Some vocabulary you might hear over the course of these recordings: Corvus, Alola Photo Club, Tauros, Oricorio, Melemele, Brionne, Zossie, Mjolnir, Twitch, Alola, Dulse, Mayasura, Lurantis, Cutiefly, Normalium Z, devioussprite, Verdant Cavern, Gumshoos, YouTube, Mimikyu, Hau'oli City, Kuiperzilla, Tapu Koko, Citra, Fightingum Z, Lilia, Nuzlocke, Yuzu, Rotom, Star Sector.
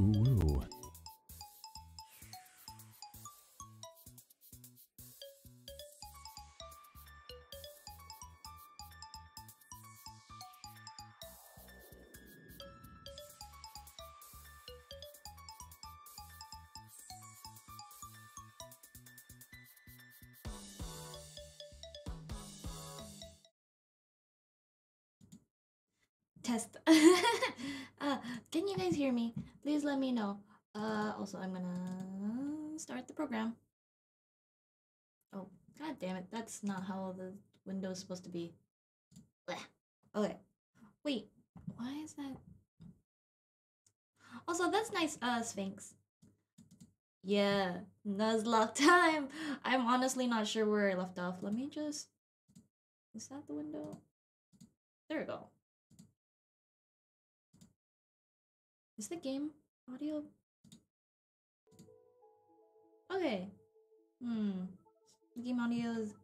Ooh. Test. Can you guys hear me? Please let me know. Also, I'm gonna start the program. Oh, god damn it. That's not how the window is supposed to be. Blech. Okay. Wait, why is that? Also, that's nice, Sphinx. Yeah, Nuzlocke time. I'm honestly not sure where I left off. Let me just... Is that the window? There we go. Is the game audio? Okay. Game audio is...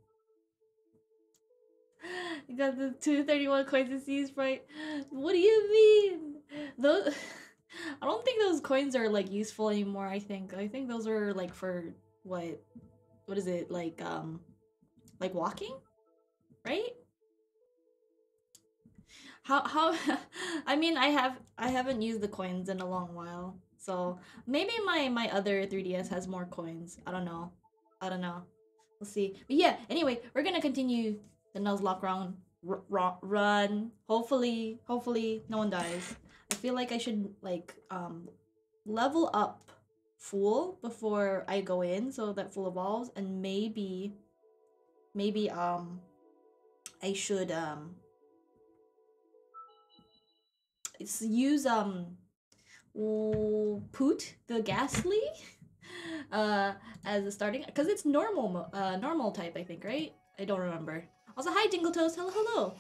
You got the 231 coins to see Sprite. What do you mean? Those... I don't think those coins are, like, useful anymore, I think. I think those are, like, for... What is it? Like, walking? Right? How I mean I haven't used the coins in a long while, so maybe my other 3DS has more coins. I don't know, we'll see. But yeah, anyway, we're gonna continue the Nuzlocke run. Hopefully no one dies. I feel like I should like level up Fool before I go in so that Fool evolves, and maybe I should use Poot the Ghastly as a starting, because it's normal type, I think, right? I don't remember. Also, hi Dingletoes, hello.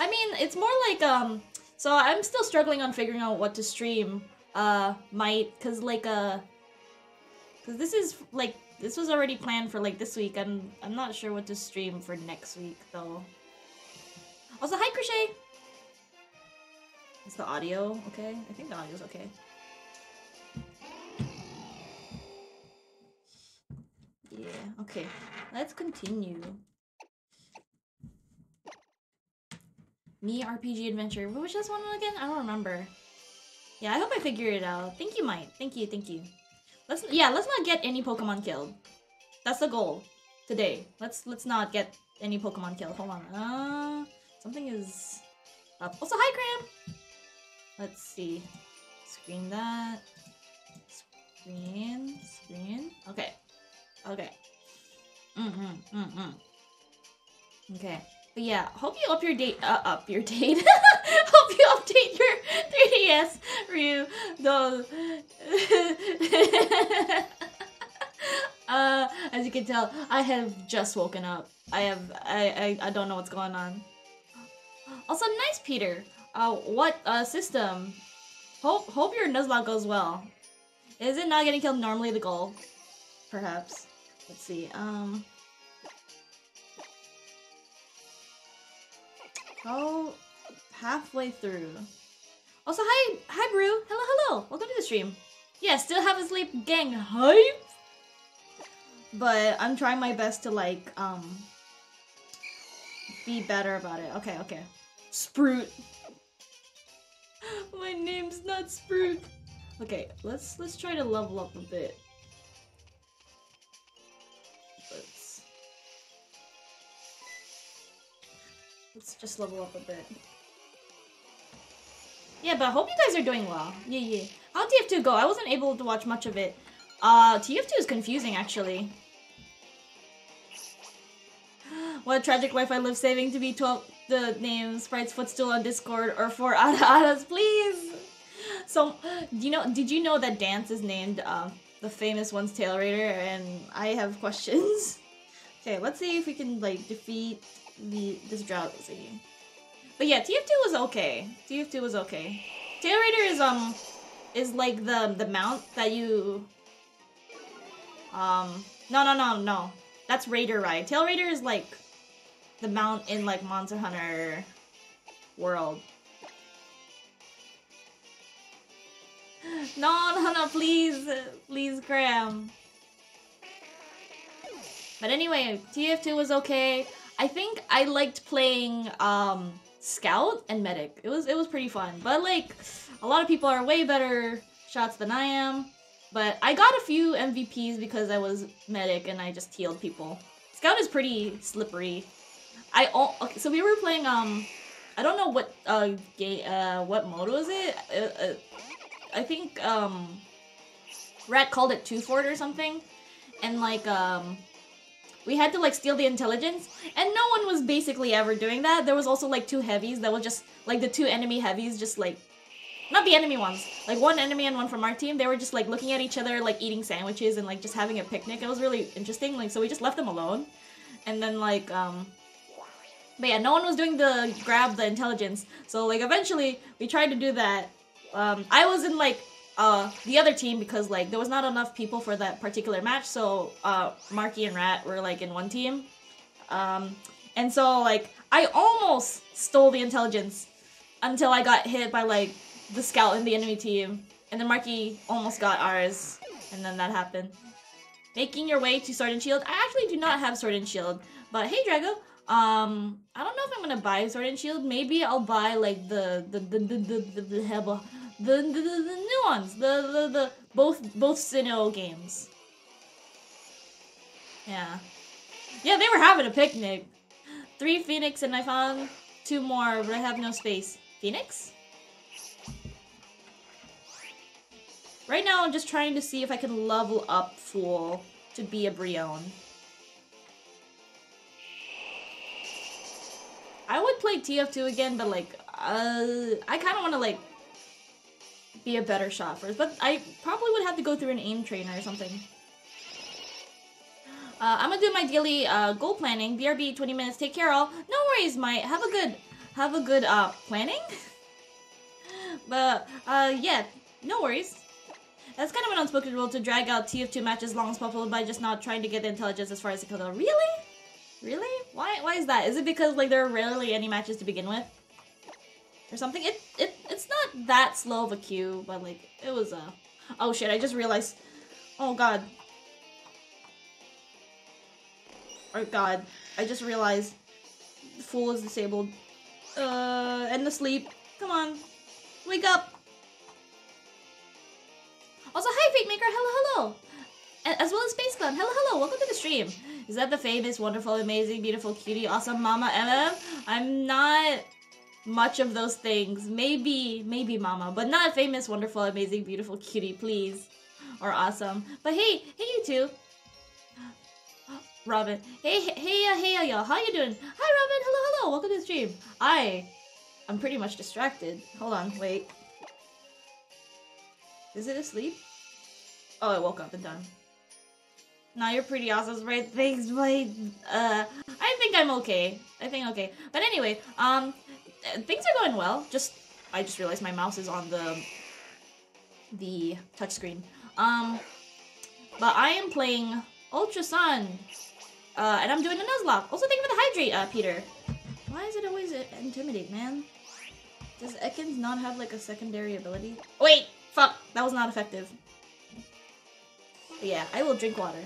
I mean, it's more like so I'm still struggling on figuring out what to stream, because this is like, this was already planned for like this week. I'm not sure what to stream for next week though. Also, hi, Crochet! Is the audio okay? I think the audio's okay. Yeah, okay. Let's continue. Me, RPG Adventure. What was this one again? I don't remember. Yeah, I hope I figure it out. Thank you, Mike. Thank you. Let's not get any Pokemon killed. That's the goal today. Let's not get any Pokemon killed. Hold on. Something is up. Also, hi, Graham! Let's see. Screen that. Screen. Okay. Okay. But yeah, hope you update your 3DS, Ryu. No. As you can tell, I have just woken up. I don't know what's going on. Also, nice, Peter. What system? Hope your Nuzlocke goes well. Is it not getting killed normally the goal? Perhaps. Let's see. Oh, halfway through. Also, hi, Brew. Hello. Welcome to the stream. Yeah, still haven't sleep, gang. Hype. But I'm trying my best to like be better about it. Okay. Sprout. My name's not Sprout. Okay, let's try to level up a bit. Let's just level up a bit. Yeah, but I hope you guys are doing well. Yeah. How'd TF2 go? I wasn't able to watch much of it. TF2 is confusing actually. What a tragic life I live, saving to be 12. The name Sprite's Footstool on Discord or for Adas, please. So, did you know that Dance is named the famous one's Tail Raider? And I have questions. Okay, let's see if we can like defeat this drought thingy. But yeah, TF2 was okay. Tail Raider is like the mount that you no. That's Raider Ride. Tail Raider is like the mount in like Monster Hunter World. No, please. Please, Graham. But anyway, TF2 was okay. I think I liked playing Scout and Medic. It was pretty fun. But like, a lot of people are way better shots than I am. But I got a few MVPs because I was Medic and I just healed people. Scout is pretty slippery. Okay, so we were playing I don't know what mode was it? I think Rat called it 2-Fort or something, and like we had to like steal the intelligence, and no one was basically ever doing that. There was also like two heavies that was just like the two enemy heavies, just like not the enemy ones, like one enemy and one from our team. They were just like looking at each other, like eating sandwiches and like just having a picnic. It was really interesting. Like so we just left them alone, and then like but yeah, no one was doing the grab the intelligence. So like eventually we tried to do that. I was in like the other team because like there was not enough people for that particular match. So Marky and Rat were like in one team, and so like I almost stole the intelligence until I got hit by like the scout in the enemy team, and then Marky almost got ours, and then that happened. Making your way to Sword and Shield. I actually do not have Sword and Shield, but hey, Drago. I don't know if I'm gonna buy Sword and Shield. Maybe I'll buy like the new ones, the both Sinnoh games. Yeah, they were having a picnic. 3 Phoenix and I found 2 more, but I have no space. Phoenix? Right now I'm just trying to see if I can level up full to be a Brionne. I would play TF2 again, but like, I kind of want to like be a better shot first. But I probably would have to go through an aim trainer or something. I'm gonna do my daily goal planning. BRB, 20 minutes. Take care, all. No worries, mate. Have a good planning. But yeah, no worries. That's kind of an unspoken rule to drag out TF2 matches as long as possible by just not trying to get the intelligence as far as it can go. Really? Really? Why is that? Is it because like there are rarely any matches to begin with? Or something? It's not that slow of a queue, but like it was a... Oh shit, I just realized... Oh god. Oh god. I just realized... The fool is disabled. End the sleep. Come on. Wake up! Also, hi Fake Maker! Hello, hello! As well as Space Clown. Hello, hello. Welcome to the stream. Is that the famous, wonderful, amazing, beautiful, cutie, awesome Mama MM? I'm not much of those things. Maybe Mama, but not famous, wonderful, amazing, beautiful, cutie, please. Or awesome. But hey you two. Robin. Hey, y'all. How you doing? Hi, Robin. Hello, hello. Welcome to the stream. I'm pretty much distracted. Hold on, wait. Is it asleep? Oh, I woke up in time. No, you're pretty awesome, right? Thanks, Blade. I think I'm okay. But anyway, things are going well. I just realized my mouse is on the touchscreen. But I am playing Ultra Sun, and I'm doing a Nuzlocke. Also, thank you for the hydrate, Peter. Why is it always intimidate, man? Does Ekans not have like a secondary ability? Wait, fuck, that was not effective. But yeah, I will drink water.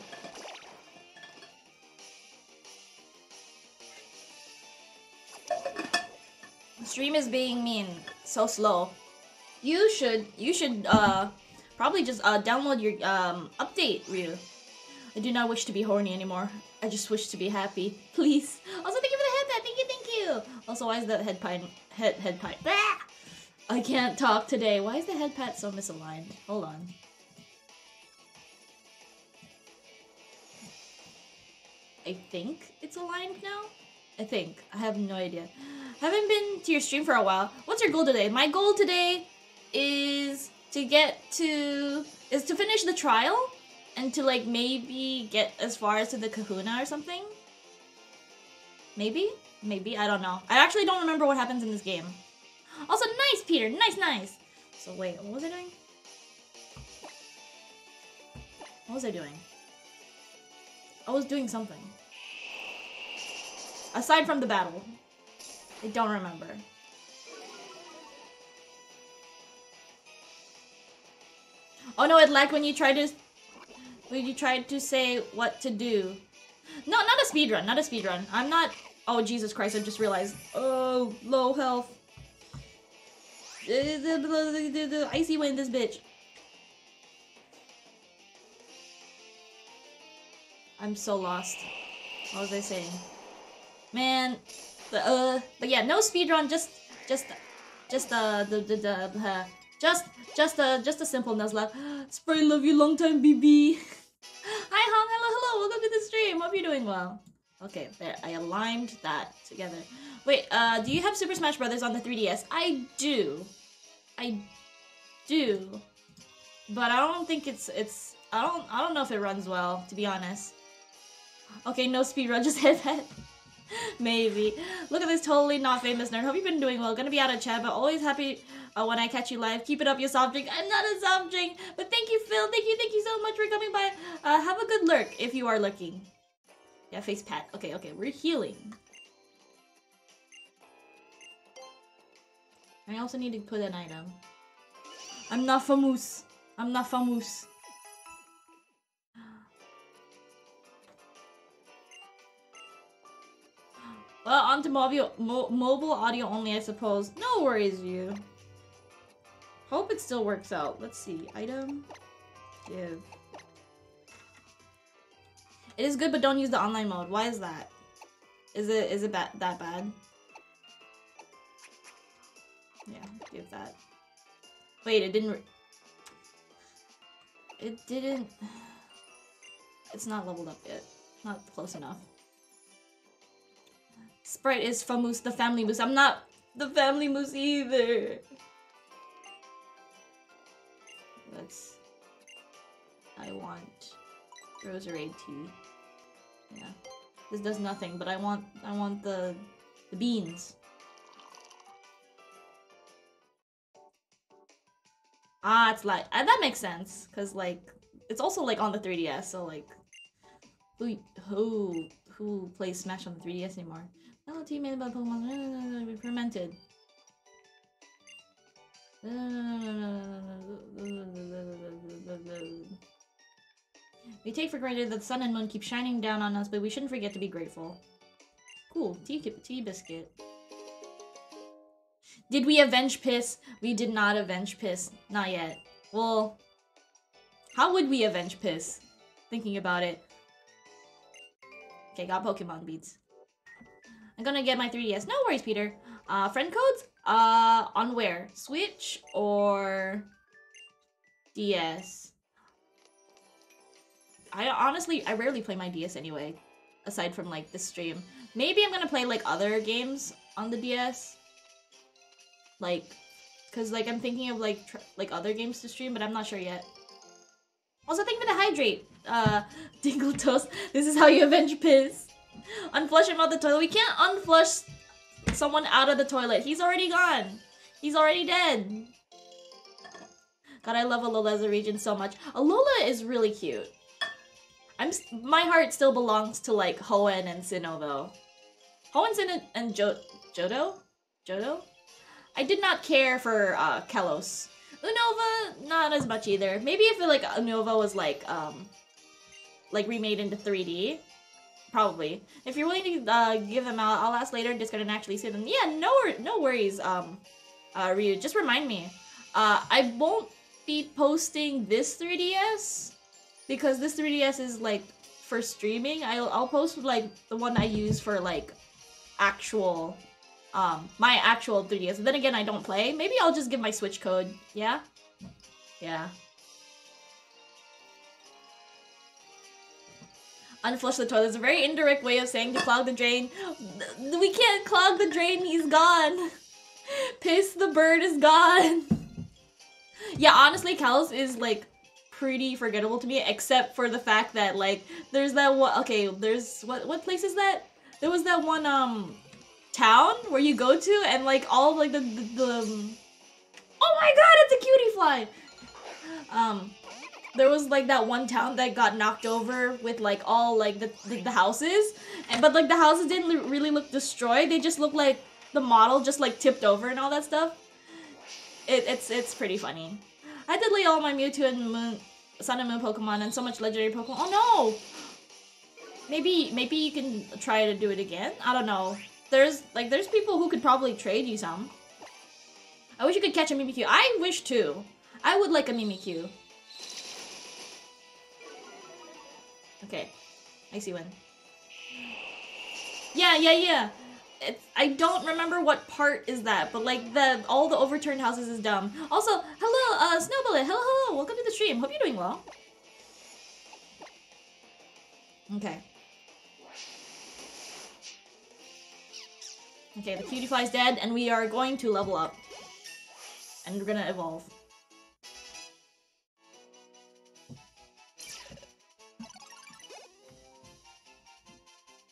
The stream is being mean, so slow. You should probably just download your update, Ryu. I do not wish to be horny anymore. I just wish to be happy, please. Also, thank you for the head pie. Thank you. Also, why is the head pie? Ah! I can't talk today. Why is the head pat so misaligned? Hold on. I think it's aligned now? I think. I have no idea. Haven't been to your stream for a while. What's your goal today? My goal today is to finish the trial and to like maybe get as far as to the kahuna or something. Maybe, I don't know. I actually don't remember what happens in this game. Also, nice Peter, nice. So wait, what was I doing? I was doing something. Aside from the battle. I don't remember. Oh no, it lagged when you tried to say what to do. No, not a speed run, not a speed run. I'm not. Oh Jesus Christ! I just realized. Oh, low health. Icy wind, this bitch. I'm so lost. What was I saying? Man, but yeah, no speedrun, just a simple Nuzlocke. Spray, love you, long time, BB. Hi, Hong, hello, hello, welcome to the stream. Hope you're doing well. Okay, there, I aligned that together. Wait, do you have Super Smash Brothers on the 3DS? I do, but I don't think it's. I don't know if it runs well, to be honest. Okay, no speedrun, just hit that. Maybe. Look at this totally not famous nerd. Hope you've been doing well. Gonna be out of chat, but always happy when I catch you live. Keep it up, your soft drink. I'm not a soft drink, but thank you, Phil. Thank you so much for coming by. Have a good lurk if you are lurking. Yeah, face pat. Okay, okay, we're healing. I also need to put an item. I'm not famous. I'm not famous. Well, onto mobile audio only, I suppose. No worries, you. Hope it still works out. Let's see. Item. Give. It is good, but don't use the online mode. Why is that? Is it that bad? Yeah, give that. Wait, it didn't... It didn't... It's not leveled up yet. Not close enough. Sprite is famous, the family moose. I'm not the family moose either. That's... I want Roserade tea. Yeah. This does nothing, but I want the beans. Ah, it's like that makes sense, cause like it's also like on the 3DS, so like who plays Smash on the 3DS anymore? Melody made by Pokemon fermented. We take for granted that the sun and moon keep shining down on us, but we shouldn't forget to be grateful. Cool. Tea biscuit. Did we avenge piss? We did not avenge piss. Not yet. Well, how would we avenge piss? Thinking about it. Okay, got Pokemon beads. I'm gonna get my 3DS. No worries, Peter. Friend codes? On where? Switch or DS? I rarely play my DS anyway. Aside from like this stream. Maybe I'm gonna play like other games on the DS. Like, cause like I'm thinking of like other games to stream, but I'm not sure yet. Also, thank you for the hydrate, Dingle Toast. This is how you avenge piss. Unflush him out the toilet. We can't unflush someone out of the toilet. He's already gone. He's already dead. God, I love Alola as a region so much. Alola is really cute. My heart still belongs to like Hoenn and Sinnoh though. Hoenn, Sinnoh, and Johto. I did not care for Kalos. Unova, not as much either. Maybe if like Unova was like remade into 3D, probably. If you're willing to give them out, I'll ask later in Discord and actually see them. Yeah, no worries. Ryu, just remind me. I won't be posting this 3DS because this 3DS is like for streaming. I'll post like the one I use for like actual. My actual 3DS. Then again, I don't play. Maybe I'll just give my Switch code. Yeah? Yeah. Unflush the toilet is a very indirect way of saying to clog the drain. We can't clog the drain, he's gone. Piss the bird is gone. Yeah, honestly, Kalos is like pretty forgettable to me, except for the fact that like there's that one. Okay, there's what place is that? There was that one town where you go to and like all like the oh my god, it's a Cutiefly. There was like that one town that got knocked over with like all like the houses, and but like the houses didn't really look destroyed. They just looked like the model just like tipped over and all that stuff. It's pretty funny. I had to delete all my Mewtwo and Moon, Sun and Moon Pokemon and so much legendary Pokemon. Oh no! Maybe you can try to do it again? I don't know. There's people who could probably trade you some. I wish you could catch a Mimikyu. I wish too. I would like a Mimikyu. Okay. I see when. Yeah. I don't remember what part is that, but like all the overturned houses is dumb. Also, hello, Snowbullet. Hello, welcome to the stream. Hope you're doing well. Okay. Okay, the Cutiefly's dead, and we are going to level up. And we're gonna evolve.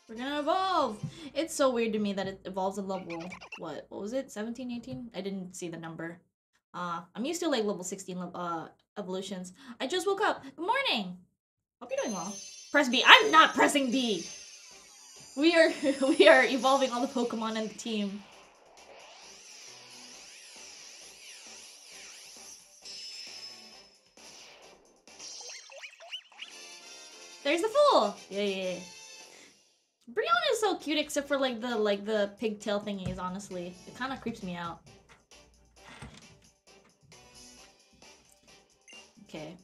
We're gonna evolve! It's so weird to me that it evolves at level... What was it? 17, 18? I didn't see the number. I'm used to like level 16 evolutions. I just woke up! Good morning! Hope you're doing well. Press B! I'm not pressing B! We are evolving all the Pokemon and the team. There's the fool! Yeah. Brionne is so cute, except for like the pigtail thingies. Honestly, it kind of creeps me out. Okay.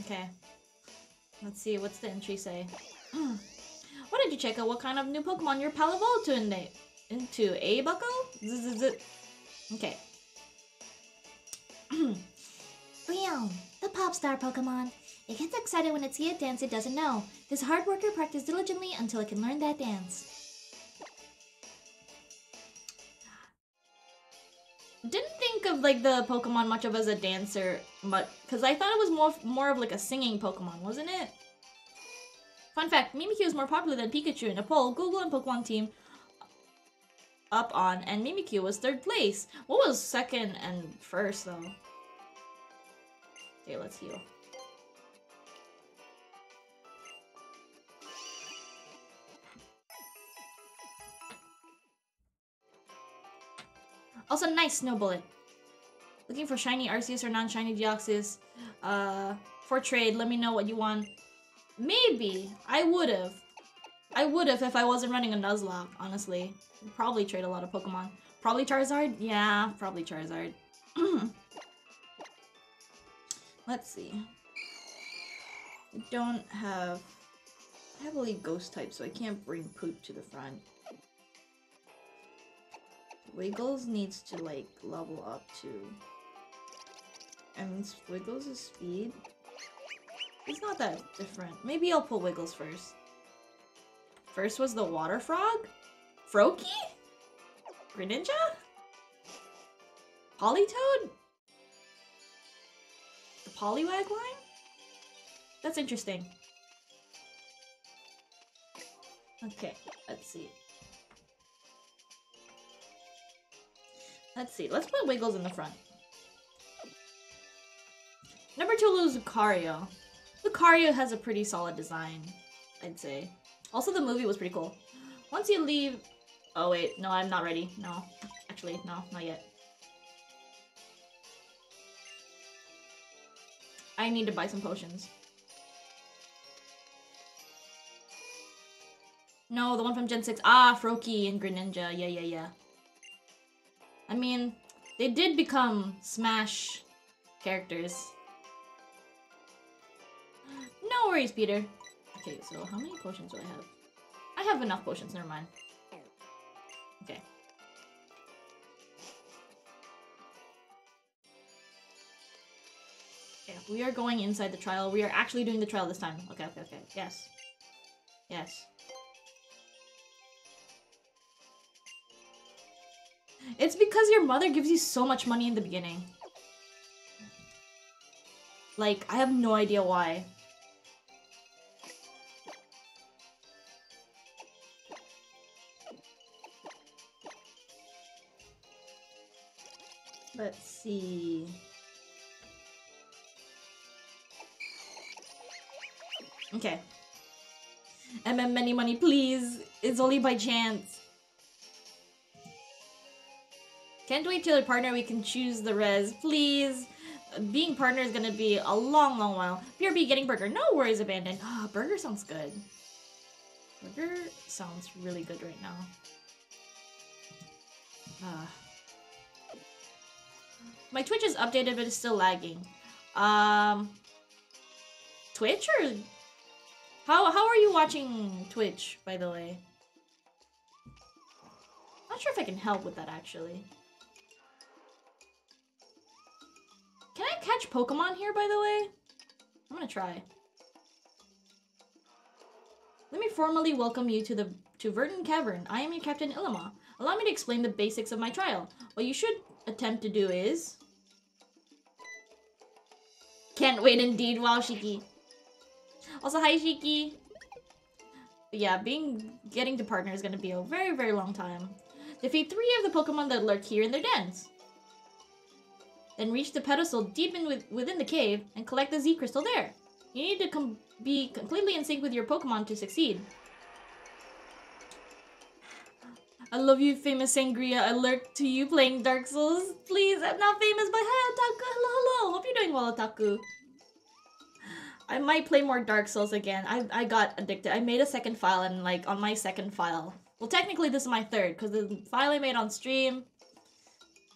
Okay. Let's see. What's the entry say? What did you check out? What kind of new Pokemon you're Palabol to into? A bucko? Okay. Brionne, the pop star Pokemon. It gets excited when it sees a dance it doesn't know. This hard worker practices diligently until it can learn that dance. Didn't think of like the Pokemon much of as a dancer, but because I thought it was more of like a singing Pokemon, wasn't it? Fun fact: Mimikyu is more popular than Pikachu in a poll Google and Pokemon team up on, and Mimikyu was 3rd place. What was 2nd and 1st though? Okay, let's heal. Also, nice Snowbullet. Looking for shiny Arceus or non-shiny Deoxys for trade. Let me know what you want. Maybe I would have if I wasn't running a Nuzlocke. Honestly, I'd probably trade a lot of Pokemon. Probably Charizard. Yeah, probably Charizard. Let's see. I don't have... I have only ghost type, so I can't bring Poot to the front. Wiggles needs to, like, level up to... I mean, Wiggles is speed. It's not that different. Maybe I'll pull Wiggles first. First was the Water Frog? Froakie? Greninja? Politoed? Poliwag line? That's interesting. Okay, let's see. Let's put Wiggles in the front. Number 2 is Lucario. Lucario has a pretty solid design, I'd say. Also, the movie was pretty cool. Once you leave... Oh wait, no, I'm not ready. No. Actually, no, not yet. I need to buy some potions. No, the one from Gen 6. Ah, Froakie and Greninja. Yeah. I mean, they did become Smash characters. No worries, Peter. Okay, so how many potions do I have? I have enough potions, never mind. Okay. We are going inside the trial. We are actually doing the trial this time. Okay. Yes. It's because your mother gives you so much money in the beginning. Like, I have no idea why. Let's see... Okay. MM, many money, please. It's only by chance. Can't wait till a partner we can choose the res, please. Being partner is gonna be a long, long while. BRB getting burger. No worries, abandoned. Ah, oh, burger sounds good. Burger sounds really good right now. My Twitch is updated, but it's still lagging. Twitch or how are you watching Twitch, by the way? Not sure if I can help with that actually. Can I catch Pokemon here, by the way? I'm gonna try. Let me formally welcome you to Verdant Cavern. I am your Captain Ilima. Allow me to explain the basics of my trial. What you should attempt to do is... Can't wait indeed. Wow, Shiki. Also, hi, Shiki. But yeah, getting to partner is gonna be a very, very long time. Defeat 3 of the Pokemon that lurk here in their dens. Then reach the pedestal deep in within the cave and collect the Z crystal there. You need to be completely in sync with your Pokemon to succeed. I love you, famous Sangria. I lurk to you playing Dark Souls. Please, I'm not famous, but hi, Otaku. Hello, hello. Hope you're doing well, Otaku. I might play more Dark Souls again. I got addicted. I made a second file and, like, on my second file. Well, technically, this is my third, because the file I made on stream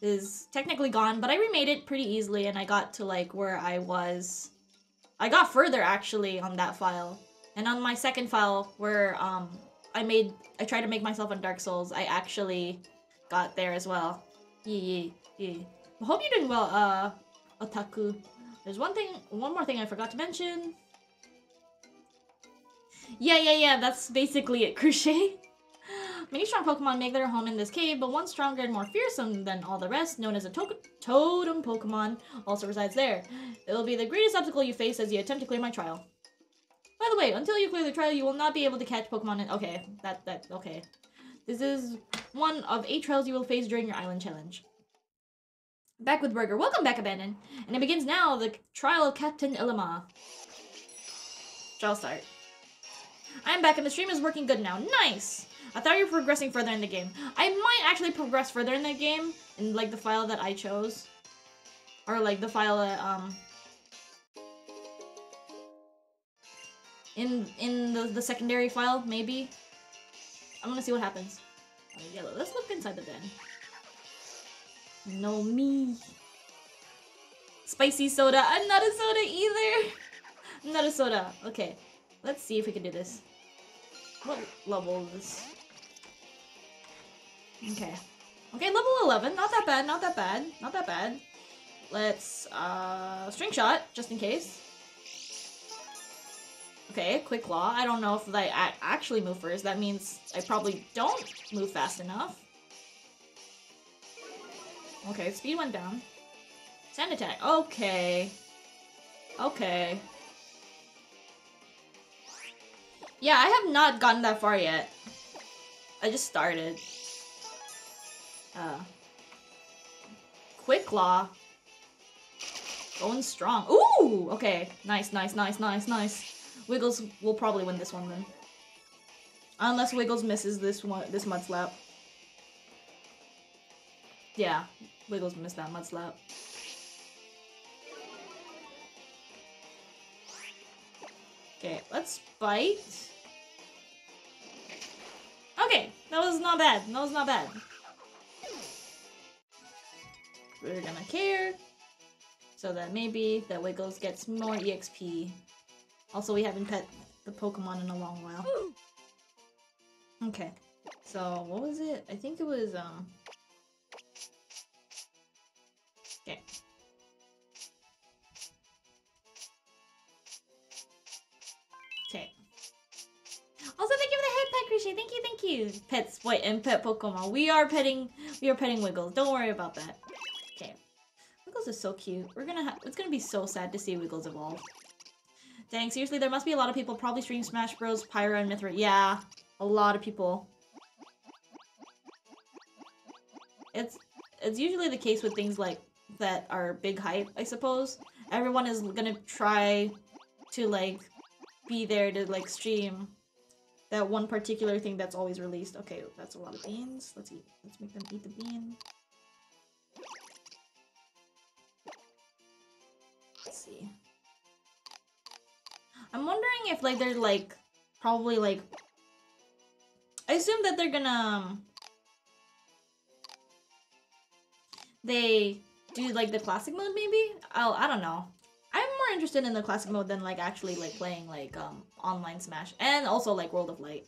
is technically gone, but I remade it pretty easily, and I got to, like, where I was. I got further, actually, on that file. And on my second file, where, I tried to make myself on Dark Souls. I actually got there as well. Yeah. I hope you're doing well, Otaku. There's one more thing I forgot to mention. Yeah, that's basically it, Crochet. Many strong Pokemon make their home in this cave, but one stronger and more fearsome than all the rest, known as a totem Pokemon, also resides there. It will be the greatest obstacle you face as you attempt to clear my trial. By the way, until you clear the trial, you will not be able to catch Pokemon in- Okay, okay. This is one of 8 trials you will face during your island challenge. Back with Burger. Welcome back, Abandon. And it begins now, the trial of Captain Ilima. Trial start. I'm back and the stream is working good now. Nice! I thought you were progressing further in the game. I might actually progress further in the game, in, like, the file that I chose. Or, like, the file that, In the secondary file, maybe. I'm gonna see what happens. Oh, yellow. Let's look inside the den. No me. Spicy soda. I'm not a soda either. I'm not a soda. Okay. Let's see if we can do this. What level is this? Okay. Okay, level 11. Not that bad. Not that bad. Not that bad. Let's string shot just in case. Okay, Quick Claw. I don't know if I actually move first. That means I probably don't move fast enough. Okay, speed went down. Sand attack. Okay. Okay. Yeah, I have not gotten that far yet. I just started. Quick Claw. Going strong. Ooh! Okay. Nice. Wiggles will probably win this one then. Unless Wiggles misses this one, this mudslap. Yeah, Wiggles missed that mudslap. Okay, let's bite. Okay, that was not bad. That was not bad. We're gonna care. So that maybe that Wiggles gets more EXP. Also, we haven't pet the Pokemon in a long while. Okay. So, what was it? I think it was, Okay. Okay. Also, thank you for the head pet, Krisha. Thank you. Pets, white, and pet Pokemon. We are petting Wiggles. Don't worry about that. Okay. Wiggles is so cute. It's gonna be so sad to see Wiggles evolve. Dang, seriously, there must be a lot of people probably streaming Smash Bros, Pyra, and Mithril. Yeah, a lot of people. It's usually the case with things like that are big hype, I suppose. Everyone is gonna try to, like, be there to, like, stream that one particular thing that's always released. Okay, that's a lot of beans. Let's eat. Let's make them eat the bean. wondering if like they're like probably like I assume that they're gonna they do like the classic mode maybe? Oh, I don't know. I'm more interested in the classic mode than like actually like playing like online Smash and also like World of Light.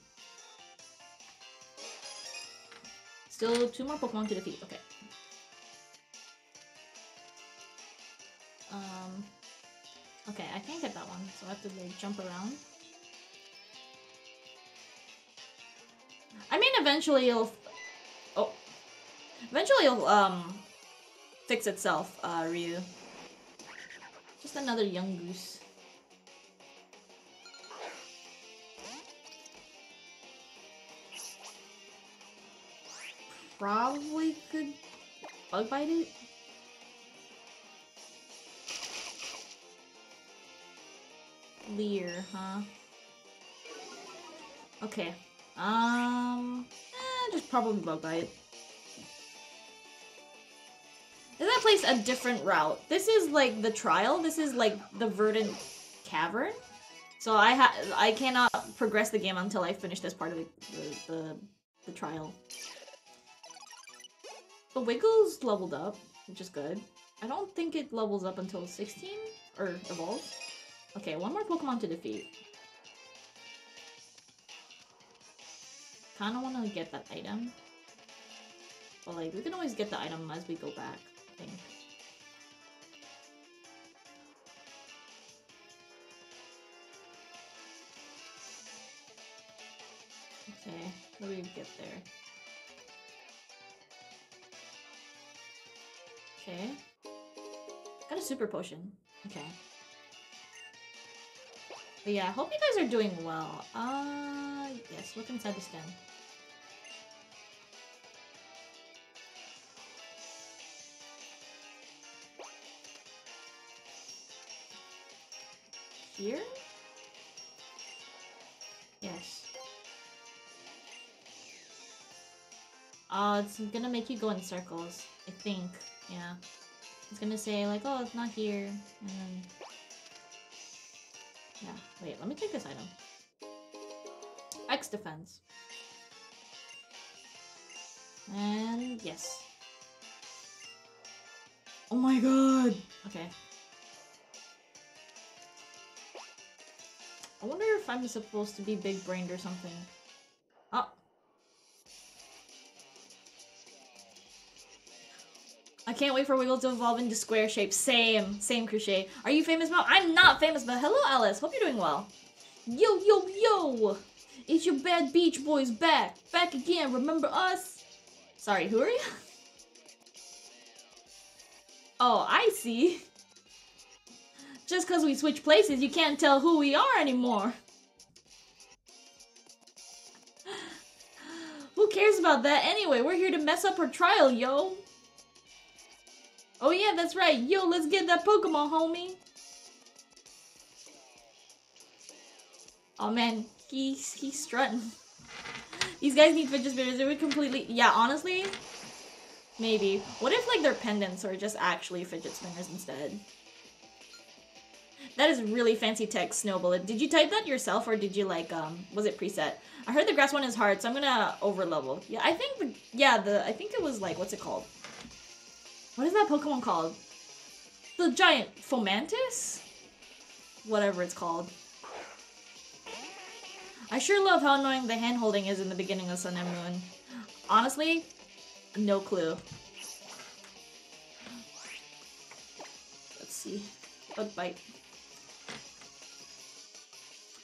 Still 2 more Pokemon to defeat. Okay. Okay, I can't get that one, so I have to like jump around. I mean, eventually it'll. Oh, eventually it'll fix itself, Ryu. Just another young goose. Probably could bug bite it. Leer, huh? Okay. Just probably bug bite. Is that place a different route? This is like the trial. This is like the Verdant Cavern. So I cannot progress the game until I finish this part of the trial. The Wiggle's leveled up, which is good. I don't think it levels up until 16 or evolves. Okay, 1 more Pokemon to defeat. Kinda wanna get that item. But like we can always get the item as we go back. Okay, how do we get there? Okay. Got a super potion. Okay. But yeah, I hope you guys are doing well. Yes, look inside the stem. Here? Yes. It's gonna make you go in circles, I think. Yeah. It's gonna say like, oh, it's not here. And then... yeah. Wait, let me take this item. X defense. And yes. Oh my god! Okay. I wonder if I'm supposed to be big-brained or something. Oh! I can't wait for Wiggle to evolve into square shape. Same crochet. Are you famous, Mo? I'm not famous, but hello, Alice. Hope you're doing well. Yo! It's your bad beach boys back. Back again, remember us? Sorry, who are you? Oh, I see. Just because we switch places, you can't tell who we are anymore. Who cares about that anyway? We're here to mess up her trial, yo. Oh yeah, that's right. Yo, let's get that Pokemon, homie. Oh man, he's strutting. These guys need fidget spinners. It would completely... yeah, honestly, maybe. What if like their pendants are just actually fidget spinners instead? That is really fancy tech, Snowbullet. Did you type that yourself or did you like, was it preset? I heard the grass one is hard, so I'm gonna overlevel. Yeah, I think, I think it was like, what's it called? What is that Pokemon called? The giant Fomantis? Whatever it's called. I sure love how annoying the hand-holding is in the beginning of Sun and Moon. Honestly, no clue. Let's see. Bug bite.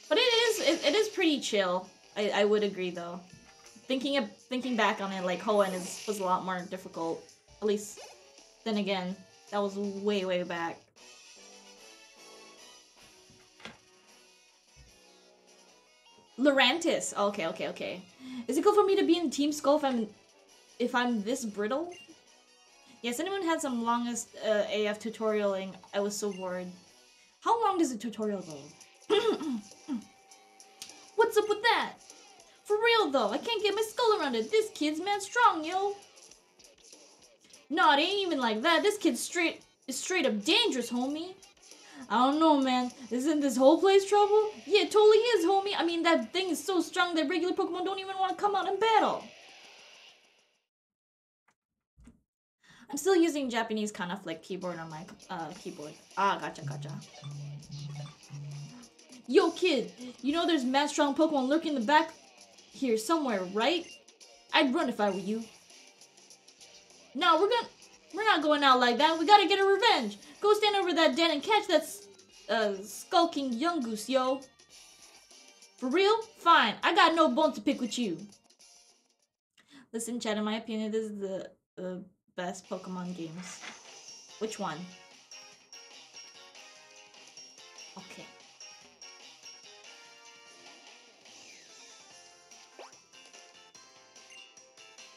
But it is pretty chill. I would agree though. Thinking back on it, like Hoenn was a lot more difficult. At least, then again, that was way back. Lurantis. Oh, okay. Is it cool for me to be in Team Skull if I'm this brittle? Yes, anyone had some longest AF tutorialing. I was so bored. How long does a tutorial go? What's up with that? For real though, I can't get my skull around it. This kid's mad strong, yo. No, it ain't even like that. This kid's straight up dangerous, homie. I don't know, man. Isn't this whole place trouble? Yeah, it totally is, homie. I mean, that thing is so strong that regular Pokemon don't even want to come out and battle. I'm still using Japanese kind of like keyboard on my keyboard. Ah, gotcha. Yo, kid, you know there's mad strong Pokemon lurking in the back here somewhere, right? I'd run if I were you. No, we're not going out like that. We gotta get a revenge. Go stand over that den and catch that skulking young goose, yo. For real? Fine. I got no bone to pick with you. Listen, chat, in my opinion, this is the best Pokemon games. Which one? Okay.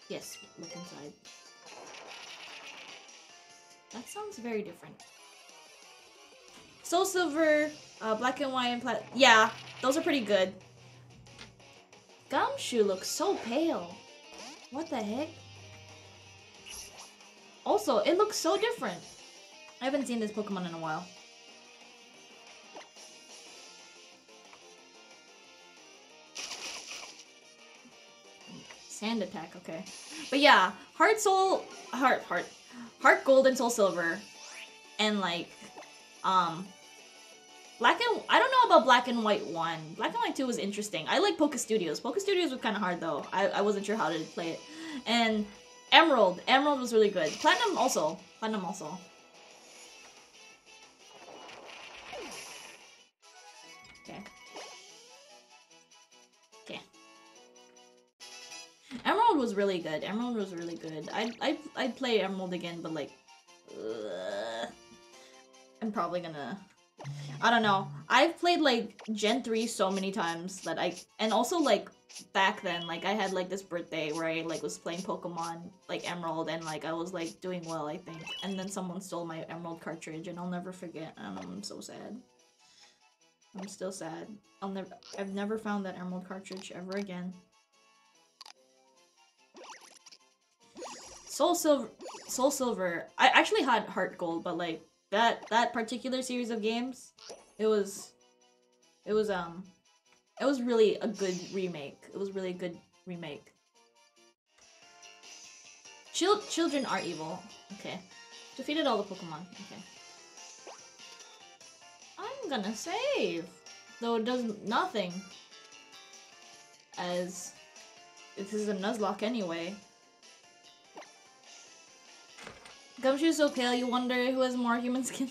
Yes, look inside. That sounds very different. Soul Silver, Black and White, and Platinum. Yeah, those are pretty good. Gumshoos looks so pale. What the heck? Also, it looks so different. I haven't seen this Pokemon in a while. Sand attack, okay. But yeah, Heart Gold and Soul Silver, and like, Black and... I don't know about Black and White 1. Black and White 2 was interesting. I like Poké Studios. Poké Studios was kind of hard though. I wasn't sure how to play it. And Emerald. Emerald was really good. Platinum also. Platinum also. Okay. Okay. Emerald was really good. Emerald was really good. I'd play Emerald again, but like... I'm probably gonna... I don't know. I've played like Gen 3 so many times that I... And also like... Back then, like, I had, like, this birthday where I, like, was playing Pokemon, like, Emerald, and, like, I was, like, doing well, I think. And then someone stole my Emerald cartridge, and I'll never forget. I'm so sad. I'm still sad. I've never found that Emerald cartridge ever again. Soul Silver. I actually had Heart Gold, but, like, that particular series of games, it was really a good remake. It was really a good remake. Children are evil. Okay. Defeated all the Pokemon. Okay. I'm gonna save. Though it does nothing. As... This is a Nuzlocke anyway. Gumshoos so pale, you wonder who has more human skin.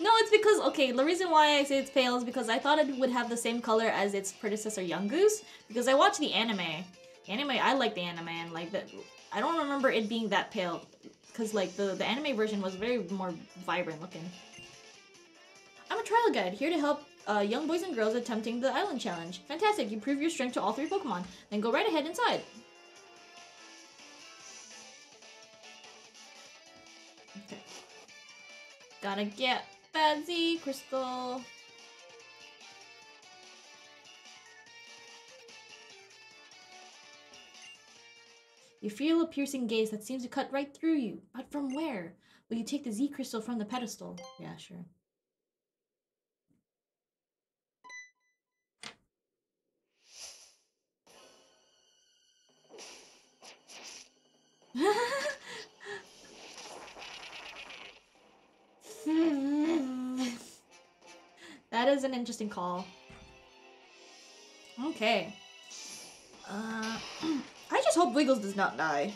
No, it's because, okay, the reason why I say it's pale is because I thought it would have the same color as its predecessor, Young Goose, because I watched the anime. I like the anime, and like that, I don't remember it being that pale, because like the anime version was very more vibrant looking. I'm a trial guide, here to help young boys and girls attempting the island challenge. Fantastic, you prove your strength to all three Pokemon, then go right ahead inside. Okay. Gotta get that Z crystal. You feel a piercing gaze that seems to cut right through you, but from where? Will you take the Z crystal from the pedestal? Yeah, sure. That is an interesting call. Okay. I just hope Wiggles does not die.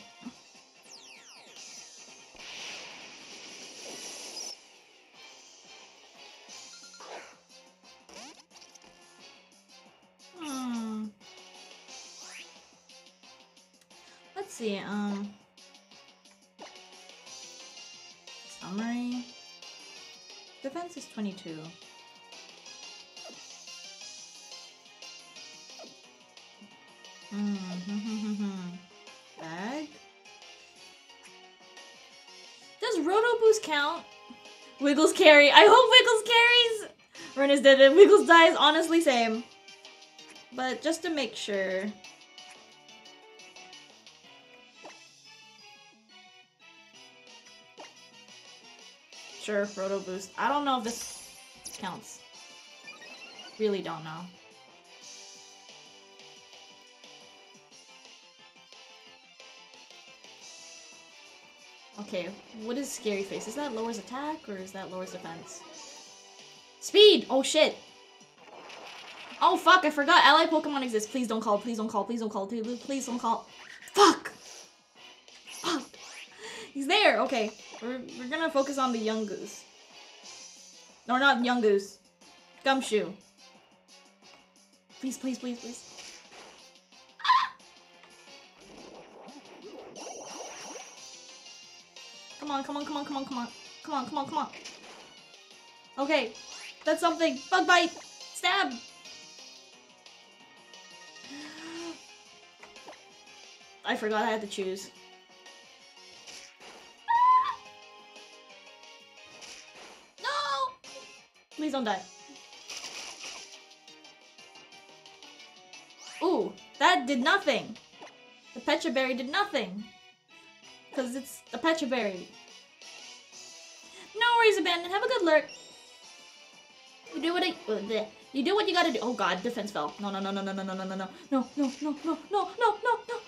Let's see, summary. Defense is 22. Bag. Does Roto Boost count? Wiggles carry. I hope Wiggles carries! Ren is dead and Wiggles dies. Honestly, same. But just to make sure. Sure, Roto Boost. I don't know if this... which counts. Really don't know. Okay, what is Scary Face? Is that lowers attack or is that lowers defense? Speed! Oh shit! Oh fuck, I forgot ally Pokemon exists. Please don't call, please don't call, please don't call, please don't call. Fuck! Fuck! He's there! Okay, we're gonna focus on the Young Goose. No, not Young Goose. Gumshoe. Please, please, please, please. Come on, come on, come on, come on, come on. Come on, come on, come on. Okay. That's something. Bug bite! Stab! I forgot I had to choose. No! Please don't die. Ooh, that did nothing. The Pecha Berry did nothing. Because it's a Pecha Berry. No worries, Abandon. Have a good lurk. You do what you do what you gotta do. Oh god, defense fell. No, no, no, no, no, no, no, no, no, no, no, no, no, no, no, no, no.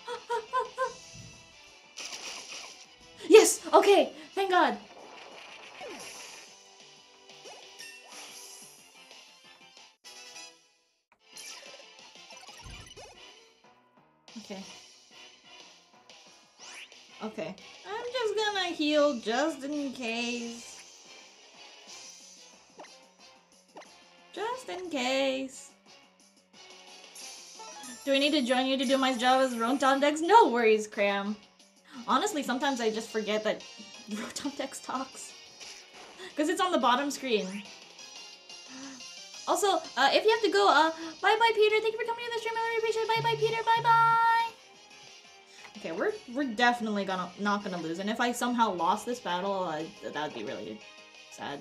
Yes! Okay! Thank god. Okay. Okay, I'm just gonna heal just in case. Just in case. Do I need to join you to do my job as Rotom Dex? No worries, Cram. Honestly, sometimes I just forget that Rotom Dex talks. Because it's on the bottom screen. Also, if you have to go, bye-bye, Peter. Thank you for coming to the stream. I really appreciate it. Bye-bye, Peter. Bye-bye. Okay, we're definitely not gonna lose, and if I somehow lost this battle, that would be really sad.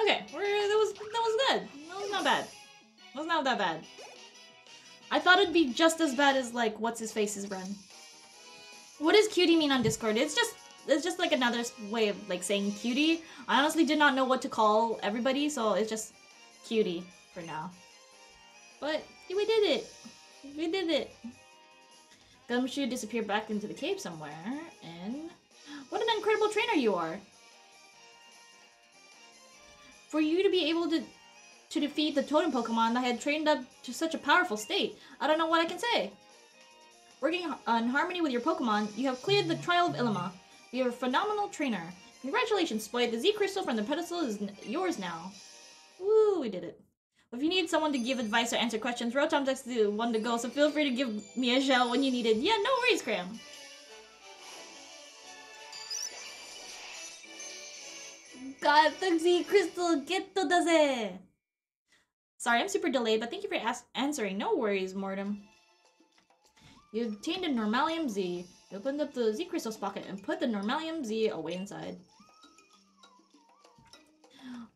Okay, that was good. That was not bad. That was not that bad. I thought it'd be just as bad as like what's his face's run. What does cutie mean on Discord? It's just like another way of like saying cutie. I honestly did not know what to call everybody, so it's just cutie for now. But we did it! We did it! Gumshoe disappeared back into the cave somewhere, and... What an incredible trainer you are! For you to be able to defeat the totem Pokemon that had trained up to such a powerful state, I don't know what I can say! Working in harmony with your Pokemon, you have cleared the Trial of Ilima. You're a phenomenal trainer. Congratulations, Spoy! The Z Crystal from the pedestal is yours now. Woo, we did it. If you need someone to give advice or answer questions, Rotom Dex is the one to go, so feel free to give me a shout when you need it. Yeah, no worries, Graham. God, the Z Crystal, getto da ze. Sorry, I'm super delayed, but thank you for answering. No worries, Mortem. You obtained a Normalium Z. You opened up the Z Crystal's pocket and put the Normalium Z away inside.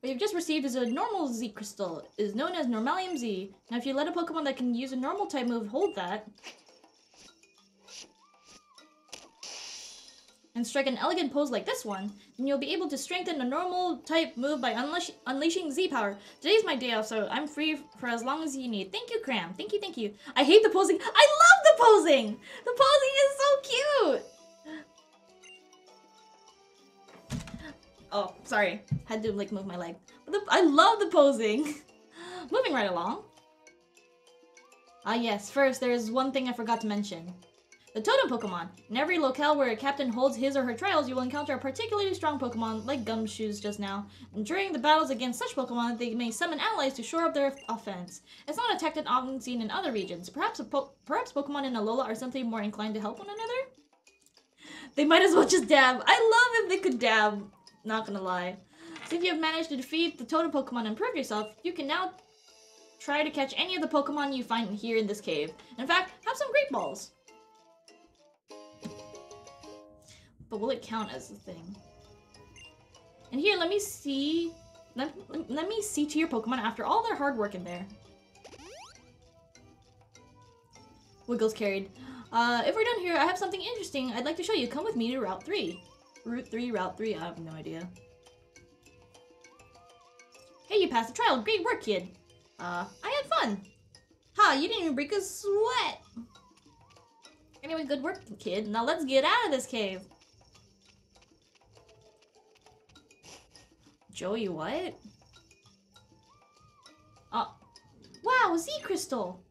What you've just received is a normal Z crystal. It is known as Normalium Z. Now if you let a Pokemon that can use a normal type move hold that and strike an elegant pose like this one, then you'll be able to strengthen a normal type move by unleashing Z power. Today's my day off, so I'm free for as long as you need. Thank you, Cram. Thank you, thank you. I hate the posing. I love the posing! The posing is so cute! Oh, sorry. Had to, like, move my leg. But I love the posing! Moving right along. Ah yes, first, there is one thing I forgot to mention. The totem Pokemon. In every locale where a captain holds his or her trials, you will encounter a particularly strong Pokemon, like Gumshoos just now. And during the battles against such Pokemon, they may summon allies to shore up their offense. It's not a tactic often seen in other regions. Perhaps Pokemon in Alola are simply more inclined to help one another? They might as well just dab. I love if they could dab. Not gonna lie. Since you have managed to defeat the totem Pokemon and prove yourself, you can now try to catch any of the Pokemon you find here in this cave. In fact, have some Great Balls. But will it count as a thing? And here, let me see... Let me see to your Pokemon after all their hard work in there. Wiggles carried. If we're done here, I have something interesting I'd like to show you. Come with me to Route 3. Route 3, Route 3, I have no idea. Hey, you passed the trial. Great work, kid. I had fun. Ha, you didn't even break a sweat. Anyway, good work, kid. Now let's get out of this cave. Joey, what? Oh. Wow, Z crystal!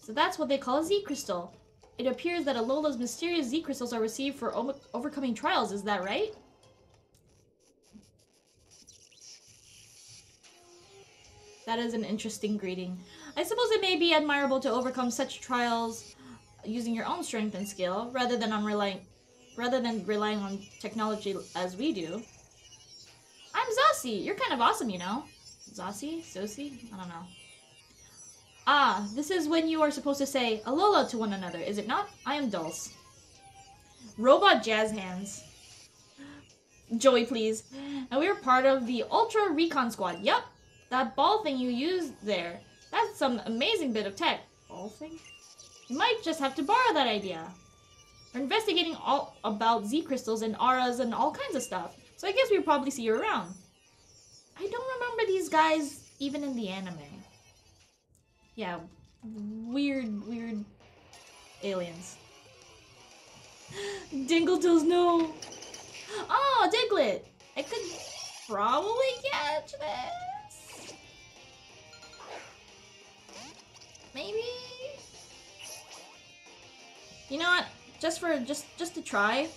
So that's what they call a Z crystal. It appears that Alola's mysterious Z crystals are received for overcoming trials, is that right? That is an interesting greeting. I suppose it may be admirable to overcome such trials using your own strength and skill, rather than relying on technology as we do. I'm Zossie! You're kind of awesome, you know. Zossie? Zossie? I don't know. Ah, this is when you are supposed to say Alola to one another, is it not? I am Dulse. Robot jazz hands. Joey, please. And we were part of the Ultra Recon Squad. Yep. That ball thing you used there. That's some amazing bit of tech. Ball thing? You might just have to borrow that idea. We're investigating all about Z crystals and auras and all kinds of stuff. So I guess we'll probably see you around. I don't remember these guys even in the anime. Yeah, weird aliens. Dingletoes, no! Oh, Diglett! I could probably catch this! Maybe? You know what? Just to try.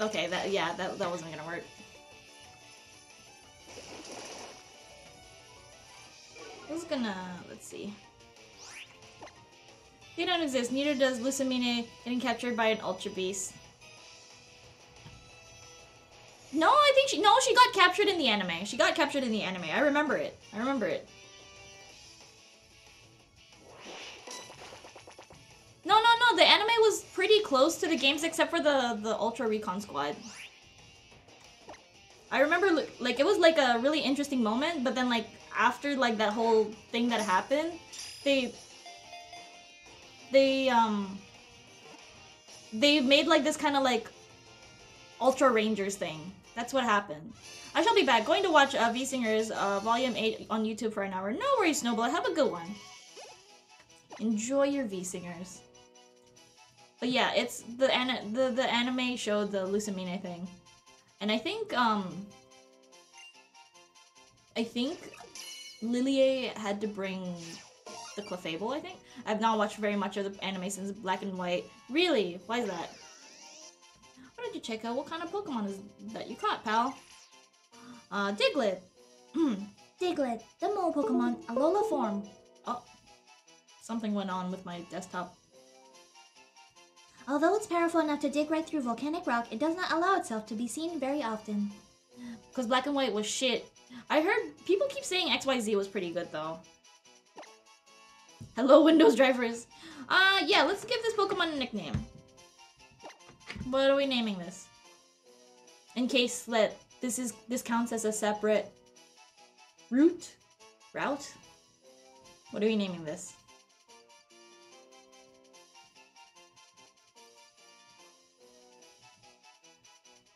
Okay, that wasn't gonna work. Let's see. They don't exist, neither does Lucamine getting captured by an Ultra Beast. No, she got captured in the anime. I remember it. No, the anime was pretty close to the games except for the Ultra Recon Squad. I remember, like, it was like a really interesting moment, but then like after like that whole thing that happened, they made like this kind of like Ultra Rangers thing. That's what happened. I shall be back. Going to watch V-Singers Volume 8 on YouTube for an hour. No worries, Snowball. Have a good one. Enjoy your V-Singers. But yeah, it's the anime showed the Lucamine thing, and I think Lilié had to bring the Clefable. I think I've not watched very much of the anime since Black and White. Really? Why is that? Why don't you check out what kind of Pokemon is that you caught, pal? Diglett. Diglett, the mole Pokemon, Alola form. Oh, something went on with my desktop. Although it's powerful enough to dig right through volcanic rock, it does not allow itself to be seen very often. Because Black and White was shit. I heard people keep saying XYZ was pretty good, though. Hello, Windows drivers. Yeah, let's give this Pokemon a nickname. What are we naming this? In case that this counts as a separate route? What are we naming this?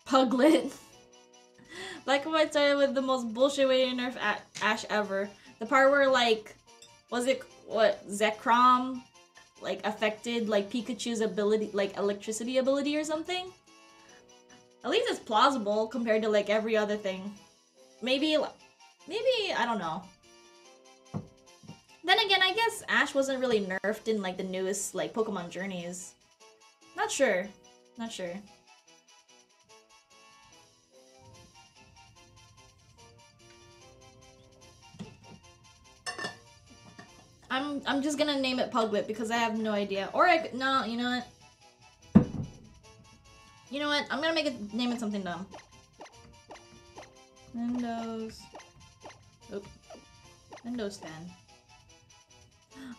Puglet. Black and White started with the most bullshit way to nerf Ash ever. The part where, like, Zekrom, like, affected, like, Pikachu's ability, like, electricity ability or something? At least it's plausible compared to, like, every other thing. Maybe, I don't know. Then again, I guess Ash wasn't really nerfed in, like, the newest, like, Pokemon Journeys. Not sure. I'm just gonna name it Puglet because I have no idea. You know what? I'm gonna name it something dumb. Windows 10.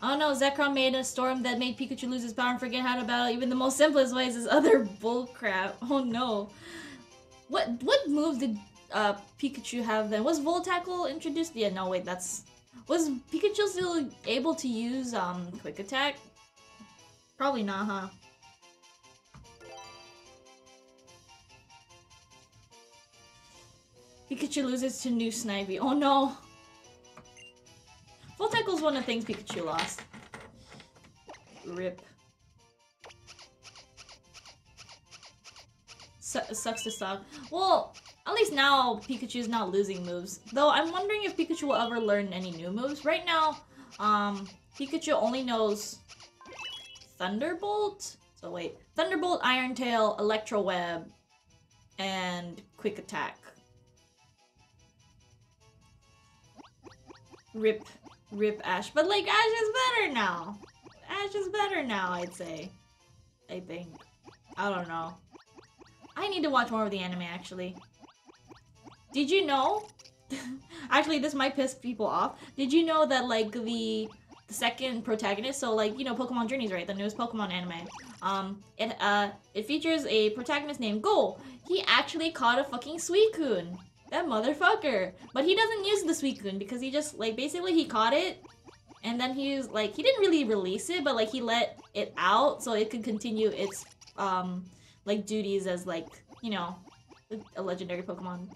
Oh no, Zekrom made a storm that made Pikachu lose his power and forget how to battle even the most simplest ways is other bullcrap. Oh no. What moves did Pikachu have then? Was Voltackle introduced? Yeah, no, wait, that's... Was Pikachu still able to use, Quick Attack? Probably not, huh? Pikachu loses to new Snivy. Oh no! Voltackle's one of the things Pikachu lost. RIP. Sucks to suck. Well, at least now Pikachu's not losing moves. Though I'm wondering if Pikachu will ever learn any new moves. Right now, Pikachu only knows Thunderbolt? So wait. Thunderbolt, Iron Tail, Electro Web, and Quick Attack. Rip Ash. But like, Ash is better now! Ash is better now, I'd say. I think. I don't know. I need to watch more of the anime, actually. Did you know? Actually, this might piss people off. Did you know that, like, the second protagonist, so, like, you know, Pokemon Journeys, right? The newest Pokemon anime. It features a protagonist named Go. He actually caught a fucking Suicune. That motherfucker. But he doesn't use the Suicune because he just, like, basically he caught it. And then he was, like, he didn't really release it, but, like, he let it out so it could continue its, like, duties as, like, you know, a legendary Pokemon.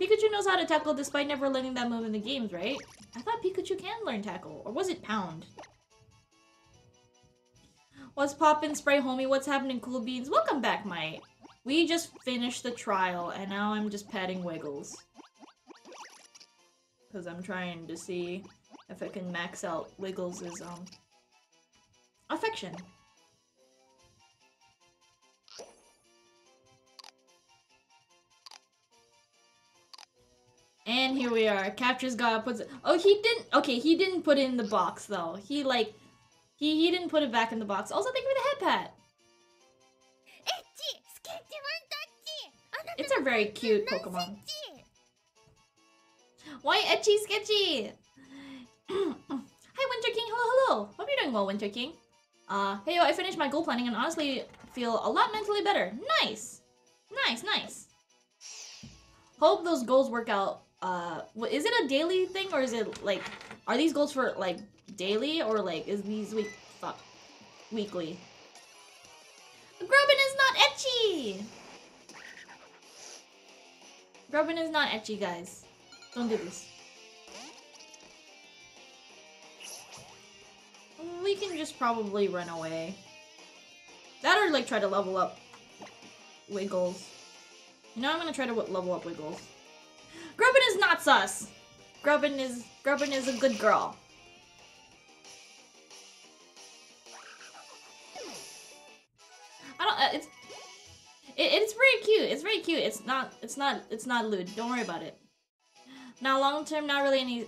Pikachu knows how to tackle despite never learning that move in the games, right? I thought Pikachu can learn tackle. Or was it pound? What's poppin', Spray Homie? What's happening, Cool Beans? Welcome back, mate. We just finished the trial, and now I'm just petting Wiggles. Because I'm trying to see if I can max out Wiggles' affection. And here we are. Captures God puts it. Oh, he didn't. Okay, he didn't put it in the box though. He like, he didn't put it back in the box. Also, thank you for the head pat. It's a very cute Pokemon. Why etchy sketchy? Hi, Winter King. Hello, hello. Hope you're doing well, Winter King. Hey yo, I finished my goal planning and honestly feel a lot mentally better. Nice, nice, nice. Hope those goals work out. Is it a daily thing or is it like, are these goals for like daily or like is these weekly? Grubbin is not etchy. Grubbin is not etchy, guys. Don't do this. We can just probably run away. That or like try to level up Wiggles. You know, I'm gonna try to level up Wiggles. Grubbin is not sus! Grubbin is a good girl. I don't, it's very cute, it's very cute. It's not lewd, don't worry about it. Now, long term, not really any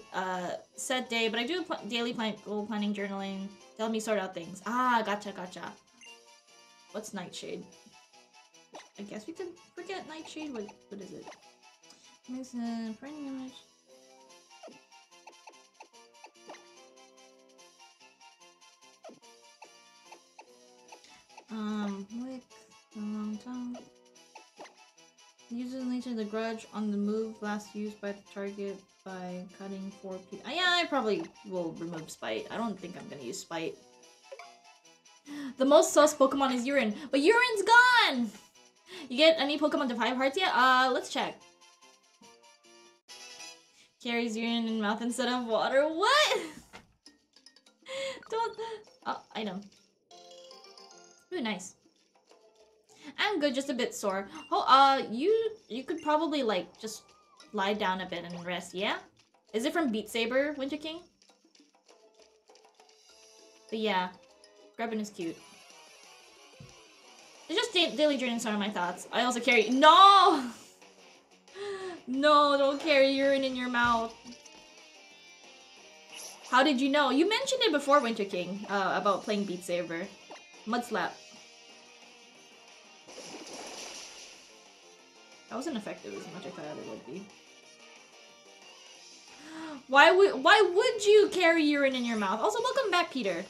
set day, but I do daily goal planning, journaling to help me sort out things. Ah, gotcha, gotcha. What's Nightshade? I guess we could forget Nightshade. What is it? Makes a brand new image. Like a long time. Uses nature the grudge on the move last used by the target by cutting 4 people. Yeah, I probably will remove Spite. I don't think I'm gonna use Spite. The most sus Pokemon is Urine, but Urine's gone! You get any Pokemon to 5 hearts yet? Let's check. Carries urine in mouth instead of water. What? Don't. Oh, item. Ooh, nice. I'm good, just a bit sore. Oh, you could probably like just lie down a bit and rest. Yeah. Is it from Beat Saber, Winter King? But yeah, Grubbin is cute. It's just daily journey, some of my thoughts. I also carry- No! No, don't carry urine in your mouth. How did you know? You mentioned it before, Winter King, about playing Beat Saber. Mudslap. That wasn't effective as much as I thought it would be. Why would you carry urine in your mouth? Also, welcome back, Peter.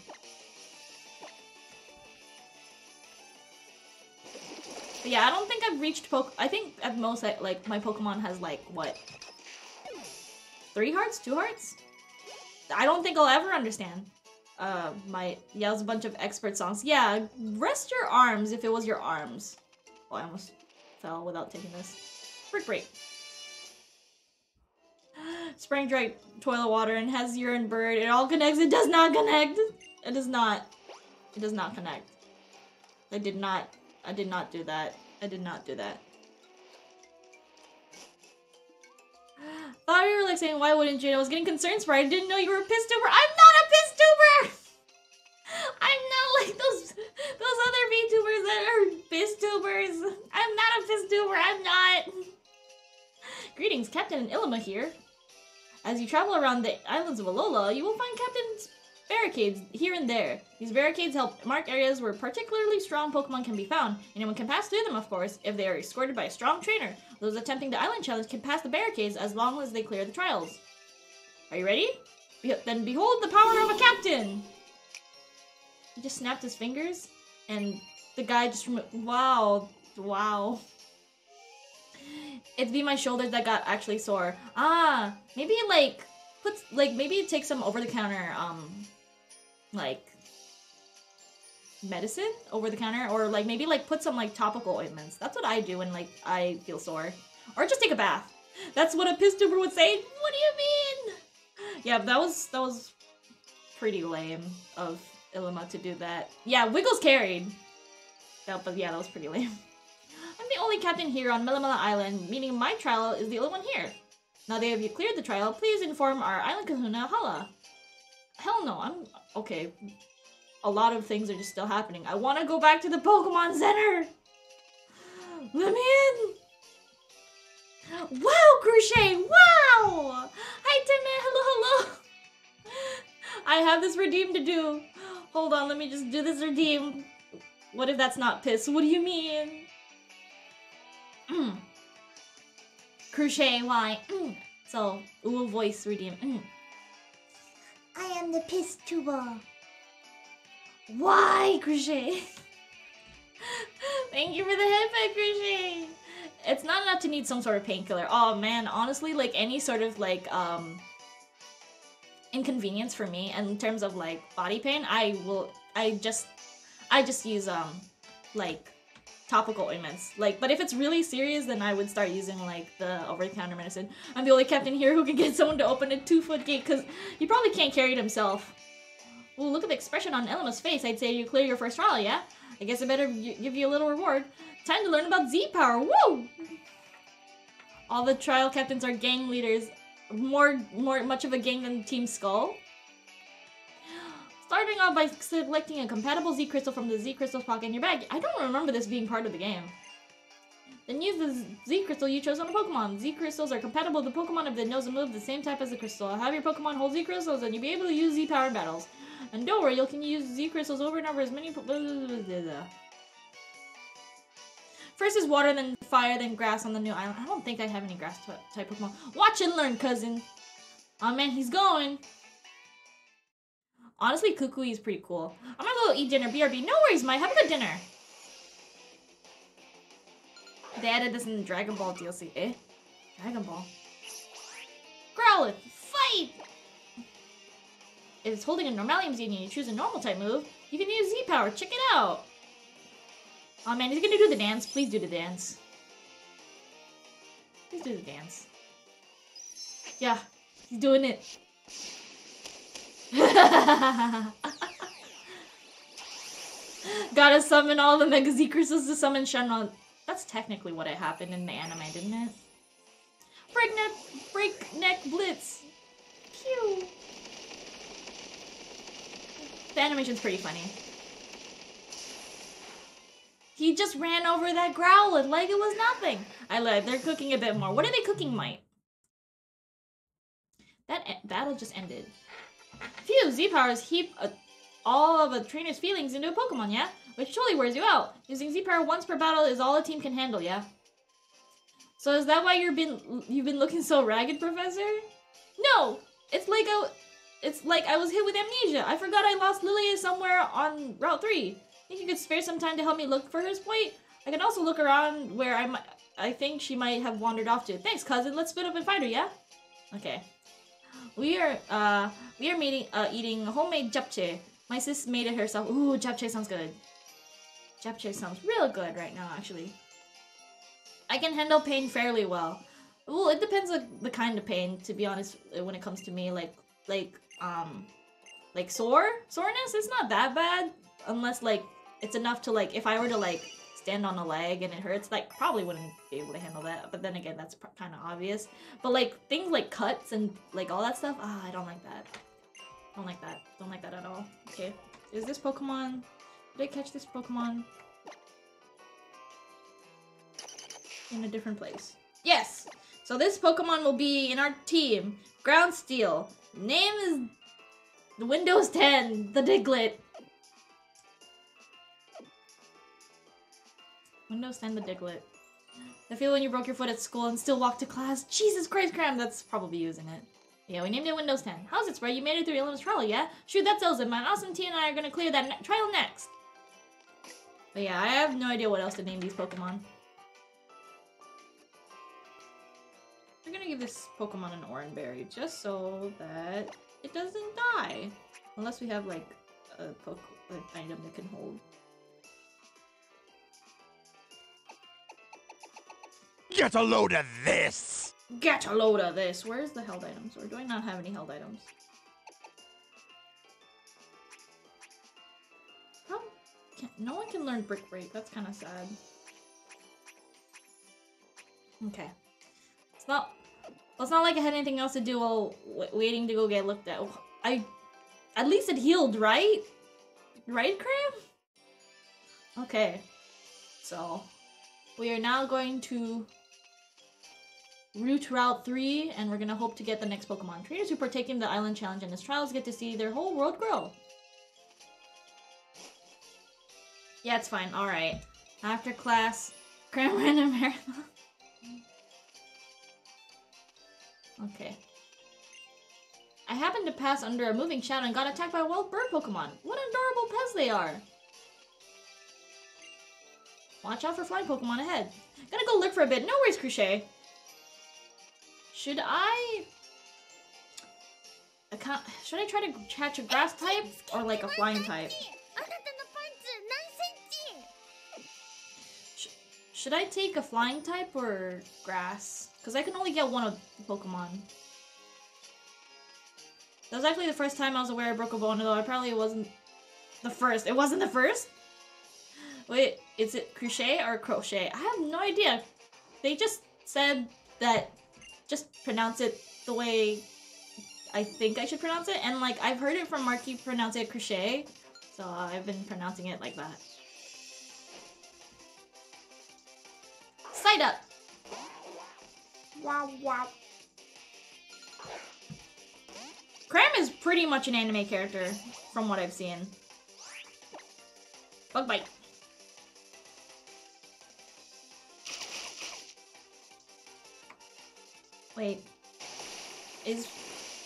But But yeah, I don't think I've reached I think at most, like, my Pokemon has, like, what? 3 hearts? 2 hearts? I don't think I'll ever understand. Yeah, it was a bunch of expert songs. Yeah, rest your arms if it was your arms. Oh, I almost fell without taking this. Brick break. Spring dry toilet water and has urine bird. It all connects. It does not connect. It does not. It does not connect. I did not do that. I did not do that. Thought you were like saying, why wouldn't you? I was getting concerned, Sprite. I didn't know you were a piss-tuber. I'm not a piss-tuber! I'm not like those other VTubers that are piss-tubers. I'm not a piss-tuber. I'm not. Greetings, Captain and Ilima here. As you travel around the islands of Alola, you will find Captain's barricades here and there. These barricades help mark areas where particularly strong Pokemon can be found. Anyone can pass through them, of course, if they are escorted by a strong trainer. Those attempting the island challenge can pass the barricades as long as they clear the trials. Are you ready? Then behold the power of a captain! He just snapped his fingers, and the guy just removed. Wow. Wow. It'd be my shoulders that got actually sore. Ah, maybe like, puts, like maybe take some over-the-counter, like, medicine over-the-counter, or like maybe like put some like topical ointments. That's what I do when like I feel sore. Or just take a bath. That's what a piss-tuber would say. What do you mean? Yeah, that was pretty lame of Ilima to do that. Yeah, Wiggles carried. No, but yeah, that was pretty lame. I'm the only captain here on Melemele Island, meaning my trial is the only one here. Now that you have cleared the trial, please inform our island kahuna, Hala. Hell no, I'm... Okay. A lot of things are just still happening. I want to go back to the Pokemon Center! Let me in! Wow, Crochet! Wow! Hi, Timmy! Hello, hello! I have this redeem to do. Hold on, let me just do this redeem. What if that's not piss? What do you mean? Crochet, why? So, ooh, voice redeem. I am the piss tuber. Why, Crochet? Thank you for the headband, Crochet. It's not enough to need some sort of painkiller. Oh man, honestly, like any sort of like inconvenience for me in terms of like body pain, I just use like topical ointments. Like, but if it's really serious, then I would start using like the over-the-counter medicine. I'm the only captain here who can get someone to open a 2-foot gate because he probably can't carry it himself. Well, look at the expression on Elima's face. I'd say you clear your first trial, yeah? I guess I better give you a little reward. Time to learn about Z power. Woo! All the trial captains are gang leaders. More much of a gang than Team Skull. Starting off by selecting a compatible Z crystal from the Z crystal pocket in your bag. I don't remember this being part of the game. Then use the Z crystal you chose on a Pokemon. Z crystals are compatible with the Pokemon if it knows a move the same type as the crystal. Have your Pokemon hold Z crystals and you'll be able to use Z power in battles. And don't worry, you can use Z crystals over and over as many. First is water, then fire, then grass on the new island. I don't think I have any grass type Pokemon. Watch and learn, cousin. Oh man, he's going. Honestly, Kukui is pretty cool. I'm gonna go eat dinner, BRB. No worries, Mai. Have a good dinner. They added this in the Dragon Ball DLC. Eh? Dragon Ball. Growlithe, fight! If it's holding a Normalium Z and you choose a normal type move, you can use Z power. Check it out. Oh man, he's gonna do the dance. Please do the dance. Please do the dance. Yeah, he's doing it. Gotta summon all the Mega Z crystals to summon Shenron. That's technically what happened in the anime, didn't it? Breakneck Blitz. Pew. The animation's pretty funny. He just ran over that Growlithe like it was nothing. I lied. They're cooking a bit more. What are they cooking, Mike? That battle just ended. Phew, Z powers heap all of a trainer's feelings into a Pokemon, yeah? Which totally wears you out. Using Z power once per battle is all a team can handle, yeah? So is that why you've been looking so ragged, Professor? No! It's like I was hit with amnesia. I forgot I lost Lilia somewhere on Route 3. Think you could spare some time to help me look for her, Spoit? I can also look around where I think she might have wandered off to. Thanks, cousin. Let's split up and find her, yeah? Okay. We are eating homemade japchae. My sis made it herself. Ooh, japchae sounds good. Japchae sounds real good right now, actually. I can handle pain fairly well. Well, it depends on the kind of pain, to be honest, when it comes to me. Like soreness, it's not that bad. Unless, like, it's enough to, like, if I were to, like, stand on a leg and it hurts, like, probably wouldn't be able to handle that. But then again, that's kind of obvious. But, like, things like cuts and, like, all that stuff, ah, I don't like that. Don't like that. Don't like that at all. Okay. Is this Pokemon? Did I catch this Pokemon? In a different place. Yes! So this Pokemon will be in our team. Ground Steel. Name is Windows 10, the Diglett. Windows 10, the Diglett. The feel when you broke your foot at school and still walked to class. Jesus Christ, Graham, that's probably using it. Yeah, we named it Windows 10. How's it, Sprite? You made it through Illima's trial, yeah? Shoot, that sells it, man. Awesome T and I are gonna clear that trial next. But yeah, I have no idea what else to name these Pokemon. We're gonna give this Pokemon an Oran Berry, just so that it doesn't die. Unless we have, like, a an item that can hold. Get a load of this! Get a load of this! Where's the held items? Or do I not have any held items? How? No one can learn Brick Break. That's kind of sad. Okay. It's not like I had anything else to do while waiting to go get looked at. Oh, at least it healed, right? Right, Cram? Okay. So, we are now going to route Route 3, and we're gonna hope to get the next Pokemon. Traders who partake in the Island Challenge and its trials get to see their whole world grow. Yeah, it's fine. Alright. After class, Cram ran a marathon. Okay. I happened to pass under a moving shadow and got attacked by a wild bird Pokemon. What adorable pets they are! Watch out for flying Pokemon ahead. Gonna go look for a bit. No worries, Crochet. Should I try to catch a grass type or like a flying type? Should I take a flying type or grass? Because I can only get one of the Pokemon. That was actually the first time I was aware I broke a bone, though I probably wasn't the first. It wasn't the first? Wait, is it Crochet or Crochet? I have no idea. They just said that just pronounce it the way I think I should pronounce it. And like, I've heard it from Marky pronounce it Crochet. So I've been pronouncing it like that. Side up. Wow, wow. Cram is pretty much an anime character from what I've seen. Bug bite. Wait,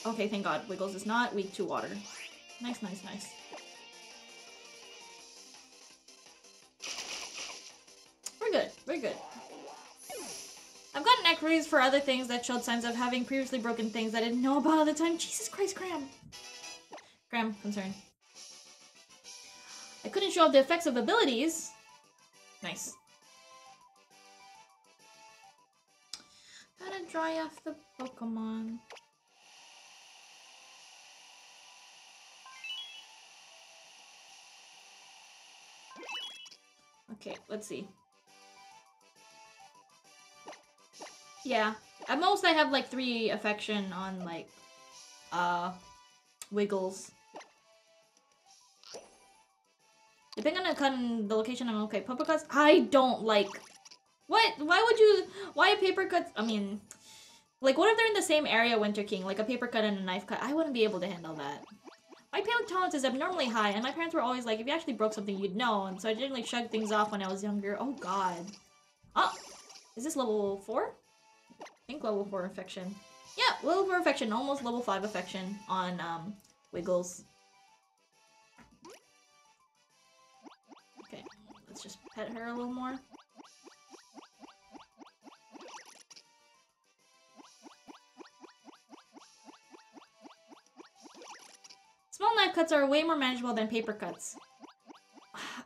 okay, thank God. Wiggles is not weak to water. Nice, nice, nice. We're good, we're good. I've gotten x-rays for other things that showed signs of having previously broken things I didn't know about all the time. Jesus Christ, Cram. Cram, concern. I couldn't show off the effects of abilities. Nice. Gotta dry off the Pokemon. Okay, let's see. Yeah, at most I have like 3 affection on like, Wiggles. Depending on the location, I'm okay. Papercuts, I don't like. What? Why would you? Why paper cuts? I mean, like, what if they're in the same area, Winter King? Like a paper cut and a knife cut? I wouldn't be able to handle that. My palate tolerance is abnormally high, and my parents were always like, if you actually broke something, you'd know. And so I generally shrugged things off when I was younger. Oh God. Oh, is this level 4? I think level 4 affection. Yeah, level 4 affection, almost level 5 affection on Wiggles. Okay, let's just pet her a little more. knife cuts are way more manageable than paper cuts.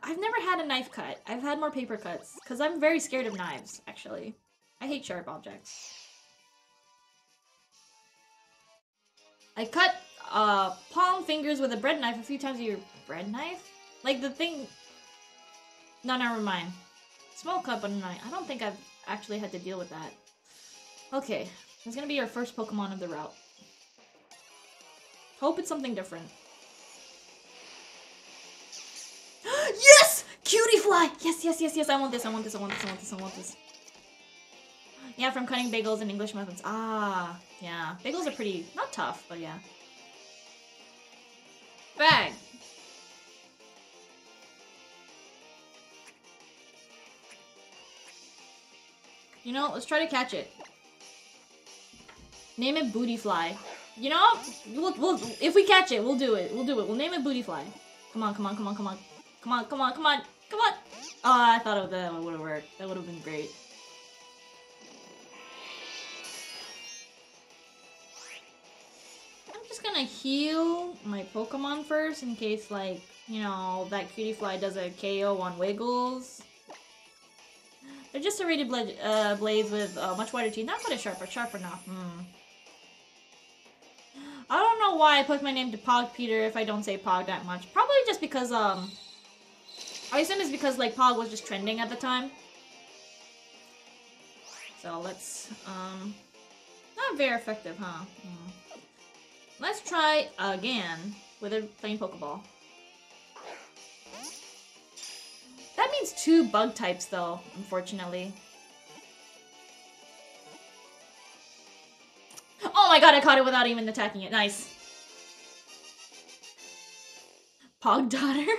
I've never had a knife cut. I've had more paper cuts. Because I'm very scared of knives, actually. I hate sharp objects. I cut palm fingers with a bread knife a few times. With your bread knife? Like the thing... No, never mind. Small cut, but not. I don't think I've actually had to deal with that. Okay. It's gonna be our first Pokemon of the route. Hope it's something different. Yes! Cutiefly! Yes, yes, yes, yes. I want this, I want this, I want this, I want this, I want this. Yeah, from cutting bagels and English muffins. Ah, yeah. Bagels are pretty, not tough, but yeah. Bag! You know, let's try to catch it. Name it Bootyfly. You know, we'll if we catch it, we'll do it. We'll do it. We'll name it Bootyfly. Come on, come on, come on, come on, come on, come on, come on, come on. Oh, I thought that would have worked. That would have been great. I'm just gonna heal my Pokemon first in case, like, you know, that Cutiefly does a KO on Wiggles. They're just serrated blades with much wider teeth. Not quite as sharp, but sharp enough. Mm. I don't know why I put my name to Pog Peter if I don't say Pog that much. Probably just because, I assume it's because, like, Pog was just trending at the time. So let's, not very effective, huh? Mm. Let's try again with a plain Pokeball. That means two bug types, though, unfortunately. Oh my god, I caught it without even attacking it. Nice. Pog Daughter?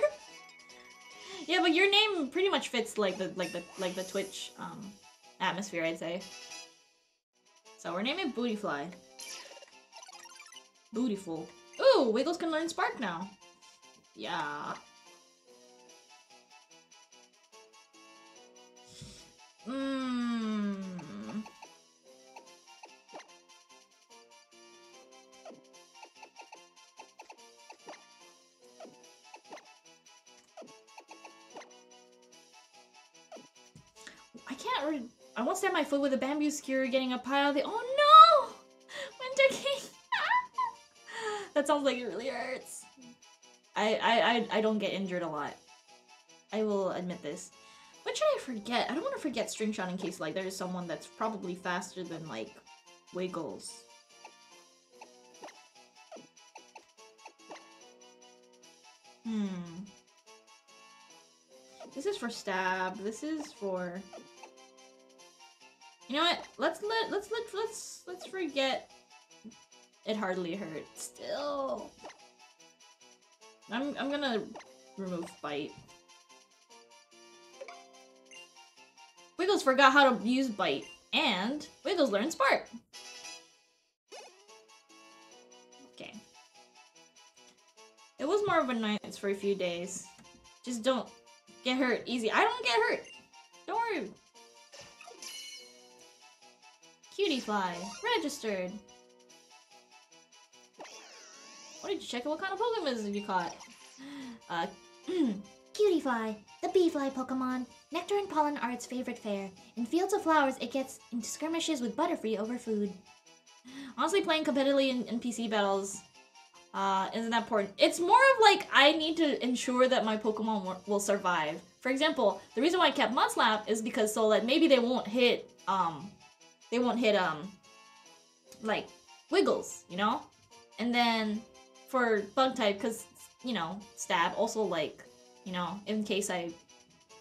Yeah, but your name pretty much fits like the Twitch atmosphere, I'd say. So we're naming it Bootyfly. Bootyful. Ooh, Wiggles can learn Spark now. Yeah. Mmm. I can't I won't stand my foot with a bamboo skewer getting a pile of the— Oh no! Winter King! That sounds like it really hurts. I don't get injured a lot. I will admit this. What should I forget? I don't want to forget String Shot in case, like, there's someone that's probably faster than, like, Wiggles. Hmm. This is for Stab. This is for... You know what? Let's forget It Hardly Hurt. Still. I'm gonna remove Bite. Wiggles forgot how to use Bite, and Wiggles learned Spark. Okay. It was more of a annoyance for a few days. Just don't get hurt easy. I don't get hurt. Don't worry. Cutiefly, registered. What did you check? What kind of Pokemon did you caught? Cutiefly, the bee-fly Pokemon. Nectar and pollen are its favorite fare. In fields of flowers, it gets into skirmishes with Butterfree over food. Honestly, playing competitively in PC battles isn't that important. It's more of like, I need to ensure that my Pokemon will survive. For example, the reason why I kept Munclap is because so that maybe they won't hit, like, Wiggles, you know? And then for bug type, because, you know, Stab, also like, you know, in case I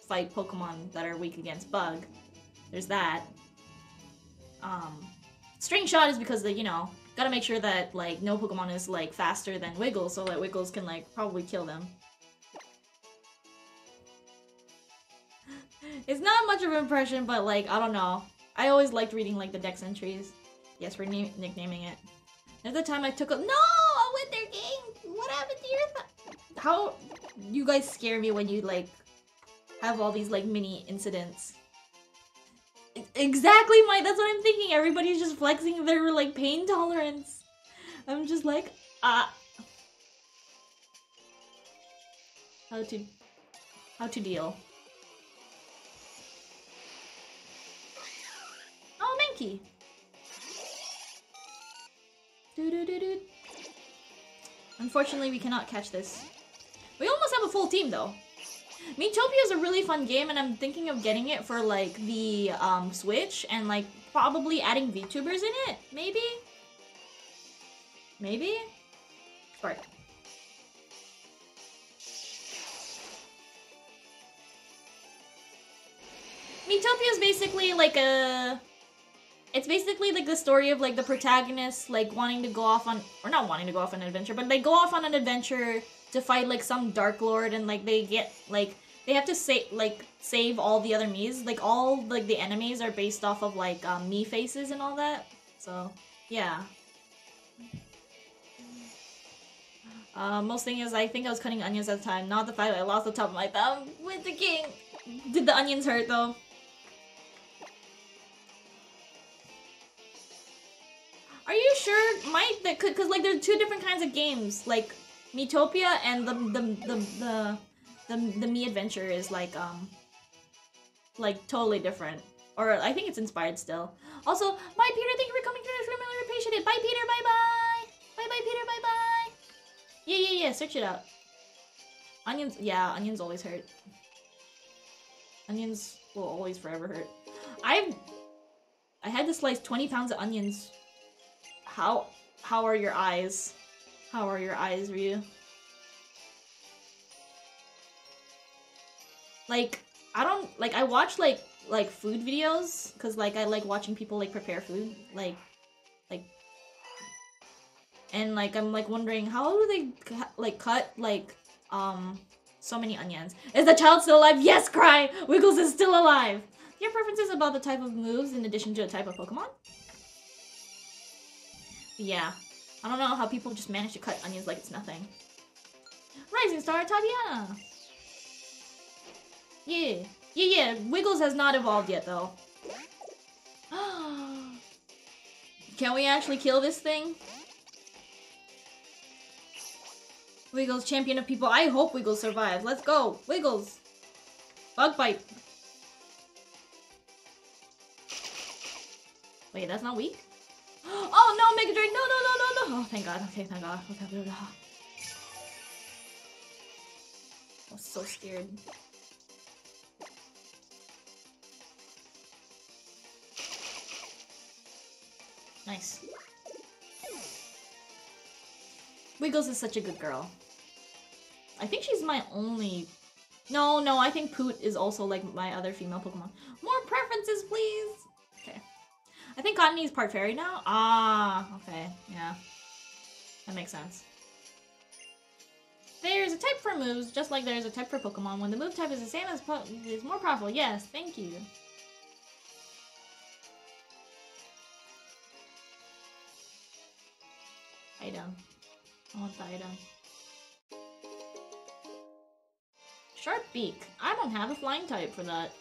fight Pokemon that are weak against bug. There's that. String Shot is because, you know, gotta make sure that, like, no Pokemon is, like, faster than Wiggles so that Wiggles can, like, probably kill them. It's not much of an impression, but, like, I don't know. I always liked reading, like, the Dex entries. Yes, we're nicknaming it. At the time I took a— No! A Winter King! What happened to your How— You guys scare me when you, like, have all these, like, mini incidents. Exactly, Mike! That's what I'm thinking! Everybody's just flexing their, like, pain tolerance. I'm just like, ah. how to deal. Oh, Mankey. Doo-doo-doo-doo. Unfortunately, we cannot catch this. We almost have a full team, though. Miitopia is a really fun game, and I'm thinking of getting it for, like, the Switch, and, like, probably adding VTubers in it? Maybe? Maybe? Spark. Miitopia is basically, like, a... It's basically, like, the story of, like, the protagonist, like, wanting to go off on... Or not wanting to go off on an adventure, but they go off on an adventure to fight, like, some Dark Lord, and, like, they get, like... They have to save all the other Miis. Like, all, like, the enemies are based off of, like, Mii faces and all that. So, yeah. Most thing is, I think I was cutting onions at the time. Not the fact that I lost the top of my thumb with the king. Did the onions hurt, though? Are you sure? Might that could, cause like there are two different kinds of games, like Miitopia and the Mii Adventure is like totally different, or I think it's inspired still. Also, bye Peter, thank you for coming through. I really appreciate it. Bye Peter, bye bye, bye bye Peter, bye bye. Yeah. Search it out. Onions, yeah, onions always hurt. Onions will always forever hurt. I had to slice 20 pounds of onions. How are your eyes? How are your eyes, Ryu? Like, I don't, like, I watch, like, food videos, because, like, I like watching people, like, prepare food, like, and, like, I'm, like, wondering, how do they, like, cut, like, so many onions? Is the child still alive? Yes, Cry! Wiggles is still alive! Your preferences about the type of moves in addition to the type of Pokemon? Yeah, I don't know how people just manage to cut onions like it's nothing. Rising Star Taviana! Yeah, Wiggles has not evolved yet, though. Can we actually kill this thing? Wiggles, champion of people. I hope Wiggles survives. Let's go! Wiggles! Bug bite! Wait, that's not weak? Oh no, Mega Drain! No! Oh, thank God. Okay, thank God. Okay. I was so scared. Nice. Wiggles is such a good girl. I think she's my only... No, I think Poot is also like my other female Pokemon. More preferences, please! Okay. I think Cottony is part fairy now? Ah, okay, yeah. That makes sense. There's a type for moves, just like there's a type for Pokemon. When the move type is the same as it's more powerful. Yes, thank you. Item. I want the item. Sharp beak. I don't have a flying type for that.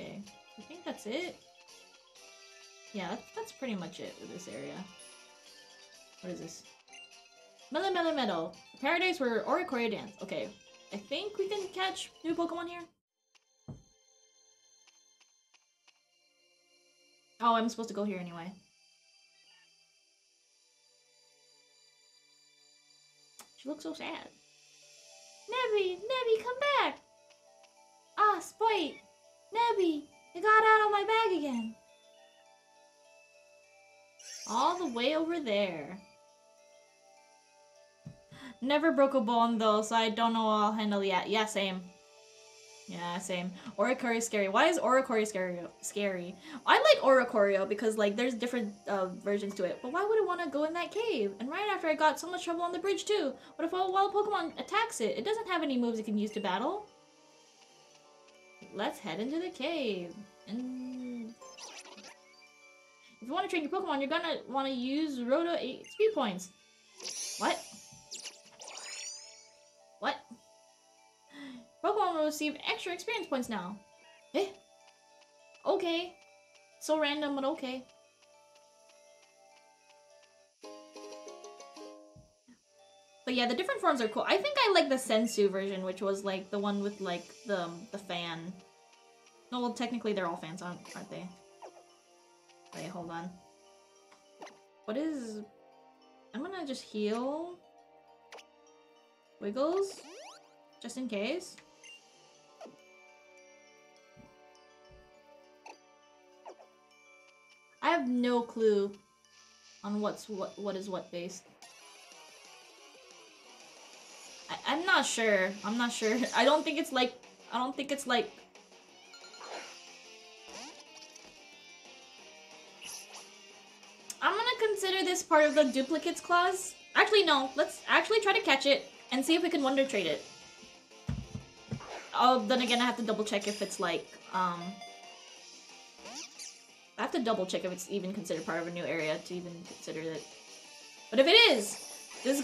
Okay, I think that's it. Yeah, that's pretty much it with this area. What is this? Melemele Meadow. A paradise where Oricorio dance. Okay, I think we can catch new Pokemon here. Oh, I'm supposed to go here anyway. She looks so sad. Nebby, come back! Ah, Spite! Nebby, it got out of my bag again. All the way over there. Never broke a bone though, so I don't know I'll handle yet. Yeah, same. Yeah, same. Oricorio scary. Why is Oricorio scary? I like Oricorio because like there's different versions to it. But why would it want to go in that cave? And right after I got so much trouble on the bridge too. What if a wild Pokemon attacks it? It doesn't have any moves it can use to battle. Let's head into the cave. And if you want to train your Pokemon, you're gonna want to use Roto 8 speed points. What? receive extra experience points now. Eh? Okay. So random, but okay. But yeah, the different forms are cool. I think I like the Sensu version, which was like the one with like the fan. No, well, technically they're all fans, aren't they? Wait, hold on. What is... I'm gonna just heal... Wiggles? Just in case. I have no clue on what's what is what based. I'm not sure. I'm not sure. I don't think it's like... I don't think it's like... I'm gonna consider this part of the duplicates clause. Actually, no. Let's actually try to catch it and see if we can wonder trade it. Oh, then again, I have to double check if it's like, I have to double check if it's even considered part of a new area to even consider it. But if it is, this is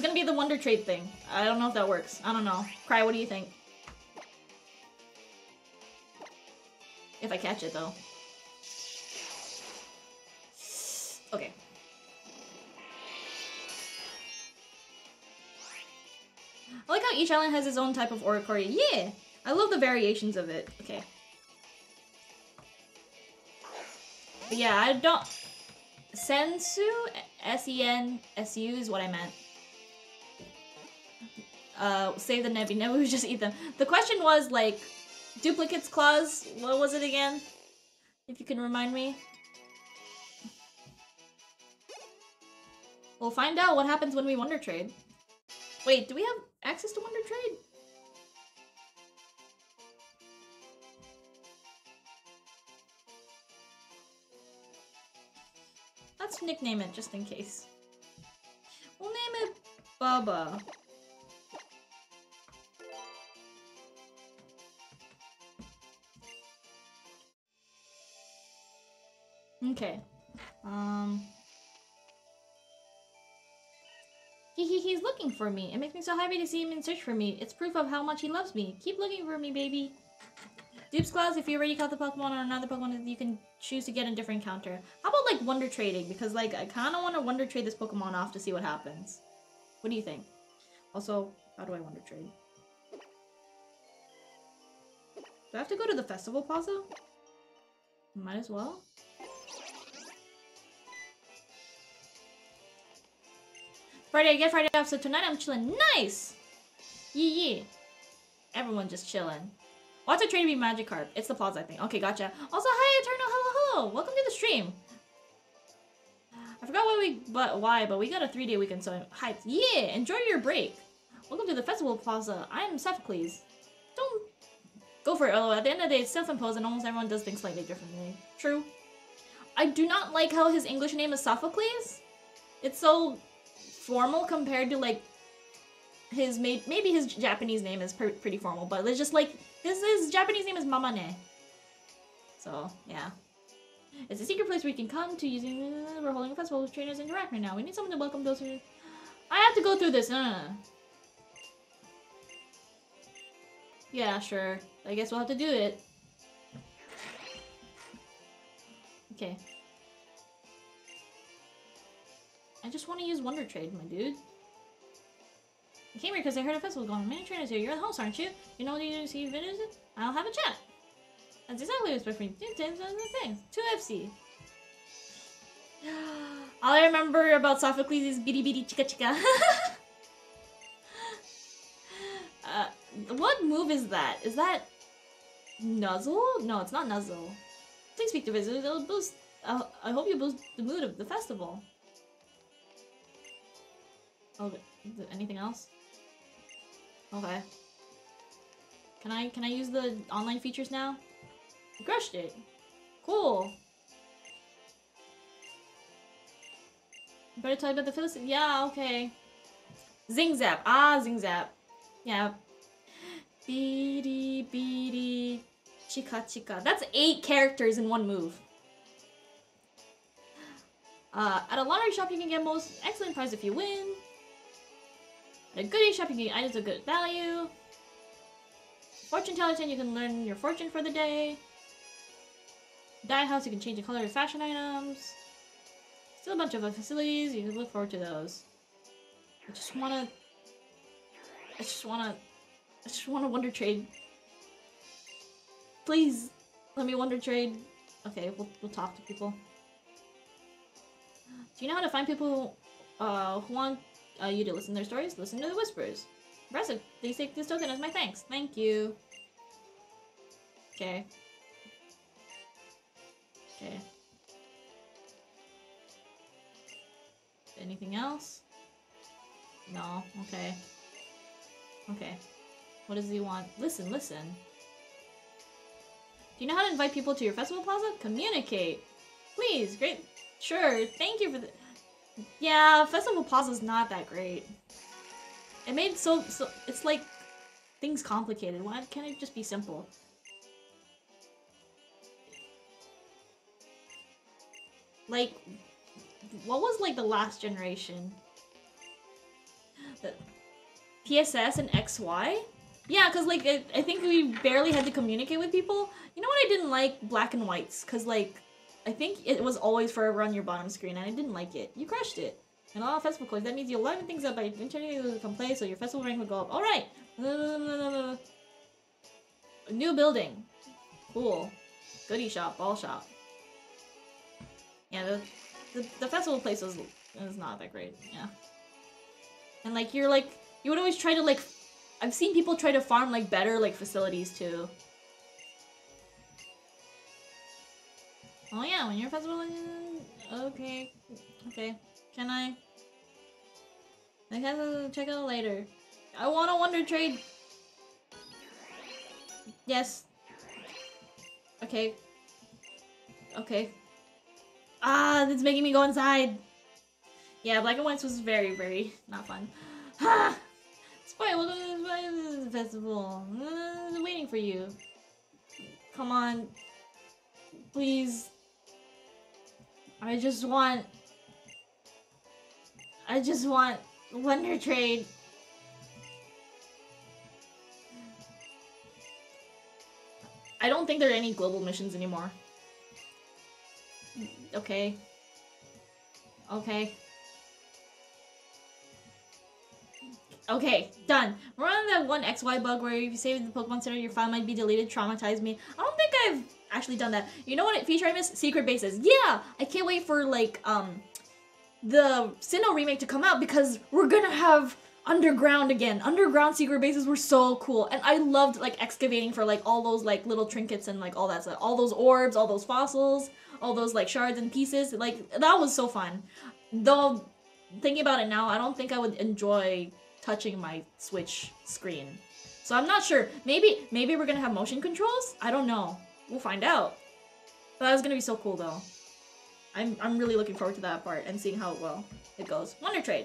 gonna be the wonder trade thing. I don't know if that works. I don't know. Cry, what do you think? If I catch it, though. Okay. I like how each island has its own type of Oricorio. Yeah! I love the variations of it. Okay. But yeah, I don't... Sensu? S-E-N-S-U is what I meant. Save the Nebi. Nebi would just eat them. The question was, like, duplicates clause. What was it again? If you can remind me. We'll find out what happens when we wonder trade. Wait, do we have access to Wonder Trade? Let's nickname it just in case. We'll name it Bubba. Okay. He's looking for me. It makes me so happy to see him in search for me. It's proof of how much he loves me. Keep looking for me, baby. Dupes Claws, if you already caught the Pokemon or another Pokemon, you can choose to get a different counter. How about, like, wonder trading? Because, like, I kind of want to wonder trade this Pokemon off to see what happens. What do you think? Also, how do I wonder trade? Do I have to go to the Festival Plaza? Might as well. Friday, I get Friday off, so tonight I'm chilling. Nice! Yeah. Everyone just chilling. What's a trade to be Magikarp? It's the plaza, I think. Okay, gotcha. Also, hi, Eternal. Hello. Welcome to the stream. I forgot why, but we got a 3-day weekend, so I'm hyped. Yeah, enjoy your break. Welcome to the Festival Plaza. I'm Sophocles. Don't go for it, although at the end of the day, it's self-imposed, and almost everyone does things slightly differently. True. I do not like how his English name is Sophocles. It's so... formal compared to like his maybe his Japanese name is pretty formal, but it's just like his Japanese name is Mamane. So yeah, it's a secret place where you can come to using. We're holding a festival with trainers interact right now. We need someone to welcome those who. I have to go through this. No. Yeah, sure. I guess we'll have to do it. Okay. I just want to use Wonder Trade, my dude. I came here because I heard a festival going on. Many trainers here. You're the host, aren't you? You know what you see videos? I'll have a chat. That's exactly what it's for me. Two times those things. 2FC. All I remember about Sophocles is bitty bitty chica chica. What move is that? Is that Nuzlocke? No, it's not Nuzlocke. Please speak to visitors. It'll boost. I hope you boost the mood of the festival. Oh, anything else? Okay. Can I use the online features now? I crushed it. Cool. Better tell you about the Philistine. Yeah, okay. Zing Zap. Ah, Zing Zap. Yeah. Beady, beady, chica, chica. That's 8 characters in one move. At a lottery shop, you can get most excellent prize if you win. At a goodie shop, you can get items of good value. Fortune teller stand, you can learn your fortune for the day. Dye house, you can change the color of fashion items. Still a bunch of facilities, you can look forward to those. I just wanna wonder trade. Please, let me wonder trade. Okay, we'll talk to people. Do you know how to find people who want you to listen to their stories? Listen to the whispers. Impressive. Please take this token as my thanks. Thank you. Okay. Okay. Anything else? No. Okay. Okay. What does he want? Listen, listen. Do you know how to invite people to your festival plaza? Communicate. Please. Great. Sure. Thank you for the... Yeah, festival plaza's not that great. It made so it's like things complicated. Why can't it just be simple? Like, what was like the last generation? The PSS and XY? Yeah, because like I think we barely had to communicate with people. You know what, I didn't like black and whites, because like I think it was always forever on your bottom screen and I didn't like it. You crushed it. And all festival coins, that means you'll liven things up by interning with a complaint, so your festival rank will go up. Alright! New building. Cool. Goodie shop, ball shop. Yeah, the festival place was not that great. Yeah. And like, you're like, you would always try to like, I've seen people try to farm like better like facilities too. Oh yeah, when you're festival, okay. Okay. Can I? I have to check out later. I want to wonder trade. Yes. Okay. Okay. Ah, that's making me go inside. Yeah, black and whites was very, very not fun. Ha! Spy, welcome to the festival. I'm waiting for you. Come on. Please. I just want wonder trade. I don't think there are any global missions anymore. Okay. Okay. Okay, done. We're on that one XY bug where if you save the Pokemon Center, your file might be deleted. Traumatize me. I don't think I've actually done that. You know what feature I miss? Secret bases. Yeah! I can't wait for like, the Sinnoh remake to come out, because we're gonna have underground again. Underground secret bases were so cool, and I loved like excavating for like all those like little trinkets and like all that stuff. All those orbs, all those fossils, all those like shards and pieces. Like, that was so fun. Though, thinking about it now, I don't think I would enjoy touching my Switch screen. So I'm not sure. Maybe we're gonna have motion controls? I don't know. We'll find out. But that was gonna be so cool though. I'm really looking forward to that part and seeing how well it goes. Wonder trade.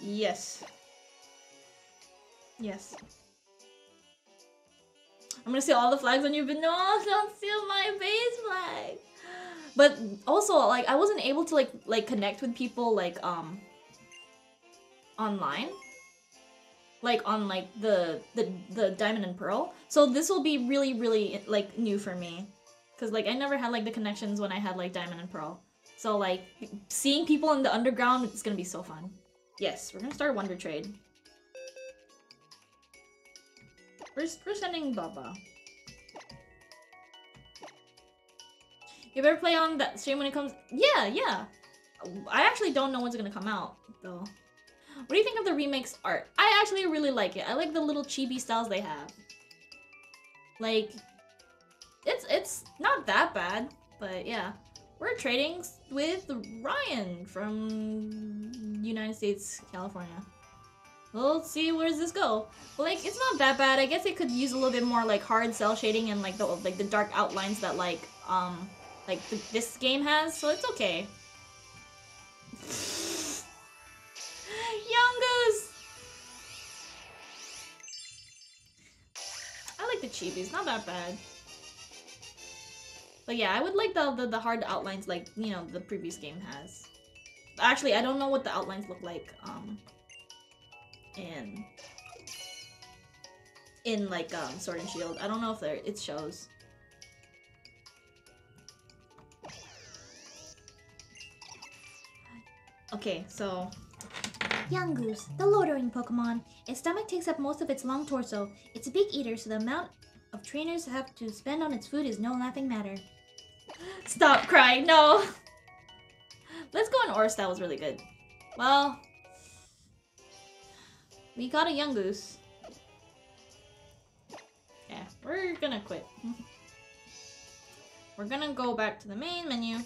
Yes. Yes. I'm gonna steal all the flags on you, but no, don't steal my base flag. But also, like, I wasn't able to like connect with people like online. Like on like the Diamond and Pearl. So this will be really, really like new for me. Cause like I never had like the connections when I had like Diamond and Pearl, so like seeing people in the underground, it's gonna be so fun. Yes, we're gonna start wonder trade. We're sending Baba. You better play on that stream when it comes. Yeah, yeah. I actually don't know when's gonna come out though. What do you think of the remake's art? I actually really like it. I like the little chibi styles they have. Like. It's not that bad, but yeah. We're trading with Ryan from United States, California. We'll see, where does this go? But like, it's not that bad. I guess it could use a little bit more like hard cell shading and like the dark outlines that like this game has, so it's okay. Young Goose! I like the chibis, not that bad. But yeah, I would like the hard outlines like, you know, the previous game has. Actually, I don't know what the outlines look like in in like Sword and Shield. I don't know if there it shows. Okay, so Yangoose, the loitering Pokemon. Its stomach takes up most of its long torso. It's a big eater, so the amount of trainers have to spend on its food is no laughing matter. Stop crying, no! Let's go on Oris, that was really good. Well, we got a Yangoose. Yeah, we're gonna quit. We're gonna go back to the main menu.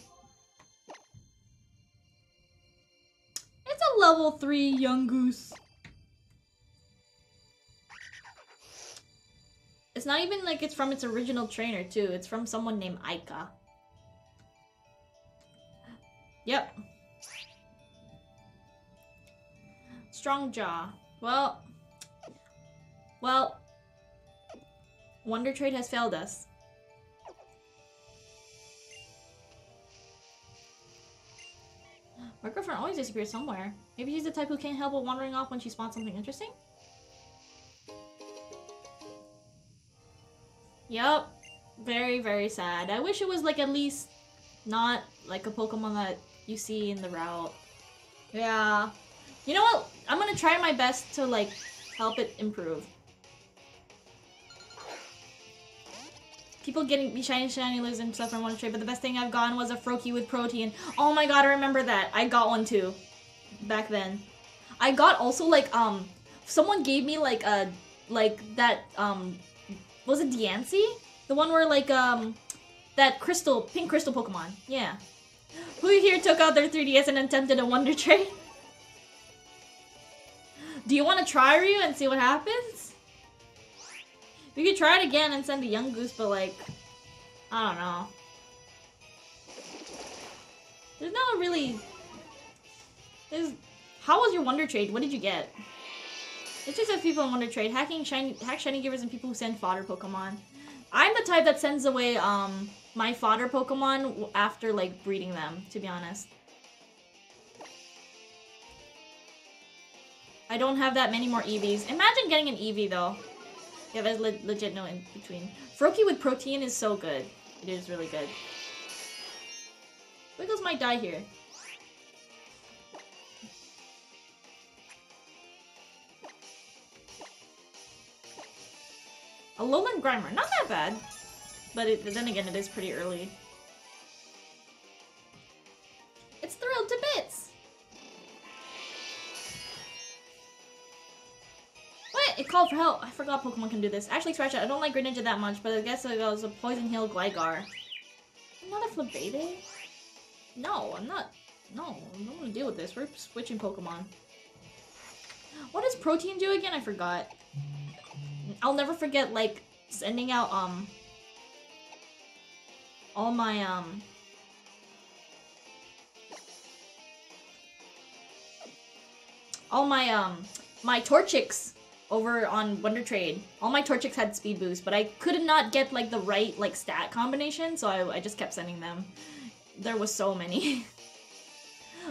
It's a level 3 Yangoose. It's not even like it's from its original trainer too. It's from someone named Aika. Yep. Strong Jaw. Well. Wonder Trade has failed us. My girlfriend always disappears somewhere. Maybe she's the type who can't help but wandering off when she spots something interesting? Yep. Very, very sad. I wish it was like at least not like a Pokemon that you see in the route. Yeah. You know what? I'm gonna try my best to like help it improve. People getting me shiny losing and stuff from Wonder Trade, but the best thing I've gotten was a Froakie with protein. Oh my god, I remember that. I got one too. Back then. I got also like someone gave me like a that was it Diancie? The one where like that crystal, pink crystal Pokemon. Yeah. Who here took out their 3DS and attempted a Wonder Trade? Do you want to try Ryu and see what happens? We could try it again and send a Yangoose, but like, I don't know. There's no really... How was your Wonder Trade? What did you get? It's just that people in Wonder Trade. Hack shiny givers and people who send fodder Pokemon. I'm the type that sends away my fodder Pokemon after like breeding them, to be honest. I don't have that many more EVs. Imagine getting an EV though. Yeah, there's legit no in between. Froakie with protein is so good. It is really good. Wiggles might die here. A Alolan Grimer, not that bad. But then again, it is pretty early. It's thrilled to bits! What? It called for help. I forgot Pokemon can do this. Actually, scratch it. I don't like Greninja that much, but I guess it was a Poison Heal Gligar. I'm not a Flabébé. No, I'm not. No, I don't want to deal with this. We're switching Pokemon. What does protein do again? I forgot. I'll never forget, like, sending out, all my, my Torchics over on Wonder Trade. All my Torchics had speed boost, but I could not get, like, the right, like, stat combination, so I just kept sending them. There was so many.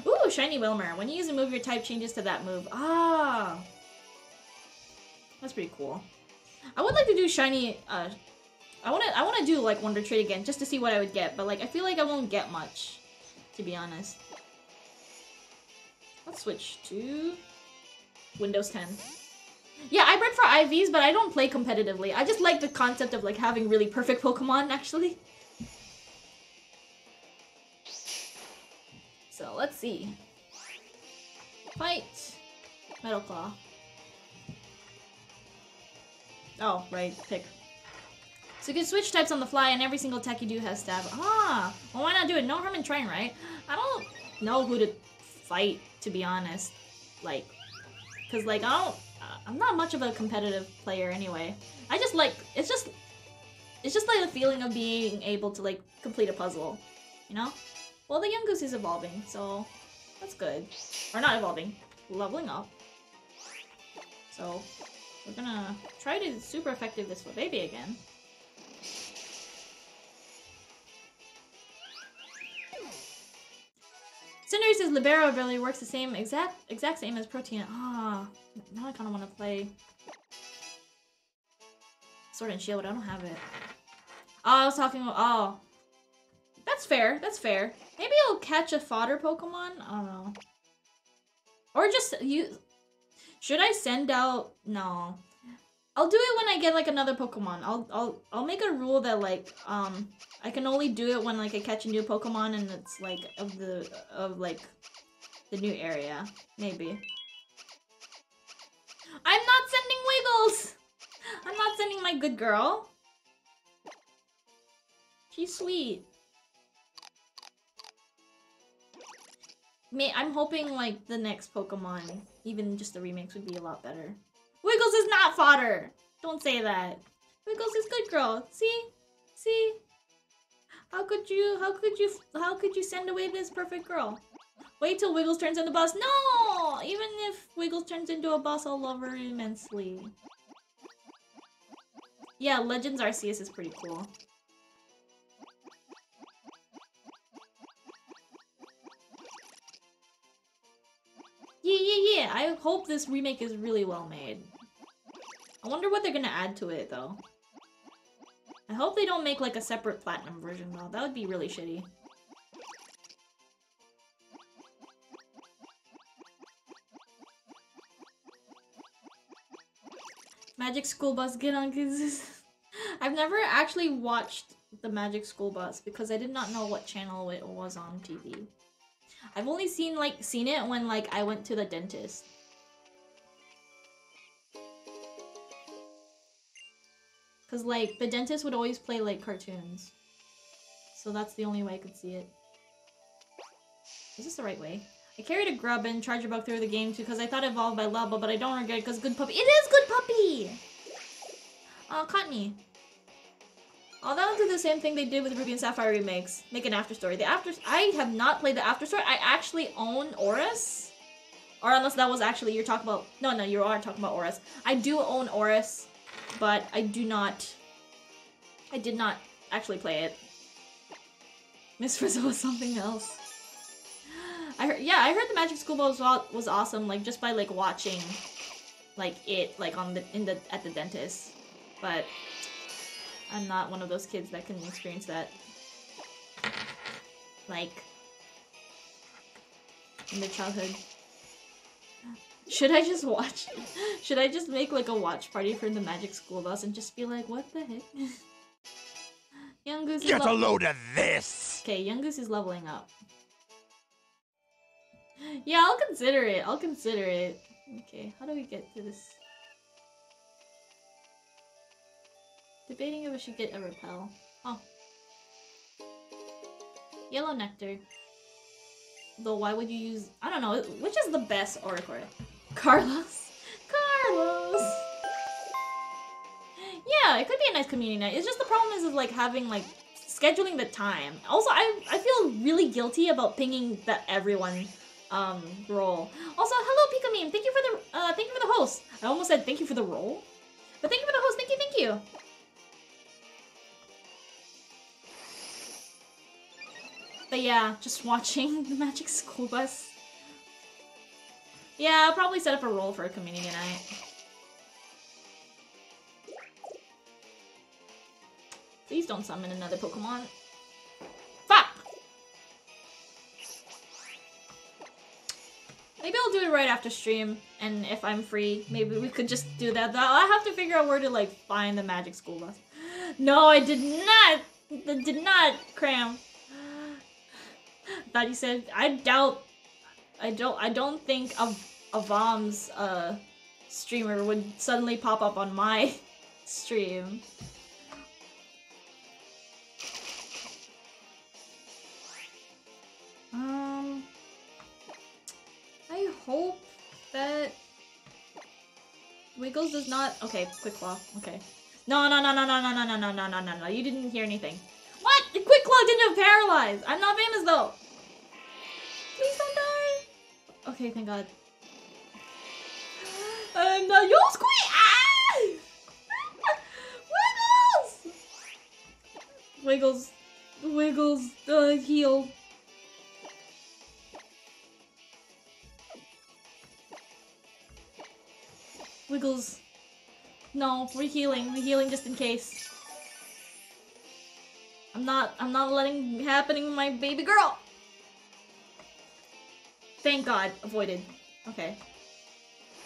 Ooh, Shiny Wilmer. When you use a move, your type changes to that move. Ah! That's pretty cool. I would like to do shiny, I wanna do like Wonder Trade again just to see what I would get, but like I feel like I won't get much, to be honest. Let's switch to Windows 10. Yeah, I bred for IVs, but I don't play competitively. I just like the concept of like having really perfect Pokemon, actually. So let's see. Fight Metal Claw. Oh, right, pick. So you can switch types on the fly, and every single attack you do has stab. Ah! Well, why not do it? No harm in trying, right? I don't know who to fight, to be honest. Like, because, like, I'm not much of a competitive player anyway. I just like, it's just like the feeling of being able to, like, complete a puzzle. You know? Well, the Yangoose is evolving, so that's good. Or not evolving. Leveling up. So... we're gonna try to super effective this Flabébé again. Cindery says Libero really works the same exact same as Protean. Ah, now I kind of want to play. Sword and Shield. I don't have it. Oh, I was talking about... Oh. That's fair. That's fair. Maybe I'll catch a fodder Pokemon? I don't know. Or just use... Should I send out... No. I'll do it when I get, like, another Pokemon. I'll make a rule that, like, I can only do it when, like, I catch a new Pokemon and it's, like, of the new area. Maybe. I'm not sending Wiggles! I'm not sending my good girl. She's sweet. I'm hoping, like, the next Pokemon, even just the remakes, would be a lot better. Wiggles is not fodder! Don't say that. Wiggles is good girl. See? See? How could you send away this perfect girl? Wait till Wiggles turns into a boss. No! Even if Wiggles turns into a boss, I'll love her immensely. Yeah, Legends Arceus is pretty cool. Yeah. I hope this remake is really well made. I wonder what they're gonna add to it, though. I hope they don't make, like, a separate platinum version, though. That would be really shitty. Magic School Bus, get on, cause I've never actually watched the Magic School Bus because I did not know what channel it was on TV. I've only seen it when, like, I went to the dentist. Cause, like, the dentist would always play, like, cartoons. So that's the only way I could see it. Is this the right way? I carried a grub and charger bug through the game too because I thought evolved by Lava, but I don't regret it because good puppy. It is good puppy! Oh, Cottony. Oh, that one did the same thing they did with Ruby and Sapphire remakes. Make an after story. I have not played the after story. I actually own Oris. Or unless that was actually you're talking about. No, you are talking about Oris. I do own Oris, but I did not actually play it. Miss Rizzo was something else. I heard the Magic School Bus was awesome, like, just by, like, watching, like, it, like, at the dentist. But I'm not one of those kids that can experience that, like, in their childhood. Should I just watch? Should I just make, like, a watch party for the Magic School Bus and just be like, what the heck? Young Goose is get a load of this! Okay, Young Goose is leveling up. Yeah, I'll consider it. I'll consider it. Okay, how do we get to this? Debating if we should get a repel. Oh. Yellow Nectar. Though why would you use... I don't know. Which is the best Oricorio? Carlos. Carlos! Yeah, it could be a nice community night. It's just the problem is like having like... scheduling the time. Also, I feel really guilty about pinging the everyone role. Also, hello Pika Meme. Thank you for the host. I almost said thank you for the role, but thank you for the host. Thank you. But yeah, just watching the Magic School Bus. Yeah, I'll probably set up a role for a community night. Please don't summon another Pokemon. Fuck! Maybe I'll do it right after stream, and if I'm free, maybe we could just do that. I'll have to figure out where to, like, find the Magic School Bus. No, I did not! I did not cram. I thought you said... I don't think Avam's streamer would suddenly pop up on my stream. I hope that Wiggles does not. Okay, Quick Claw. Okay. No. You didn't hear anything. What? The Quick Claw didn't have Paralyze. I'm not famous though. Please don't die. Okay, thank God. And yo, Squee! Ah! Wiggles. Wiggles. Heal. Wiggles, No, we're healing just in case. I'm not letting happening my baby girl! Thank God, avoided. Okay.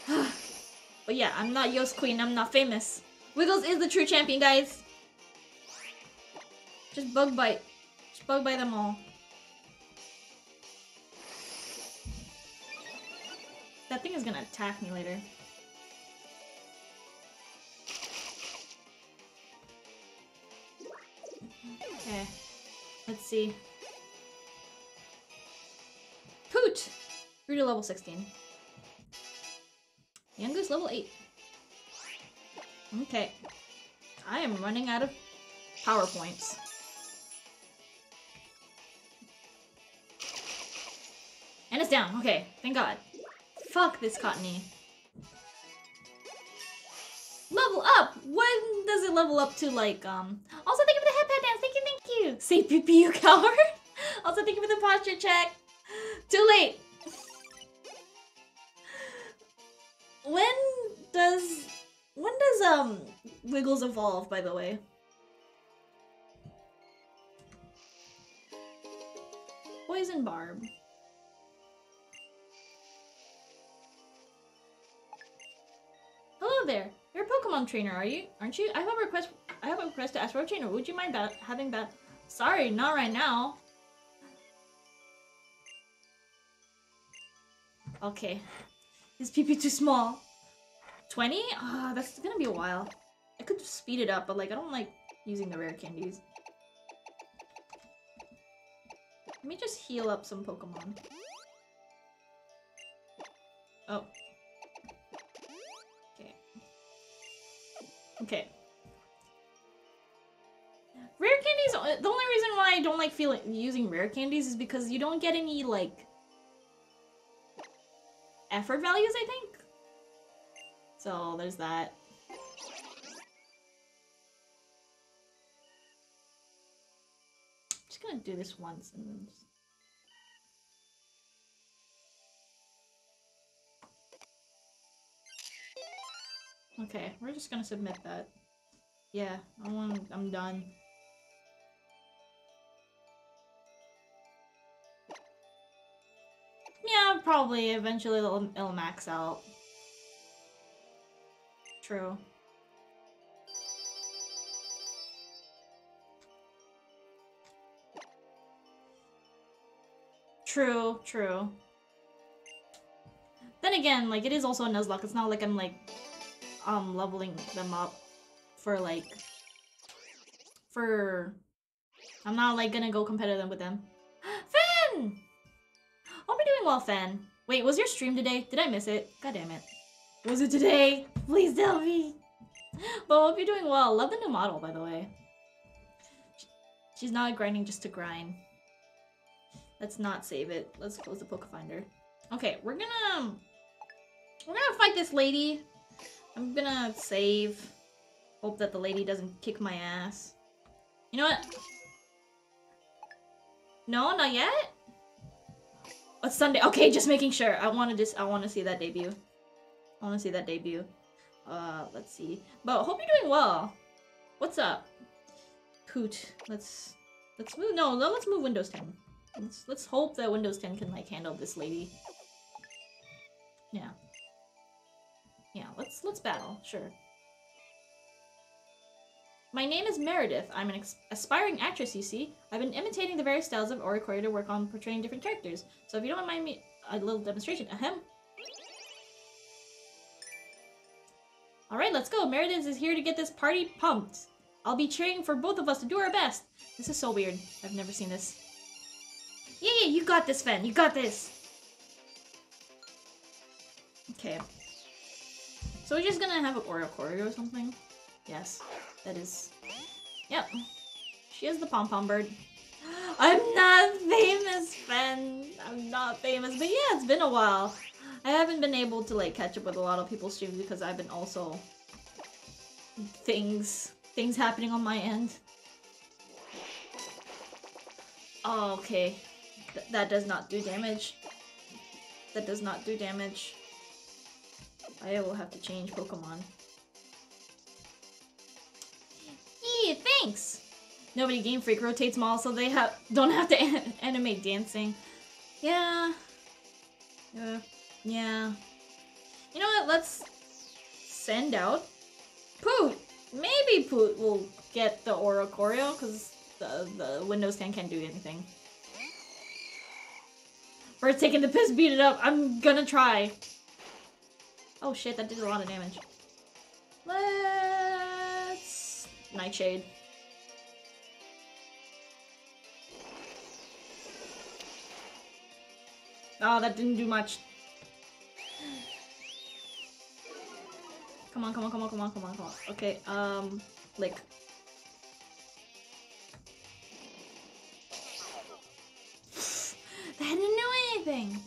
But yeah, I'm not Yo's queen, I'm not famous. Wiggles is the true champion, guys! Just bug bite. Just bug bite them all. That thing is gonna attack me later. Okay, let's see. Poot! Through to level 16. Youngest level 8. Okay. I am running out of PowerPoints. And it's down. Okay, thank God. Fuck this cottony. Level up! When does it level up to, like, Also, thank you for the headband dance! Thank you! Say pee pee, you coward! Also, thank you for the posture check! Too late! When does Wiggles evolve, by the way? Poison Barb. Hello there. You're a Pokemon trainer, are you? Aren't you? I have a request to ask for a trainer. Would you mind having that? Sorry, not right now. Okay. Is PP too small? 20? Ah, that's gonna be a while. I could speed it up, but like I don't like using the rare candies. Let me just heal up some Pokemon. Oh. Okay. Okay. Rare candies, the only reason why I don't like using rare candies is because you don't get any like effort values, I think. So there's that. I'm just gonna do this once and then just... Okay, we're just gonna submit that. Yeah, I'm done. Yeah, probably eventually it'll max out. True. True, true. Then again, like it is also a Nuzlocke. It's not like I'm like leveling them up for like I'm not like gonna go competitive with them. Finn! Hope you're doing well, Finn. Wait, was your stream today? Did I miss it? God damn it. Was it today? Please tell me! But hope you're doing well. Love the new model, by the way. She's not grinding just to grind. Let's not save it. Let's close the Pokefinder. Okay, we're gonna fight this lady. I'm gonna save. Hope that the lady doesn't kick my ass. You know what? No, not yet? It's Sunday. Okay, just making sure. I wanna see that debut. I want to see that debut. Let's see. But hope you're doing well. What's up? Poot. Let's move. No, let's move Windows 10. Let's hope that Windows 10 can like handle this lady. Yeah. Yeah. Let's battle. Sure. My name is Meredith. I'm an aspiring actress. You see, I've been imitating the various styles of Oricorio to work on portraying different characters. So if you don't mind me, a little demonstration. Ahem. Alright, let's go. Meredith is here to get this party pumped. I'll be cheering for both of us to do our best. This is so weird. I've never seen this. Yeah, you got this, Fen. You got this. Okay. So we're just gonna have an Oricorio or something? Yes, that is... Yep. She is the pom-pom bird. I'm not famous, Fen. I'm not famous. But yeah, it's been a while. I haven't been able to like catch up with a lot of people's streams because I've been also things happening on my end. Oh, okay. That does not do damage. That does not do damage. I will have to change Pokemon. Thanks! Nobody Game Freak rotates them all, so they don't have to animate dancing. Yeah. Yeah. You know what? Let's send out Poot. Maybe Poot will get the Oricorio, because the Windows 10 can't do anything. Bird's taking the piss, beat it up. I'm gonna try. Oh shit, that did a lot of damage. Let's... Nightshade. Oh, that didn't do much. Come on, come on, come on, come on, come on, come on. Okay, Lick. That didn't do anything!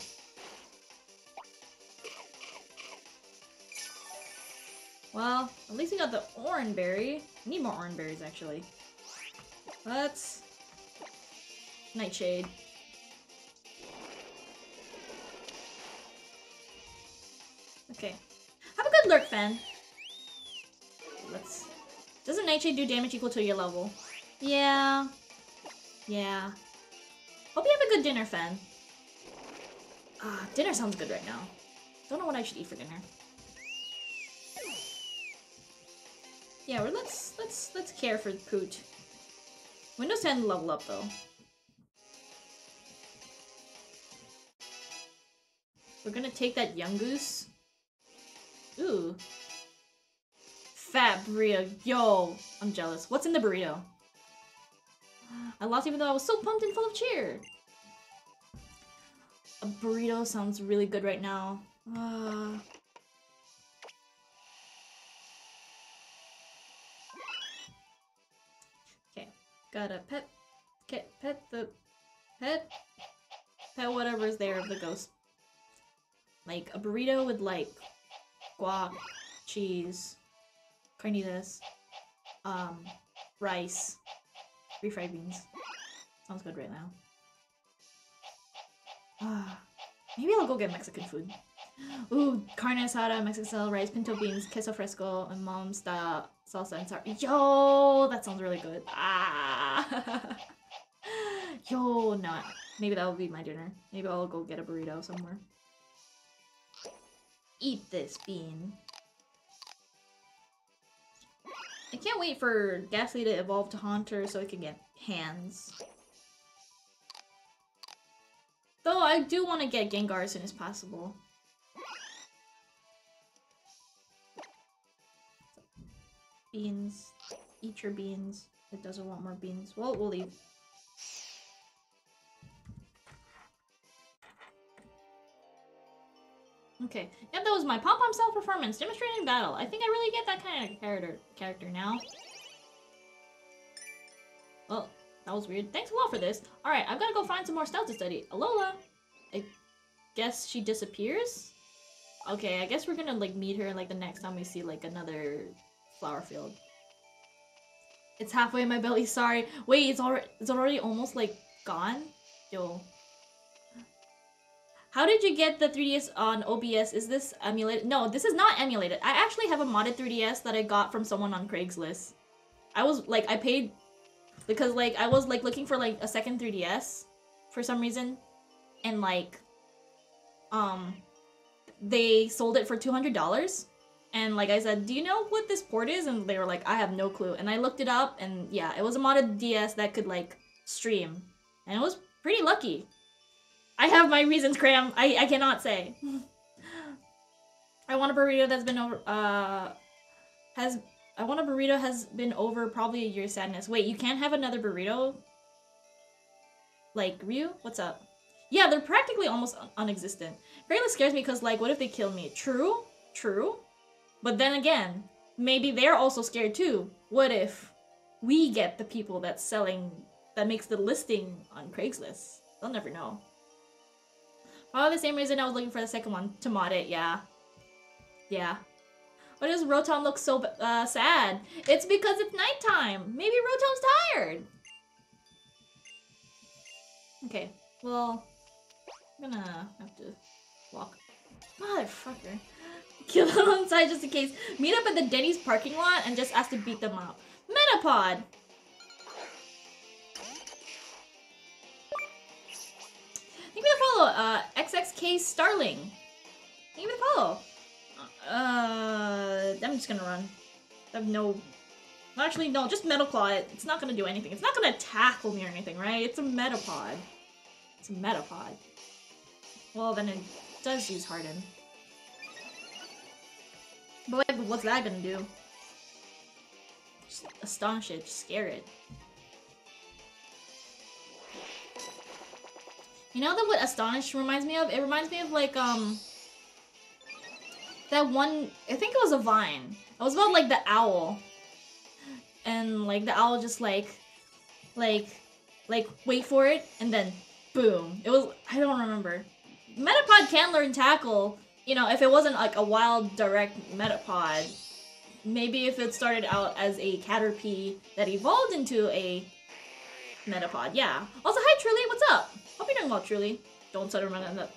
Well, at least we got the orange berry. I need more orange berries, actually. Let's... Nightshade. Okay. Have a good lurk, Fen. Let's... Doesn't Nightshade do damage equal to your level? Yeah. Yeah. Hope you have a good dinner, Fen. Dinner sounds good right now. Don't know what I should eat for dinner. Yeah, well, let's care for Poot. Windows 10 level up though. We're gonna take that young goose. Ooh. Fat burrito. Yo, I'm jealous. What's in the burrito? I lost even though I was so pumped and full of cheer. A burrito sounds really good right now. Okay, gotta pet whatever's there of the ghost. Like a burrito with like guac, cheese, carnitas, rice. Refried beans. Sounds good right now. Maybe I'll go get Mexican food. Ooh, carne asada, Mexican style rice, pinto beans, queso fresco, and mom's style salsa and sour. Yo, that sounds really good. Ah. Yo, no. Maybe that'll be my dinner. Maybe I'll go get a burrito somewhere. Eat this bean. I can't wait for Ghastly to evolve to Haunter so it can get hands. Though I do want to get Gengar as soon as possible. Beans. Eat your beans. It doesn't want more beans. Well, we'll leave. Okay, yep, that was my pom-pom self-performance, demonstrating battle. I think I really get that kind of character now. Well, that was weird. Thanks a lot for this. Alright, I've got to go find some more styles to study. Alola! I guess she disappears? Okay, I guess we're gonna, like, meet her, like, the next time we see, like, another flower field. It's halfway in my belly, sorry. Wait, it's already almost, like, gone? Yo. How did you get the 3DS on OBS? Is this emulated? No, this is not emulated. I actually have a modded 3DS that I got from someone on Craigslist. I was like, I paid because like I was like looking for like a second 3DS for some reason, and like they sold it for $200, and like I said, do you know what this port is? And they were like, I have no clue. And I looked it up, and yeah, it was a modded DS that could like stream, and it was pretty lucky. I have my reasons, Cram. I cannot say. I want a burrito that's been over, has been over probably a year's sadness. Wait, you can't have another burrito? Like, Ryu? What's up? Yeah, they're practically almost non-existent. Craigslist scares me because, like, what if they kill me? True? True? But then again, maybe they're also scared too. What if we get the people that's selling, that makes the listing on Craigslist? They'll never know. Probably the same reason I was looking for the second one, to mod it, yeah. Yeah. Why does Rotom look so sad? It's because it's nighttime! Maybe Rotom's tired! Okay, well... I'm gonna have to walk. Motherfucker. Kill them on side just in case. Meet up at the Denny's parking lot and just ask to beat them up. Metapod! Thank you for the follow, XXK Starling. Thank you for the follow. I'm just gonna run. I have no... Actually, no, just Metal Claw it. It's not gonna do anything. It's not gonna tackle me or anything, right? It's a Metapod. It's a Metapod. Well, then it does use Harden. But what's that gonna do? Just astonish it, just scare it. You know that what Astonish reminds me of? It reminds me of like, that one, I think it was a vine. It was about like the owl. And like the owl just like wait for it and then boom. It was, I don't remember. Metapod can learn Tackle, you know, if it wasn't like a wild direct Metapod. Maybe if it started out as a Caterpie that evolved into a Metapod, yeah. Also, hi Truly, what's up? Hope you're doing well, Truly. Don't set him running up.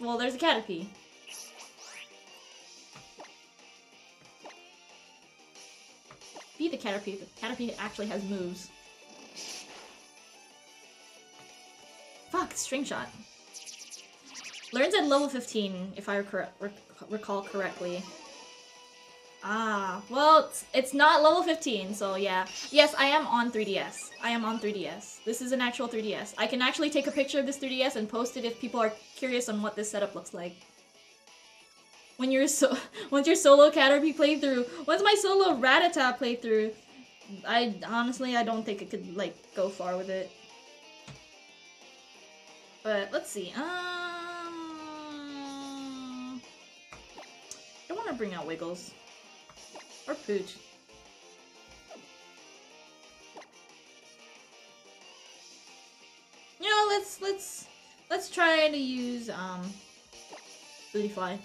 Well, there's a Caterpie. Be the Caterpie. The Caterpie actually has moves. Fuck, String Shot. Learns at level 15, if I recall correctly. Ah, well, it's not level 15, so yeah. Yes, I am on 3DS. I am on 3DS. This is an actual 3DS. I can actually take a picture of this 3DS and post it if people are curious on what this setup looks like. When you're once your solo Caterpie playthrough, once my solo Rattata playthrough, I honestly, I don't think it could, like, go far with it. But, let's see, I don't want to bring out Wiggles. Or Pooch. You know, let's try to use Bootyfly.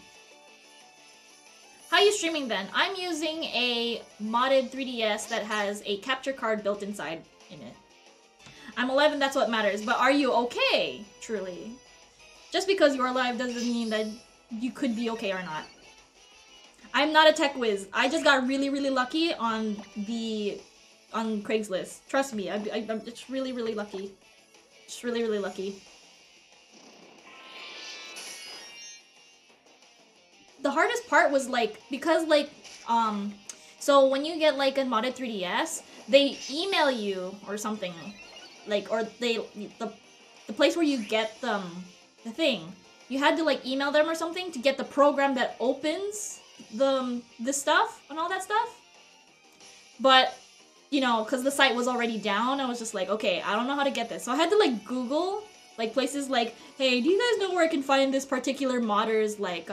How are you streaming then? I'm using a modded 3DS that has a capture card built inside in it. I'm 11, that's what matters, but are you okay, Truly? Just because you're alive doesn't mean that you could be okay or not. I'm not a tech whiz. I just got really, really lucky on the... on Craigslist. Trust me, I'm just really, really lucky. Just really, really lucky. The hardest part was like, because like, so when you get like a modded 3DS, they email you or something. Like, or they, the place where you get them, the thing. You had to like email them or something to get the program that opens the stuff and all that stuff, but you know, because the site was already down, I was just like, okay, I don't know how to get this, so I had to like Google like places like, hey, do you guys know where I can find this particular modder's like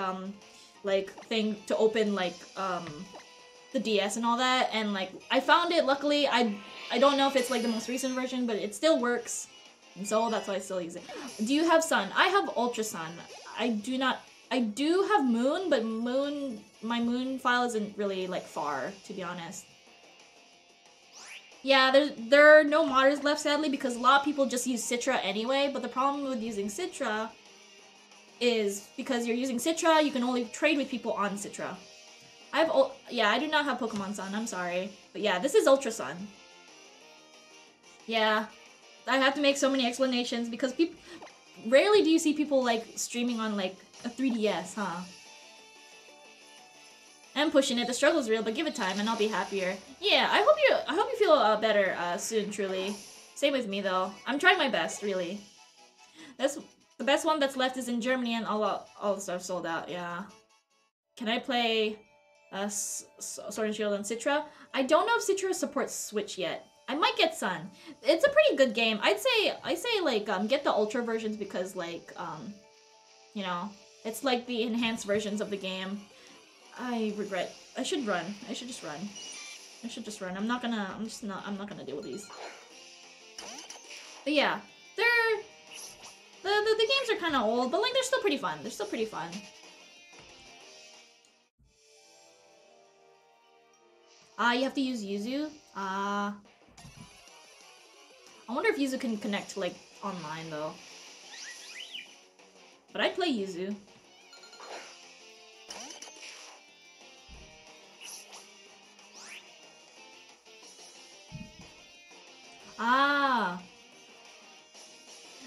thing to open like the DS and all that, and like I found it. Luckily, I don't know if it's like the most recent version, but it still works, and so that's why I still use it. Do you have Sun? I have Ultra Sun. I do not. I do have Moon, but Moon, my Moon file isn't really, like, far, to be honest. Yeah, there are no modders left, sadly, because a lot of people just use Citra anyway, but the problem with using Citra is because you're using Citra, you can only trade with people on Citra. I have, yeah, I do not have Pokemon Sun, I'm sorry. But yeah, this is Ultra Sun. Yeah, I have to make so many explanations because people, rarely do you see people, like, streaming on, like, a 3DS, huh? I'm pushing it. The struggle's real, but give it time, and I'll be happier. Yeah, I hope you feel better soon, Truly. Same with me, though. I'm trying my best, really. That's the best one that's left is in Germany, and all the stuff sold out. Yeah. Can I play Sword and Shield on Citra? I don't know if Citra supports Switch yet. I might get Sun. It's a pretty good game. I'd say like get the Ultra versions because like you know. It's like the enhanced versions of the game. I regret. I should run. I should just run. I should just run. I'm not gonna deal with these. But yeah, they're the games are kind of old, but like they're still pretty fun. They're still pretty fun. You have to use Yuzu. I wonder if Yuzu can connect to like online though. But I'd play Yuzu.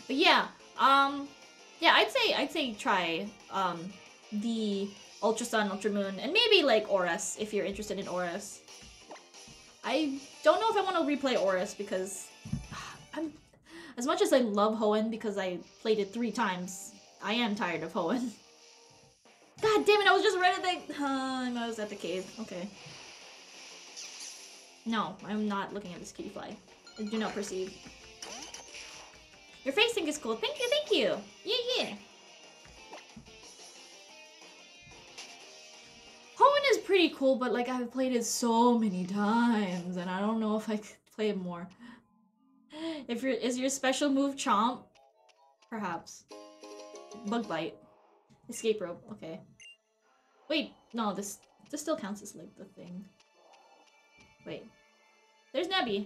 But yeah, Yeah, I'd say try the Ultra Sun, Ultra Moon, and maybe like Oras if you're interested in Oras. I don't know if I want to replay Oras because I'm, as much as I love Hoenn because I played it 3 times, I am tired of Hoenn. God damn it! I was just right at the. I was at the cave. Okay. No, I'm not looking at this Cutiefly. Do not proceed. Your face thing is cool. Thank you, thank you. Yeah. Hoenn is pretty cool, but like I've played it so many times, and I don't know if I could play it more. If you're, is your special move chomp? Perhaps. Bug bite. Escape rope, okay. Wait, no, this still counts as like the thing. Wait. There's Nebby.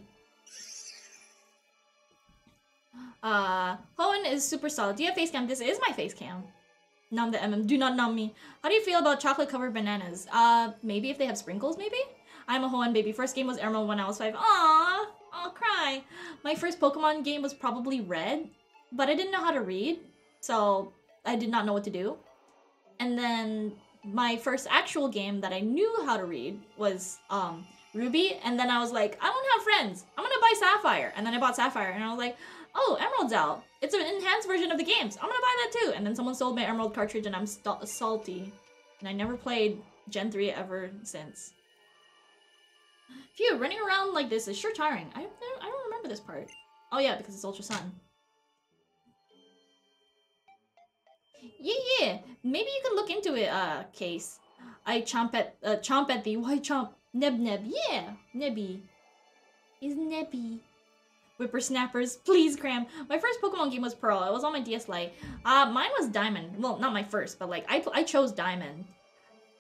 Hoenn is super solid. Do you have face cam? This is my face cam. Nom the mm. Do not numb me. How do you feel about chocolate covered bananas? Maybe if they have sprinkles, maybe? I'm a Hoenn baby. First game was Emerald when I was 5. Aww, I'll cry. My first Pokemon game was probably Red, but I didn't know how to read, so I did not know what to do. And then my first actual game that I knew how to read was Ruby, and then I was like, I don't have friends. I'm gonna buy Sapphire. And then I bought Sapphire, and I was like, oh, Emerald's out. It's an enhanced version of the games. I'm gonna buy that too. And then someone sold my Emerald cartridge, and I'm salty. And I never played Gen 3 ever since. Phew, running around like this is sure tiring. I don't remember this part. Oh yeah, because it's Ultra Sun. Yeah. Maybe you can look into it, Case. I chomp at thee. Why chomp? Neb. Yeah, Nebby. Is Nebby. Whippersnappers, please cram. My first Pokemon game was Pearl. It was on my DS Lite. Mine was Diamond. Well, not my first, but like I chose Diamond.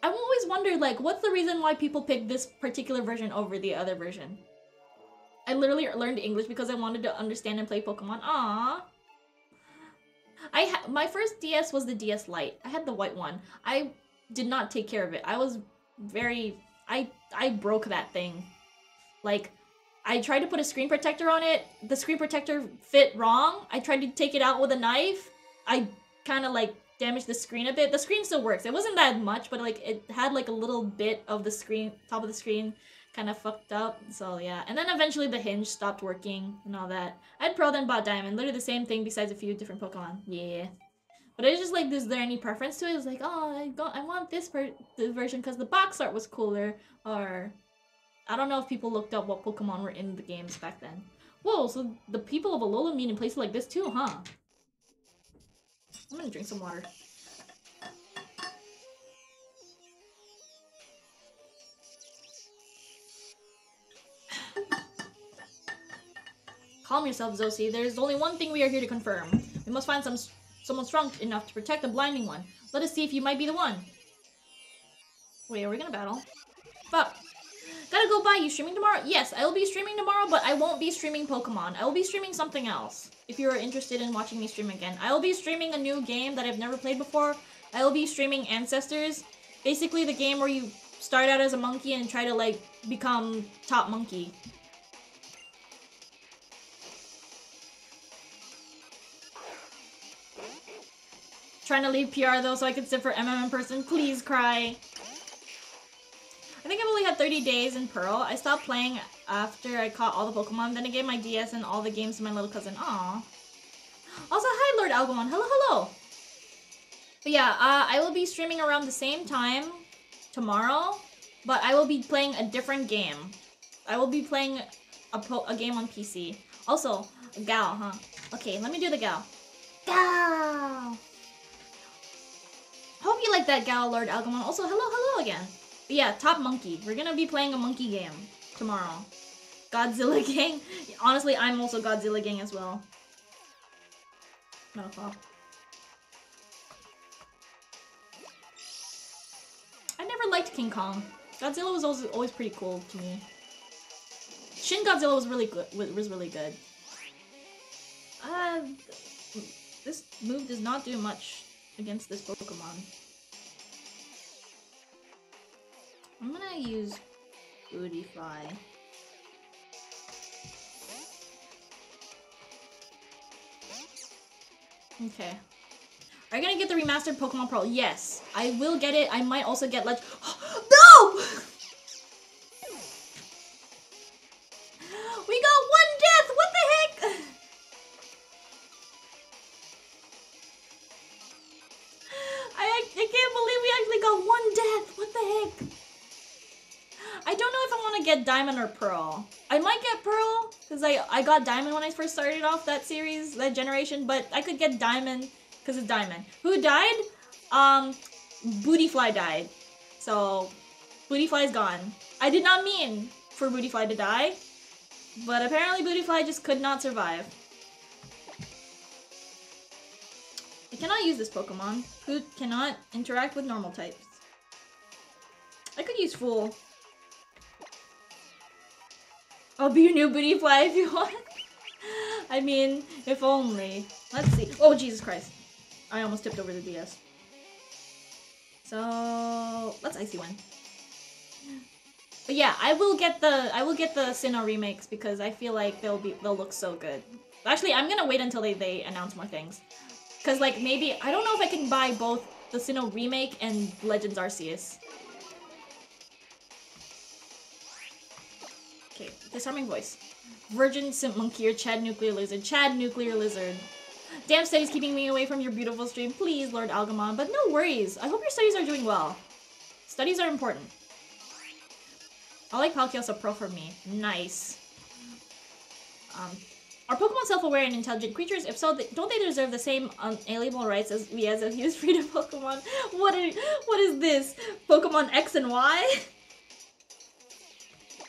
I've always wondered like what's the reason why people pick this particular version over the other version. I literally learned English because I wanted to understand and play Pokemon. Aww. My first DS was the DS Lite. I had the white one. I did not take care of it. I was very... I broke that thing. Like, I tried to put a screen protector on it. The screen protector fit wrong. I tried to take it out with a knife. I kind of, like, damaged the screen a bit. The screen still works. It wasn't that much, but, like, it had, like, a little bit of the screen, top of the screen, kind of fucked up. So, yeah. And then eventually the hinge stopped working and all that. I had Pearl, then bought Diamond. Literally the same thing besides a few different Pokemon. Yeah. But it's just like, is there any preference to it? It's like, oh, I want this version because the box art was cooler. Or... I don't know if people looked up what Pokemon were in the games back then. Whoa, so the people of Alola meet in places like this too, huh? I'm gonna drink some water. Calm yourself, Zossie. There's only one thing we are here to confirm. We must find someone strong enough to protect the blinding one. Let us see if you might be the one. Wait, are we gonna battle? Fuck. Gotta go by. You streaming tomorrow? Yes, I will be streaming tomorrow, but I won't be streaming Pokemon. I will be streaming something else. If you are interested in watching me stream again. I will be streaming a new game that I've never played before. I will be streaming Ancestors. Basically the game where you start out as a monkey and try to like become top monkey. Trying to leave PR though so I can sit for MM in person. Please cry. I think I've only had 30 days in Pearl. I stopped playing after I caught all the Pokemon. Then I gave my DS and all the games to my little cousin. Aww. Also, hi, Lord Algamon. Hello, hello. But yeah, I will be streaming around the same time tomorrow, but I will be playing a different game. I will be playing a game on PC. Also, a Gao, huh? Okay, let me do the Gao. Gao! Hope you like that Gao, Lord Algamon. Also, hello, hello again. Yeah, top monkey. We're gonna be playing a monkey game tomorrow. Godzilla gang. Honestly, I'm also Godzilla gang as well. Not a fall. I never liked King Kong. Godzilla was always pretty cool to me. Shin Godzilla was really good. This move does not do much against this Pokemon. I'm gonna use Cutiefly. Okay. Are you gonna get the remastered Pokemon Pearl? Yes, I will get it. I might also get Legend. No! We got one death! What the heck? I can't believe we actually got one death! What the heck? I don't know if I want to get Diamond or Pearl. I might get Pearl, because I got Diamond when I first started off that series, that generation, but I could get Diamond, because it's Diamond. Who died? Bootyfly died. So, Bootyfly's gone. I did not mean for Bootyfly to die, but apparently Bootyfly just could not survive. I cannot use this Pokemon, who cannot interact with normal types. I could use Fool. I'll be your new Bootyfly if you want. I mean, if only. Let's see. Oh, Jesus Christ. I almost tipped over the DS. So, let's Icy Wind. But yeah, I will get the Sinnoh remakes because I feel like they'll look so good. Actually, I'm gonna wait until they announce more things. Cause like maybe I don't know if I can buy both the Sinnoh remake and Legends Arceus. Okay, disarming voice. Virgin Simp Monkey or Chad Nuclear Lizard. Chad Nuclear Lizard. Damn studies keeping me away from your beautiful stream, please, Lord Algamon. But no worries. I hope your studies are doing well. Studies are important. I like Palkia, so Pearl for me. Nice. Are Pokemon self-aware and intelligent creatures? If so, don't they deserve the same unalienable rights as we as a huge freedom Pokemon? What is this? Pokemon X and Y?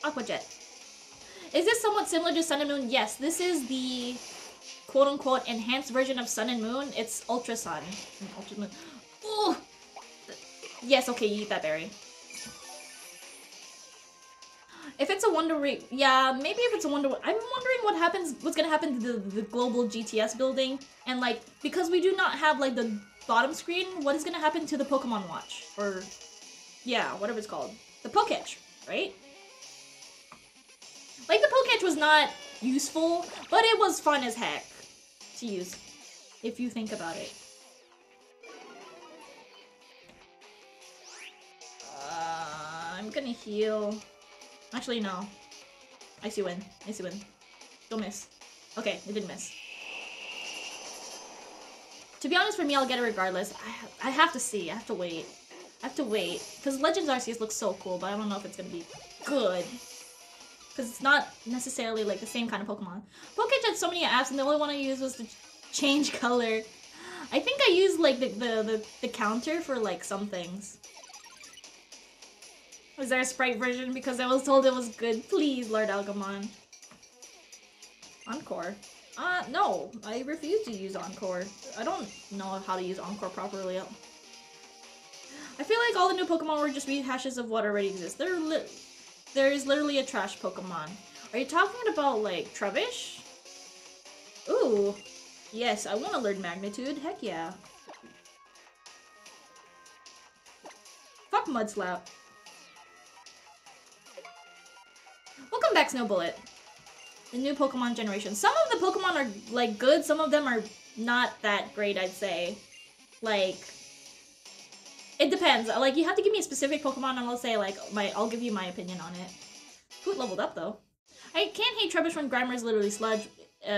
Aqua Jet. Is this somewhat similar to Sun and Moon? Yes, this is the quote-unquote enhanced version of Sun and Moon. It's Ultra Sun and Ultra Moon. Oh! Yes, okay, you eat that berry. If it's a Wonder, yeah, maybe if it's a Wonder, I'm wondering what's gonna happen to the global GTS building, and like, because we do not have like the bottom screen, what is gonna happen to the Pokemon Watch, or, yeah, whatever it's called, the Poketch, right? Like, the Poketch was not useful, but it was fun as heck to use, if you think about it. I'm gonna heal. Actually, no. Icy Wind. Icy Wind. Don't miss. Okay, it didn't miss. To be honest, for me, I'll get it regardless. I have to see. I have to wait. I have to wait. Because Legends Arceus looks so cool, but I don't know if it's gonna be good. Because it's not necessarily, like, the same kind of Pokemon. Poketch had so many apps, and the only one I used was to change color. I think I used, like, the counter for, like, some things. Was there a Sprite version? Because I was told it was good. Please, Lord Algamon. Encore? No. I refuse to use Encore. I don't know how to use Encore properly. I feel like all the new Pokemon were just rehashes of what already exists. There is literally a trash Pokemon. Are you talking about, like, Trubbish? Ooh. Yes, I want to learn Magnitude. Heck yeah. Fuck Mudslap. Welcome back, Snow Bullet. The new Pokemon generation. Some of the Pokemon are, like, good. Some of them are not that great, I'd say. Like, it depends. Like, you have to give me a specific Pokemon, and I'll say, like, I'll give you my opinion on it. Hoot leveled up, though. I can't hate Trubbish when Grimer is literally sludge,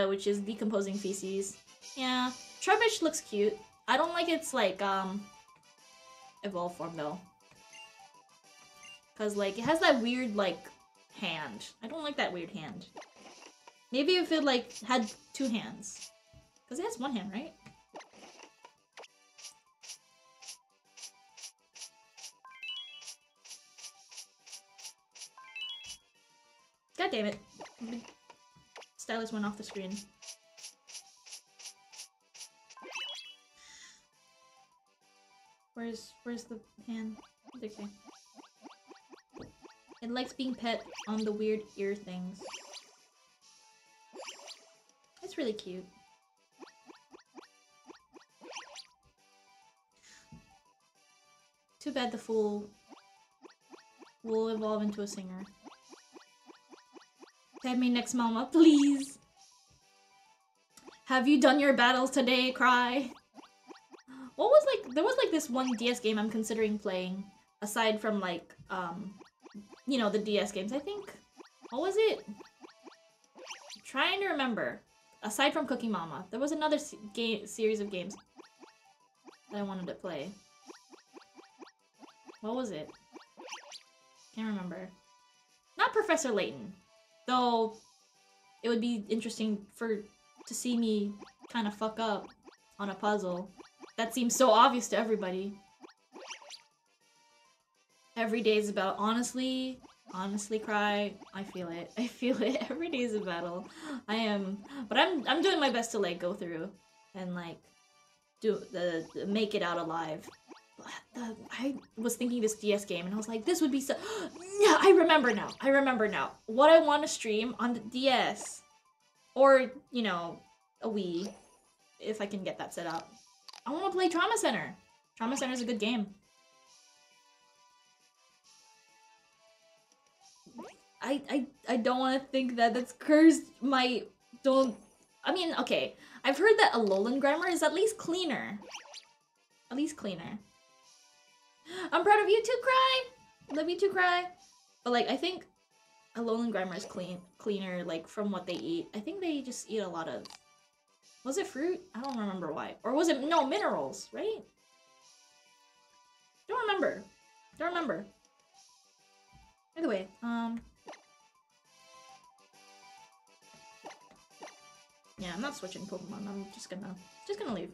which is decomposing feces. Yeah. Trubbish looks cute. I don't like its, like, evolved form, though. Because, like, it has that weird, like, hand. I don't like that weird hand. Maybe if it, like, had two hands. Because it has one hand, right? God damn it. Stylus went off the screen. Where's the hand? Okay. It likes being pet on the weird ear things. It's really cute. Too bad the Fool will evolve into a singer. Tag me next, mama, please. Have you done your battles today, Cry? What was like, there was like this one DS game I'm considering playing, aside from like, you know, the DS games, I think. What was it? I'm trying to remember. Aside from Cooking Mama, there was another series of games that I wanted to play. What was it? Can't remember. Not Professor Layton, though. It would be interesting to see me kind of fuck up on a puzzle. That seems so obvious to everybody. Every day is a battle. Honestly, Cry. I feel it. Every day is a battle. But I'm doing my best to like go through and like do the make it out alive. I was thinking this DS game and I was like, this would be so... Yeah, I remember now. What I want to stream on the DS. Or, you know, a Wii. If I can get that set up. I want to play Trauma Center. Trauma Center is a good game. I don't want to think that that's cursed. Okay. I've heard that Alolan grammar is at least cleaner. I'm proud of you too, Cry! Love you too, Cry! But like, I think Alolan grammar is cleaner, like, from what they eat. I think they just eat a lot of... Was it fruit? I don't remember why. Or was it... No, minerals, right? Don't remember. Either way, yeah, I'm not switching Pokemon. I'm just gonna leave.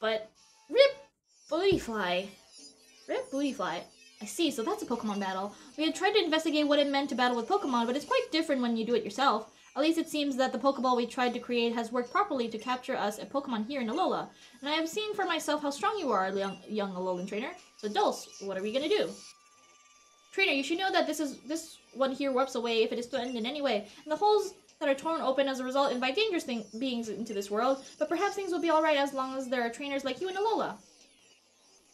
But... RIP Bootyfly. RIP Bootyfly. I see, so that's a Pokemon battle. We had tried to investigate what it meant to battle with Pokemon, but it's quite different when you do it yourself. At least it seems that the Pokeball we tried to create has worked properly to capture us a Pokemon here in Alola. And I have seen for myself how strong you are, young Alolan trainer. So Dulse, what are we gonna do? Trainer, you should know that this one here warps away if it is threatened in any way, and the holes that are torn open as a result invite dangerous beings into this world, but perhaps things will be alright as long as there are trainers like you in Alola.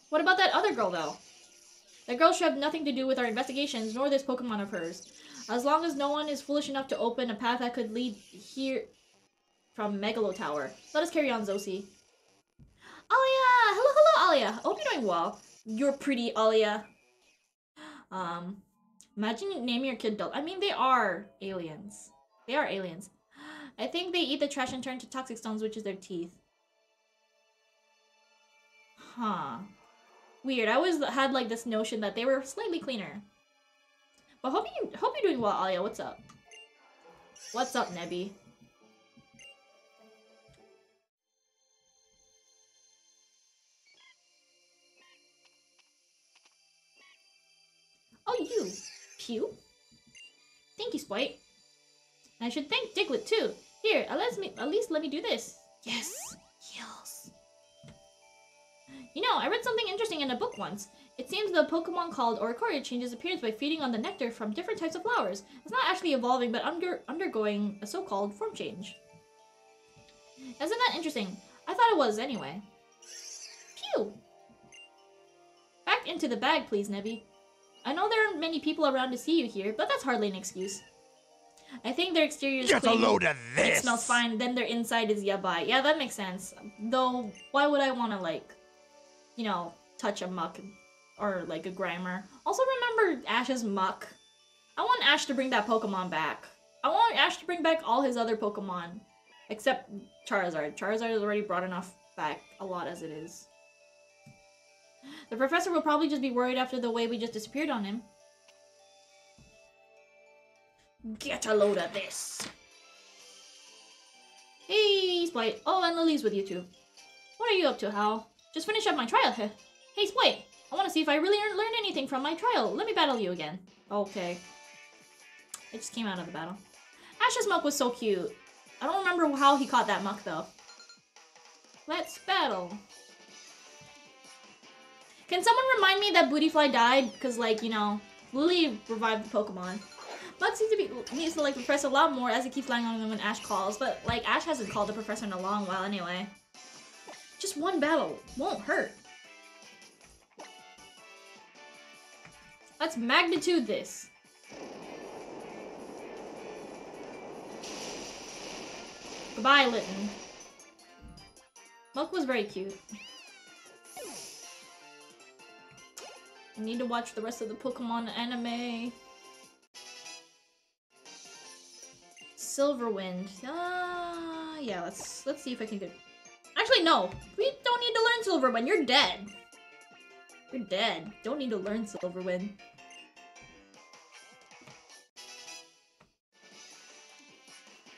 What about that other girl, though? That girl should have nothing to do with our investigations, nor this Pokemon of hers. As long as no one is foolish enough to open a path that could lead here from Megalo Tower. Let us carry on, Zossie. Alia! Hello, Alia! I hope you're doing well. You're pretty, Alia. Imagine you name your kid Dulce. I mean, they are aliens. I think they eat the trash and turn to toxic stones, which is their teeth. Huh. Weird. I always had like this notion that they were slightly cleaner. But hope you're doing well, Alia. What's up? What's up, Nebby? Oh, you. Pew. Thank you, Spite. I should thank Diglett too. Here, at least let me do this. Yes. Heals. You know, I read something interesting in a book once. It seems the Pokemon called Oricorio changes appearance by feeding on the nectar from different types of flowers. It's not actually evolving, but undergoing a so-called form change. Isn't that interesting? I thought it was anyway. Pew! Back into the bag, please, Nebby. I know there aren't many people around to see you here, but that's hardly an excuse. I think their exterior is clean. Get a load of this! It smells fine, then their inside is yabai. Yeah, that makes sense. Though, why would I want to, like, you know, touch a muck or, like, a Grimer? Also, remember Ash's muck. I want Ash to bring that Pokemon back. I want Ash to bring back all his other Pokemon. Except Charizard. Charizard is already brought enough back a lot as it is. The professor will probably just be worried after the way we just disappeared on him. Get a load of this! Hey, Spite. Oh, and Lily's with you too. What are you up to, Hal? Just finish up my trial. Hey, Spite. I want to see if I really learned anything from my trial. Let me battle you again. Okay. I just came out of the battle. Ash's muck was so cute. I don't remember how he caught that muck though. Let's battle. Can someone remind me that Bootyfly died? Because, like, you know, Lily revived the Pokemon. Muck needs to like the professor a lot more as it keeps lying on them when Ash calls, but like Ash hasn't called the professor in a long while anyway. Just one battle won't hurt. Let's magnitude this. Goodbye, Lytton. Milk was very cute. I need to watch the rest of the Pokemon anime. Silverwind. Yeah, let's see if I can get... Actually, no! We don't need to learn Silverwind, you're dead! You're dead. Don't need to learn Silverwind.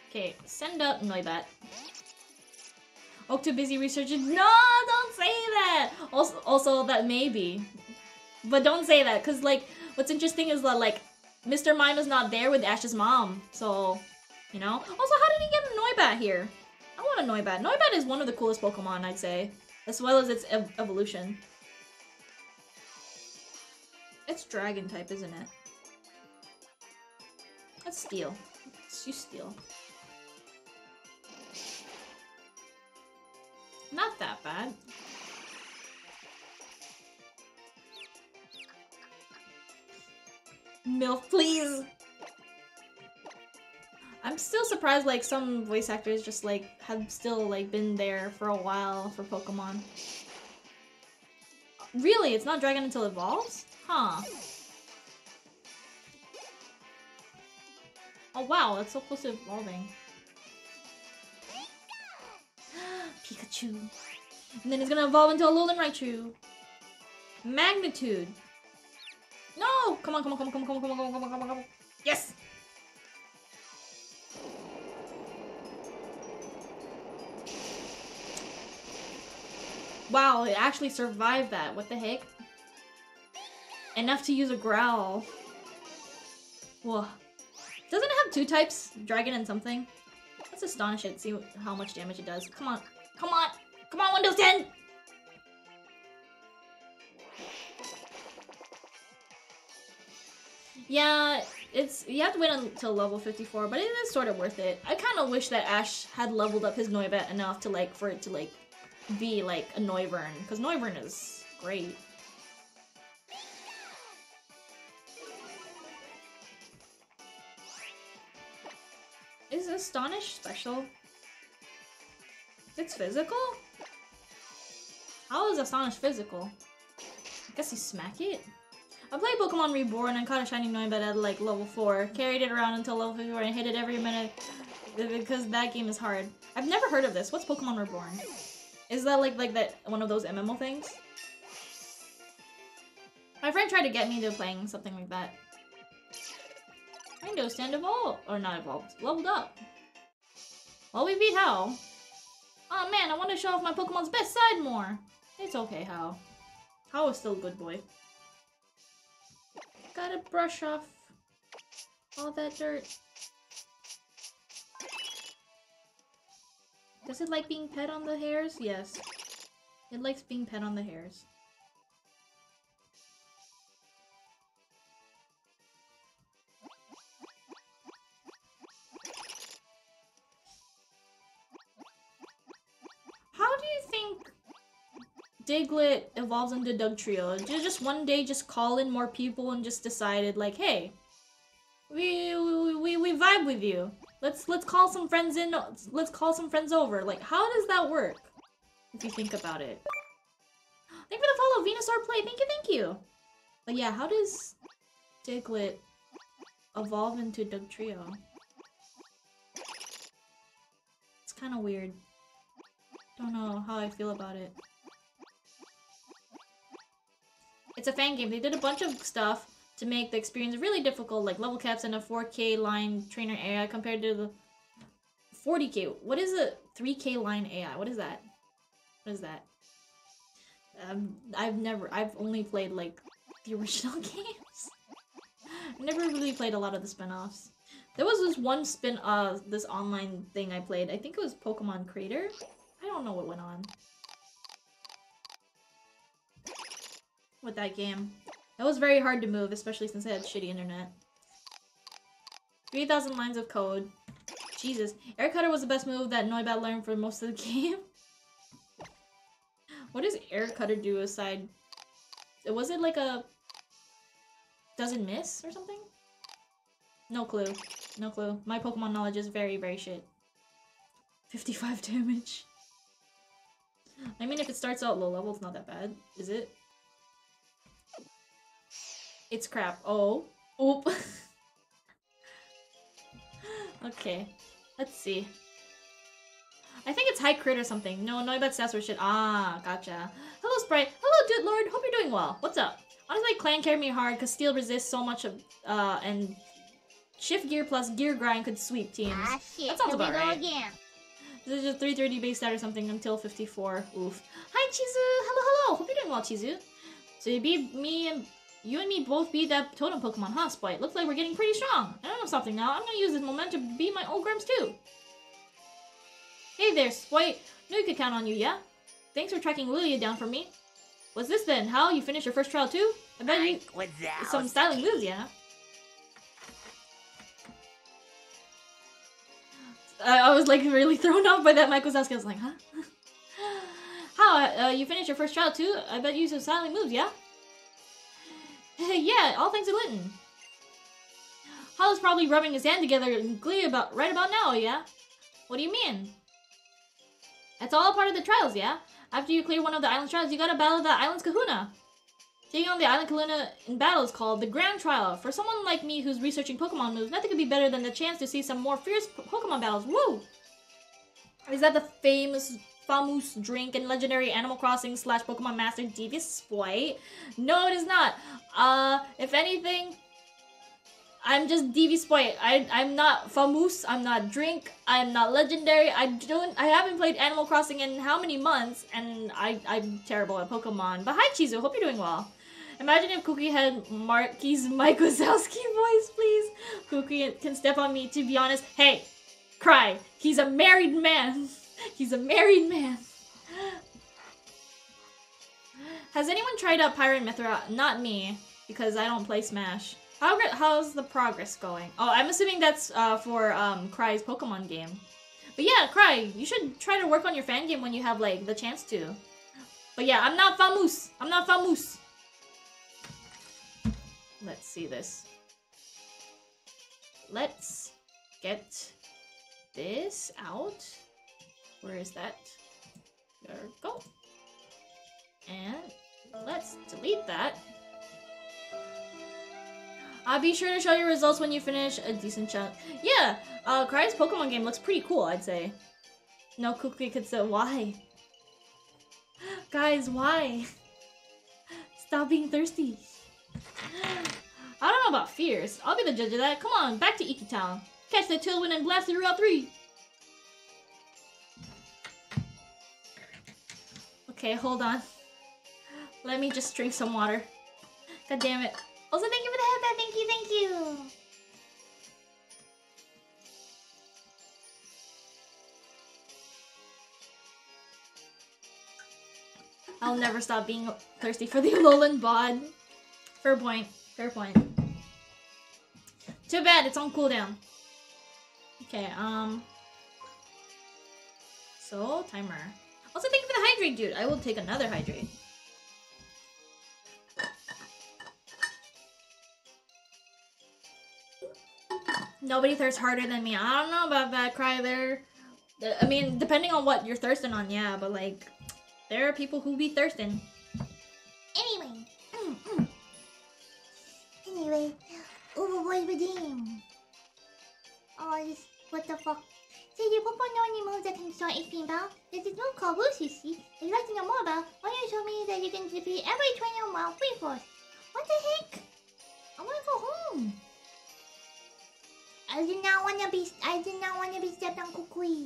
Okay, send out Noibat. Oak too busy researching. No, don't say that. Also that maybe, but don't say that because like what's interesting is that like Mr. Mime is not there with Ash's mom, so you know. Also, how did he get a Noibat here? I want a Noibat. Noibat is one of the coolest Pokemon, I'd say, as well as its evolution. It's Dragon type, isn't it? Let's steal. You steal. Not that bad. Milk, please! I'm still surprised like some voice actors just like have still like been there for a while for Pokemon. Really? It's not Dragon until it evolves? Huh. Oh wow, that's so close to evolving. Pikachu. And then it's gonna evolve into Alolan Raichu. Magnitude. No! Come on, come on, come on, come on, come on, come on, come on, come on, come on. Yes! Wow, it actually survived that. What the heck? Enough to use a growl. Whoa. Doesn't it have two types? Dragon and something? Let's astonish it, see how much damage it does. Come on. Come on! Come on, Windows 10! Yeah, it's... You have to wait until level 54, but it is sort of worth it. I kind of wish that Ash had leveled up his Noibat enough to, like, for it to, like, be, like, a Noivern. Because Noivern is great. Is Astonish special? It's physical? How is Astonish physical? I guess you smack it? I played Pokemon Reborn and caught a shiny Noibat at like level 4. Carried it around until level 54 and hit it every minute because that game is hard. I've never heard of this. What's Pokemon Reborn? Is that like that one of those MMO things? My friend tried to get me into playing something like that. Windows 10 evolved, or not evolved, leveled up. Well, we beat Hau. Oh man, I want to show off my Pokemon's best side more. It's okay, Hau. Hau is still a good boy. Gotta brush off all that dirt. Does it like being pet on the hairs? Yes. It likes being pet on the hairs. How do you think Diglett evolves into Dugtrio? Just one day just call in more people and just decided like, hey, we vibe with you. Let's call some friends in, let's call some friends over. Like, how does that work? If you think about it. Thank you for the follow, Venusaur Play. Thank you, thank you. But yeah, how does Diglett evolve into Dugtrio? It's kind of weird. Don't know how I feel about it. It's a fan game. They did a bunch of stuff to make the experience really difficult, like level caps and a 4K line trainer AI compared to the 40K. What is a 3K line AI? What is that? What is that? I've only played like the original games. I've never really played a lot of the spin-offs. There was this one this online thing I played. I think it was Pokemon Creator. I don't know what went on with that game. That was very hard to move, especially since I had shitty internet. 3,000 lines of code. Jesus. Air Cutter was the best move that Noibat learned for most of the game. What does Air Cutter do aside? Was it like a... doesn't miss or something? No clue. No clue. My Pokemon knowledge is very, very shit. 55 damage. I mean, if it starts out low level, it's not that bad, is it? It's crap. Oh. Oop. Okay. Let's see. I think it's high crit or something. No, no, I bet stats were shit. Ah, gotcha. Hello, Sprite. Hello, Dude Lord. Hope you're doing well. What's up? Honestly, Clan carried me hard because Steel resists so much of, and Shift Gear plus Gear Grind could sweep teams. Ah, shit. That sounds about right. Again. This is just 330 base stat or something until 54. Oof. Hi, Chizu. Hello, hello. Hope you're doing well, Chizu. So you beat me and... You and me both beat that totem Pokemon, huh, Sprite? Looks like we're getting pretty strong. I don't know something now. I'm gonna use this momentum to beat my Ogrems too. Hey there, Sprite. Knew we could count on you, yeah? Thanks for tracking Lilia down for me. What's this then? How? You finished your first trial too? I bet you some styling moves, yeah? I was like really thrown off by that Michael's asking. I was like, huh? How? You finished your first trial too? I bet you used some styling moves, yeah? Yeah, all thanks to Linton. Hala's probably rubbing his hand together in glee about right about now, yeah? What do you mean? That's all part of the trials, yeah? After you clear one of the island trials, you gotta battle the island's kahuna. Taking on the island kahuna in battle is called the Grand Trial. For someone like me who's researching Pokemon moves, nothing could be better than the chance to see some more fierce Pokemon battles. Woo! Is that the famous drink in legendary Animal Crossing / Pokemon Master devioussprite? No, it is not. If anything, I'm just devioussprite. I'm not famous. I'm not drink. I'm not legendary. I haven't played Animal Crossing in how many months, and I'm terrible at Pokemon. But hi, Chizu. Hope you're doing well. Imagine if Kuki had Marky's Mike Wazowski voice, please. Kuki can step on me, to be honest. Hey, cry. He's a married man. He's a married man. Has anyone tried out Pirate Mithra? Not me, because I don't play Smash. How's the progress going? Oh, I'm assuming that's for Cry's Pokemon game. But yeah, Cry, you should try to work on your fan game when you have like the chance to. But yeah, I'm not famous. I'm not famous. Let's see this. Let's get this out. Where is that? There we go. And let's delete that. I'll be sure to show you results when you finish a decent challenge. Yeah, Cry's Pokemon game looks pretty cool, I'd say. No, Kuki could say, why? Guys, why? Stop being thirsty. I don't know about fierce. I'll be the judge of that. Come on, back to Iki Town. Catch the Tailwind and blast it Route 3. Okay, hold on. Let me just drink some water. God damn it. Also, thank you for the headband. Thank you, thank you. I'll never stop being thirsty for the Alolan bod. Fair point. Fair point. Too bad. It's on cooldown. Okay, So, timer. Also, thank you for the hydrate, dude. I will take another hydrate. Nobody thirsts harder than me. I don't know about that, Cry. I mean, depending on what you're thirsting on, yeah. But, like, there are people who be thirsting. Anyway. Anyway. Overboard redeem. Oh, this... What the fuck? Say you pop on any moves that can destroy HP bound. There's this move called Woo CC. If you'd like to know more about, why don't you show me that you can defeat every 21 while free force? What the heck? I wanna go home. I did not wanna be stepped on quickly.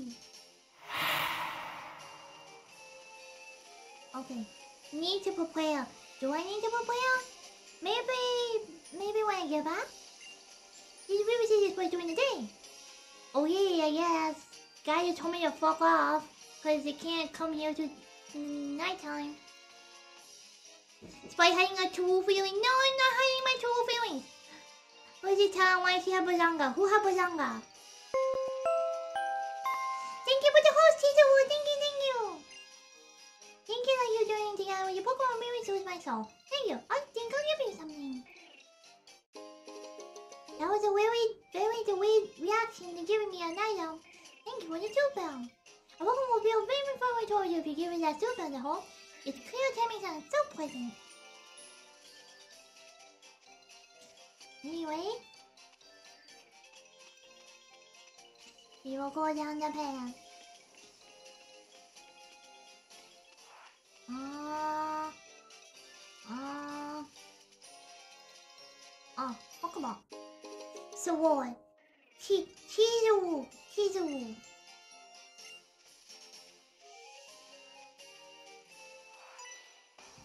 Okay. Need to prepare. Do I need to prepare? Maybe when I get back? These really see this place during the day. Oh yeah, I guess. Guy just told me to fuck off because they can't come here till nighttime. Despite hiding her true feelings. No, I'm not hiding my true feelings. But she tell him why she had Bazanga. Who had Bazanga? Thank you for the host, Tizu. Thank you, thank you. Thank you that you're doing together with your Pokemon really soothes my soul. Thank you. I think I'll give you something. That was a very, very delayed reaction to giving me an item. Thank you for the 2 bell. A Pokemon will feel very far toward you if you give it that soup in the hole. It's clear Tammy's on soup poison. Anyway, we will go down the path. Pokemon. Sword. Teaser woo.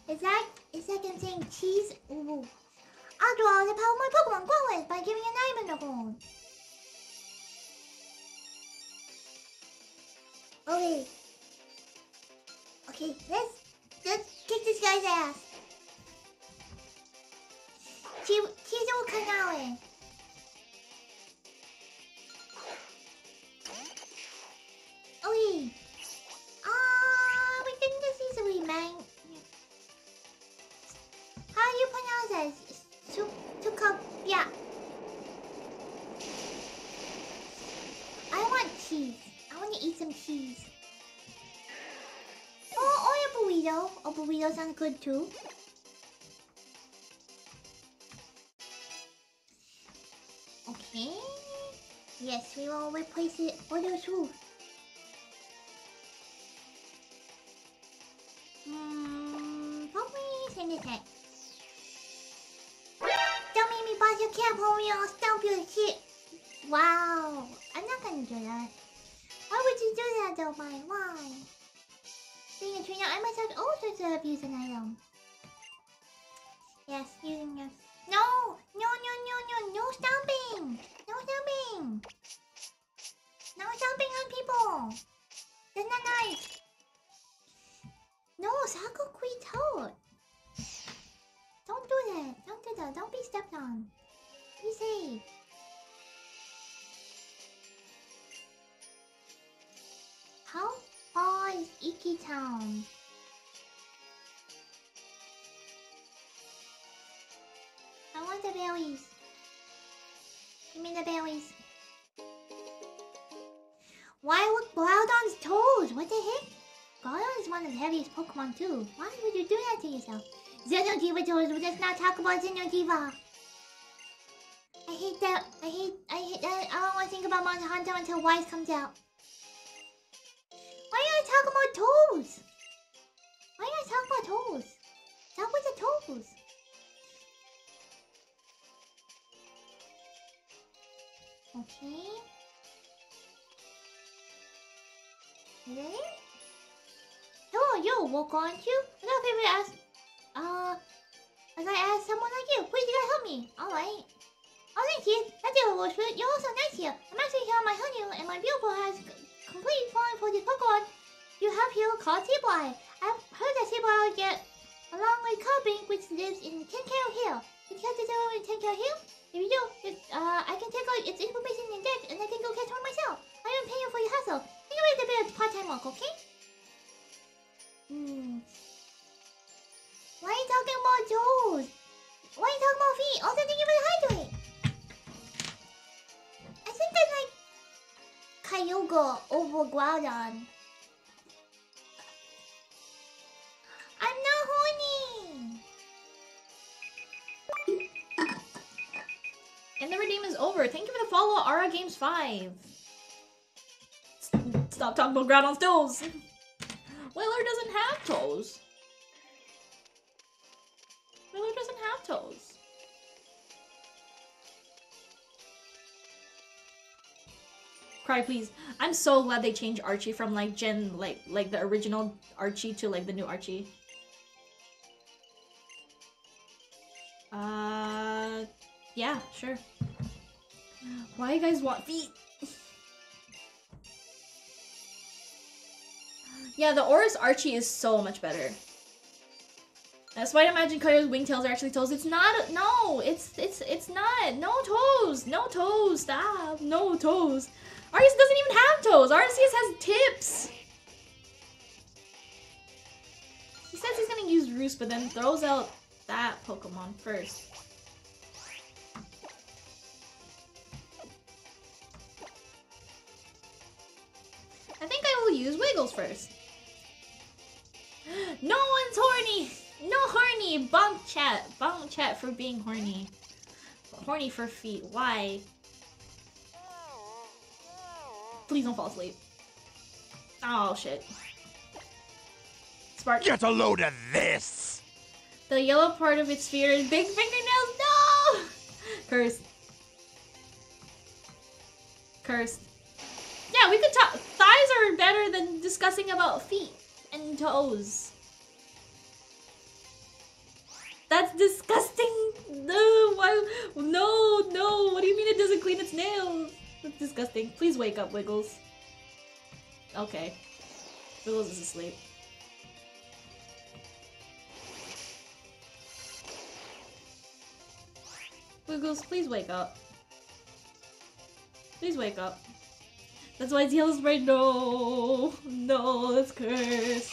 It's like I'm saying cheese woo. I'll draw the power of my Pokemon Growlithe by giving a diamond a gold. Okay, let's kick this guy's ass. Chizu Kanawe. Okay. We can just easily, man. How do you pronounce that? Yeah. I want cheese. I want to eat some cheese. Or a burrito. A burrito sounds good too. Okay. Yes, we will replace it with those shoes. Probably send it back. You can't pull me, I'll stomp your shit. Wow, I'm not gonna do that. Why would you do that though, mine? Why? Being a trainer, I myself also should abuse an item. Yes, using yes. No stomping! No stomping on people! That's not nice! No, Sakukui Toad! Don't do that! Don't be stepped on! Be safe. How far is Iki Town? I want the berries. Give me the berries. Why would Groudon's toes? What the heck? Groudon is one of the heaviest Pokemon too. Why would you do that to yourself? Xenotiva toes, let's not talk about Xenotiva. I hate that. I don't want to think about Monster Hunter until Wise comes out. Why do I talk about toes? Talk about the toes. Okay. Is that it? Hello, yo, walk on you. I got a favor to ask. As I asked someone like you, please you guys help me. Alright. Oh, thanks, kid. That's the worst, but you're also nice here. I'm actually here on my honeymoon, and my beautiful has completely fallen for this Pokemon you have here called Cutiefly. I've heard that Cutiefly will get along with Cubby, which lives in Tenkao Hill. Can you catch this over in Tenkao Hill? If you do, I can take out its information in deck, and I can go catch one myself. I am paying you for your hassle. Think about the bit of part-time work, okay? Why are you talking about toes? Why are you talking about feet? Also, think about hydrate. I think that's like Kyogre over Groudon. I'm not horny. And the redeem is over. Thank you for the follow, Ara Games 5. Stop talking about Groudon's toes. Wailer doesn't have toes. Wailer doesn't have toes. Cry please. I'm so glad they changed Archie from like Gen like the original Archie to like the new Archie. Yeah, sure. Why you guys want feet? Yeah, the Aorus Archie is so much better. That's why I imagine Coyote's wingtails are actually toes. It's not. No, it's not. No toes. No toes. Stop. No toes. Arceus doesn't even have toes. Arceus has tips. He says he's gonna use Roost, but then throws out that Pokemon first. I think I will use Wig. singles first. No one's horny! No horny! Bonk chat! Bonk chat for being horny. Horny for feet. Why? Please don't fall asleep. Oh shit. Spark. Get a load of this! The yellow part of its sphere is big fingernails. No! Cursed. Cursed. Yeah, we could talk. Thighs are better than discussing about feet and toes. That's disgusting. No, why? No, no. What do you mean it doesn't clean its nails? That's disgusting. Please wake up, Wiggles. Okay. Wiggles is asleep. Wiggles, please wake up. Please wake up. That's why it's yellow sprite. No, no, that's cursed.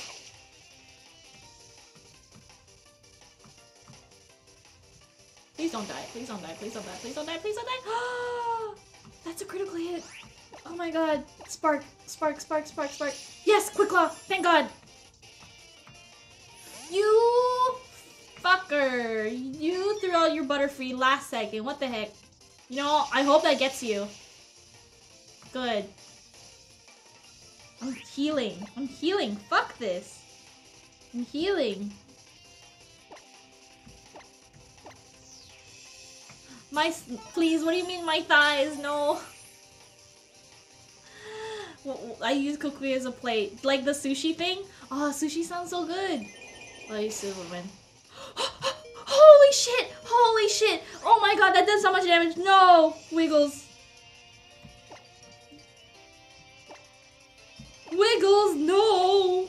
Please don't die. Please don't die. Please don't die. Please don't die. Please don't die. That's a critical hit. Oh my god. Spark. Spark. Spark. Spark. Spark. Yes, Quick Claw. Thank god. You fucker. You threw out your Butterfree last second. What the heck? You know, I hope that gets you. Good. I'm healing. I'm healing. Fuck this. I'm healing. My... Please, what do you mean my thighs? No. I use kukui as a plate. Like the sushi thing? Oh, sushi sounds so good. I use Silverman. Holy shit! Holy shit! Oh my god, that does so much damage. No! Wiggles. Wiggles, no!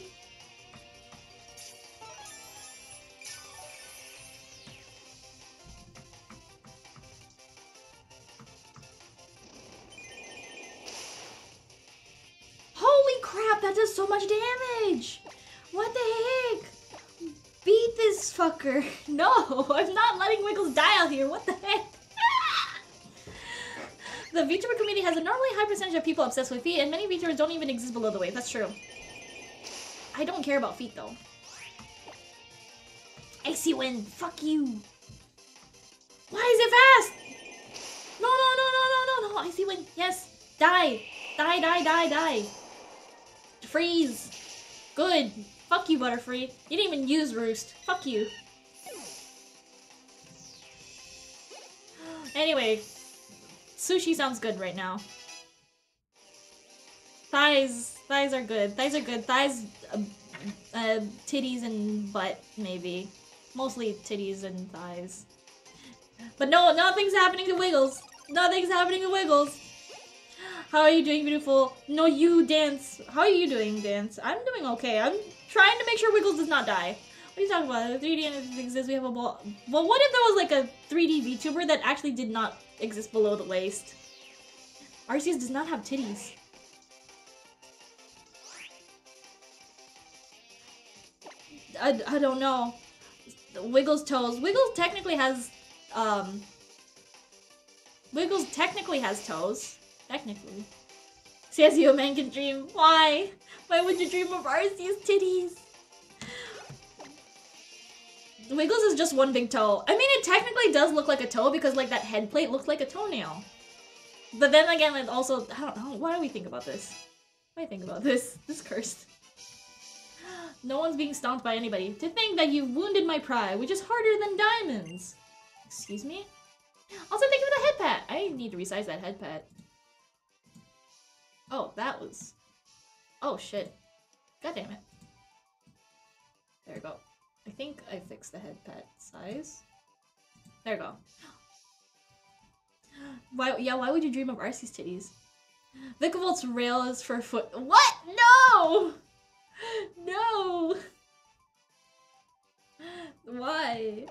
Holy crap, that does so much damage! What the heck? Beat this fucker. No, I'm not letting Wiggles die out here. What the heck? The VTuber community has a normally high percentage of people obsessed with feet, and many VTubers don't even exist below the wave. That's true. I don't care about feet, though. Icy wind, fuck you. Why is it fast? No, no, no, no, no, no, no. Icy wind, yes. Die. Die, die, die, die. Freeze. Good. Fuck you, Butterfree. You didn't even use Roost. Fuck you. Anyway. Sushi sounds good right now. Thighs. Thighs are good. Thighs are good. Thighs, titties and butt, maybe. Mostly titties and thighs. But no, nothing's happening to Wiggles. Nothing's happening to Wiggles. How are you doing, beautiful? No, you dance. How are you doing, dance? I'm doing okay. I'm trying to make sure Wiggles does not die. What are you talking about? The 3D and it exists. We have a ball. Well, what if there was like a 3D VTuber that actually did not exist below the waist? Arceus does not have titties. I don't know. Wiggles toes. Wiggles technically has toes. Technically. Says you, a man can dream. Why? Why would you dream of Arceus titties? Wiggles is just one big toe. I mean, it technically does look like a toe because, like, that head plate looked like a toenail. But then again, it also... I don't know. Why do we think about this? Why do I think about this? This is cursed. No one's being stomped by anybody. To think that you wounded my pride, which is harder than diamonds. Excuse me? Also, think of the head pat. I need to resize that head pat. Oh, that was... Oh, shit. God damn it. There we go. I think I fixed the head pad size. There we go. Why? Yeah, why would you dream of Arceus titties? Vicavolt's rail is for foot. What? No! No! Why?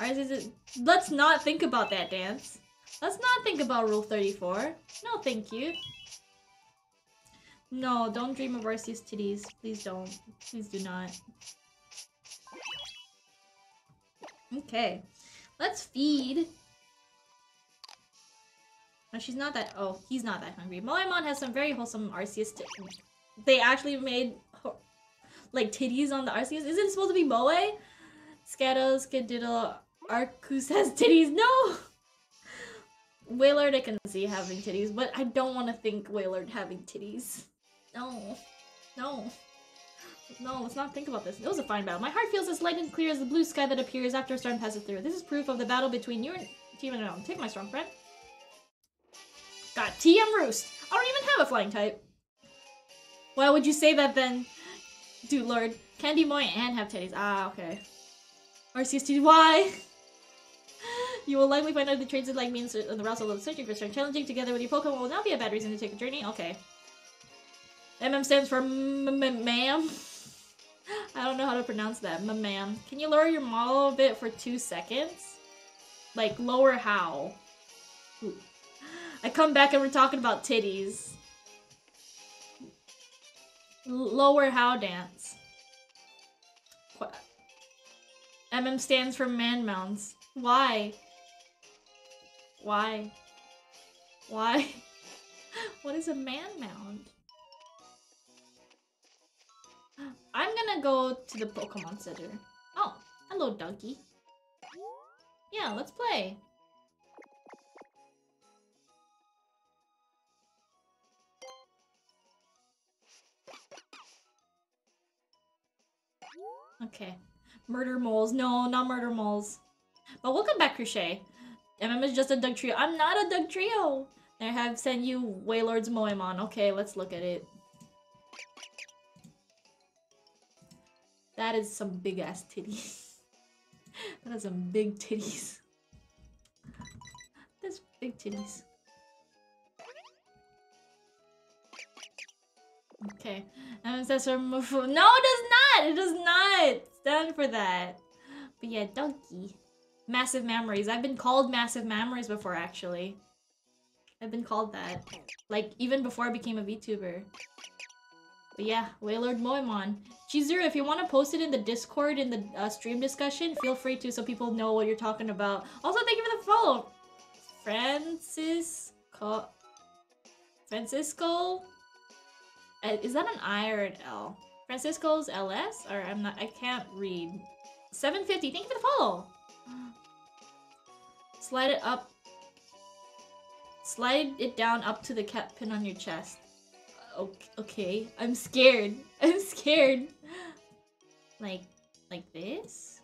Arceus. Let's not think about that dance. Let's not think about Rule 34. No, thank you. No, don't dream of Arceus titties. Please don't. Please do not. Okay. Let's feed. No, she's not that. Oh, he's not that hungry. Moemon has some very wholesome Arceus. They actually made like titties on the Arceus. Isn't it supposed to be Moe? Scattles, Kediddle, Arcus has titties. No! Wailord, I can see having titties, but I don't want to think Wailord having titties. No. No. No, let's not think about this. It was a fine battle. My heart feels as light and clear as the blue sky that appears after a storm passes through. This is proof of the battle between you and Team and Realm. Take my strong friend. Got TM Roost. I don't even have a flying type. Why would you say that then? Dude, Lord. Candy Moy and have titties. Ah, okay. Arceus titties. Why? You will likely find out the trades like me and the Russell of searching for strength. Challenging together with your Pokemon will not be a bad reason to take a journey. Okay. MM stands for ma'am. I don't know how to pronounce that. Ma'am. Can you lower your model a bit for 2 seconds? Like, lower how? Ooh. I come back and we're talking about titties. Lower how dance. What? MM stands for man mounds. Why? Why? Why? What is a man mound? I'm gonna go to the Pokemon Center. Oh, hello, donkey. Yeah, let's play. Okay. Murder moles. No, not murder moles. But welcome back, Crochet. MM is just a Dug Trio. I'm not a Dug Trio! I have sent you Wailord's Moemon. Okay, let's look at it. That is some big-ass titties. That is some big titties. That's big titties. Okay. No, it does not! It does not stand for that. But yeah, donkey. Massive memories. I've been called massive memories before, actually. I've been called that. Like, even before I became a VTuber. But yeah, Wailord Moemon. Chizuru, if you want to post it in the Discord, in the stream discussion, feel free to, so people know what you're talking about. Also, thank you for the follow! Francisco? Is that an I or an L? Francisco's LS? Or I'm not- I can't read. 750, thank you for the follow! Slide it up. Slide it down up to the cat pin on your chest. Okay, I'm scared. I'm scared. Like this?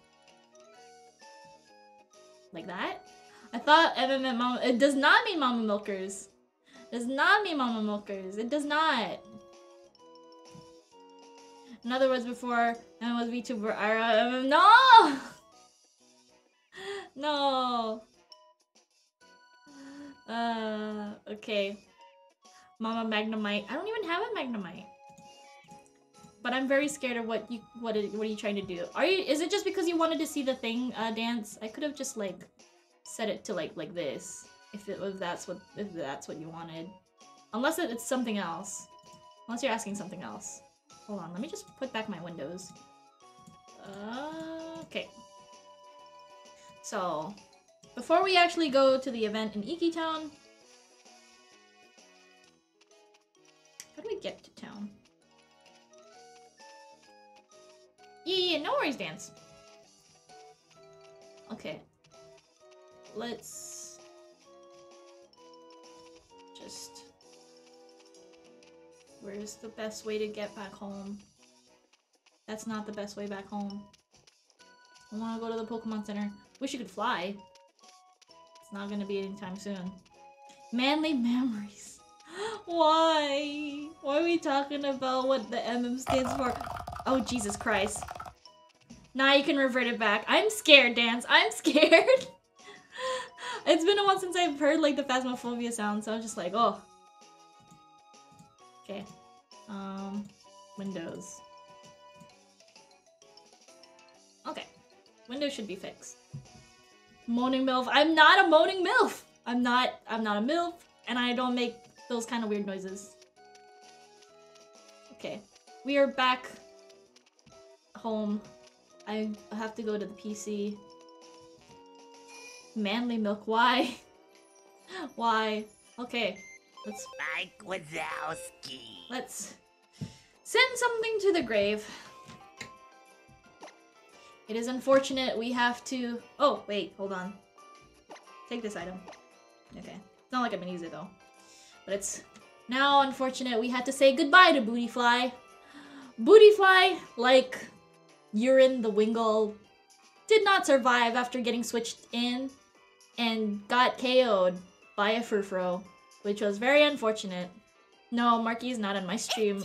Like that? I thought Emma meant mama. It does not mean mama milkers. It does not mean mama milkers. It does not. In other words, before Emma was VTuber, I no! No. Okay. Mama Magnemite. I don't even have a Magnemite. But I'm very scared of what are you trying to do? Is it just because you wanted to see the thing dance? I could have just like set it to like this if that's what you wanted. Unless it's something else. Unless you're asking something else. Hold on, let me just put back my windows. Okay. So, before we actually go to the event in Iki Town, how do we get to town? Yeah, no worries, dance. Okay. Let's just... Where's the best way to get back home? That's not the best way back home. I want to go to the Pokemon Center. Wish you could fly. It's not going to be anytime soon. Manly memories. Why? Why are we talking about what the MM stands for? Oh, Jesus Christ. Now you can revert it back. I'm scared, Dance. I'm scared. It's been a while since I've heard, like, the Phasmophobia sound, so I was just like, oh. Okay. Windows. Okay. Windows should be fixed. Moaning MILF. I'm not a moaning MILF! I'm not a MILF, and I don't make those kind of weird noises. Okay. We are back home. I have to go to the PC. Manly milk, why? Why? Okay. Let's... Mike Wazowski. Let's send something to the grave. It is unfortunate we have to... Oh, wait, hold on. Take this item. Okay. It's not like I'm gonna use it, though. But it's now unfortunate we had to say goodbye to Bootyfly. Bootyfly, like Urine the Wingull, did not survive after getting switched in and got KO'd by a Furfro, which was very unfortunate. No, Marky is not on my stream,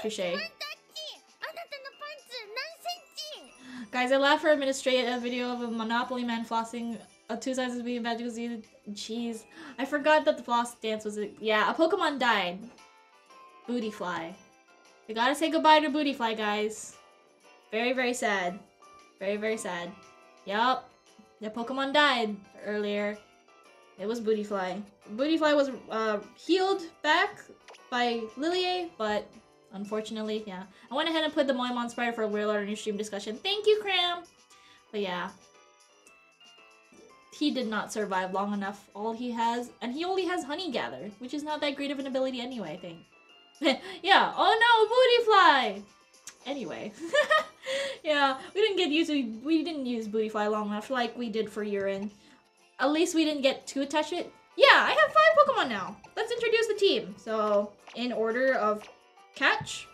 Crochet. Guys, I laughed for a minute straight at a video of a Monopoly man flossing two sides of me in Magical Z. Jeez. I forgot that the floss dance was a... Yeah, a Pokemon died. Bootyfly. We gotta say goodbye to Bootyfly, guys. Very, very sad. Very, very sad. Yup. The Pokemon died earlier. It was Bootyfly. Bootyfly was healed back by Lillie, but unfortunately, yeah. I went ahead and put the Moemon Sprite for a Weird Lord on your stream discussion. Thank you, Cram! But yeah. He did not survive long enough. All he has, and he only has Honey Gather, which is not that great of an ability anyway, I think. Yeah. Oh no, Bootyfly! Anyway. Yeah, we didn't get used to, we didn't use Bootyfly long enough like we did for Urine. At least we didn't get too attached to it. Yeah, I have 5 Pokemon now. Let's introduce the team. So, in order of catch.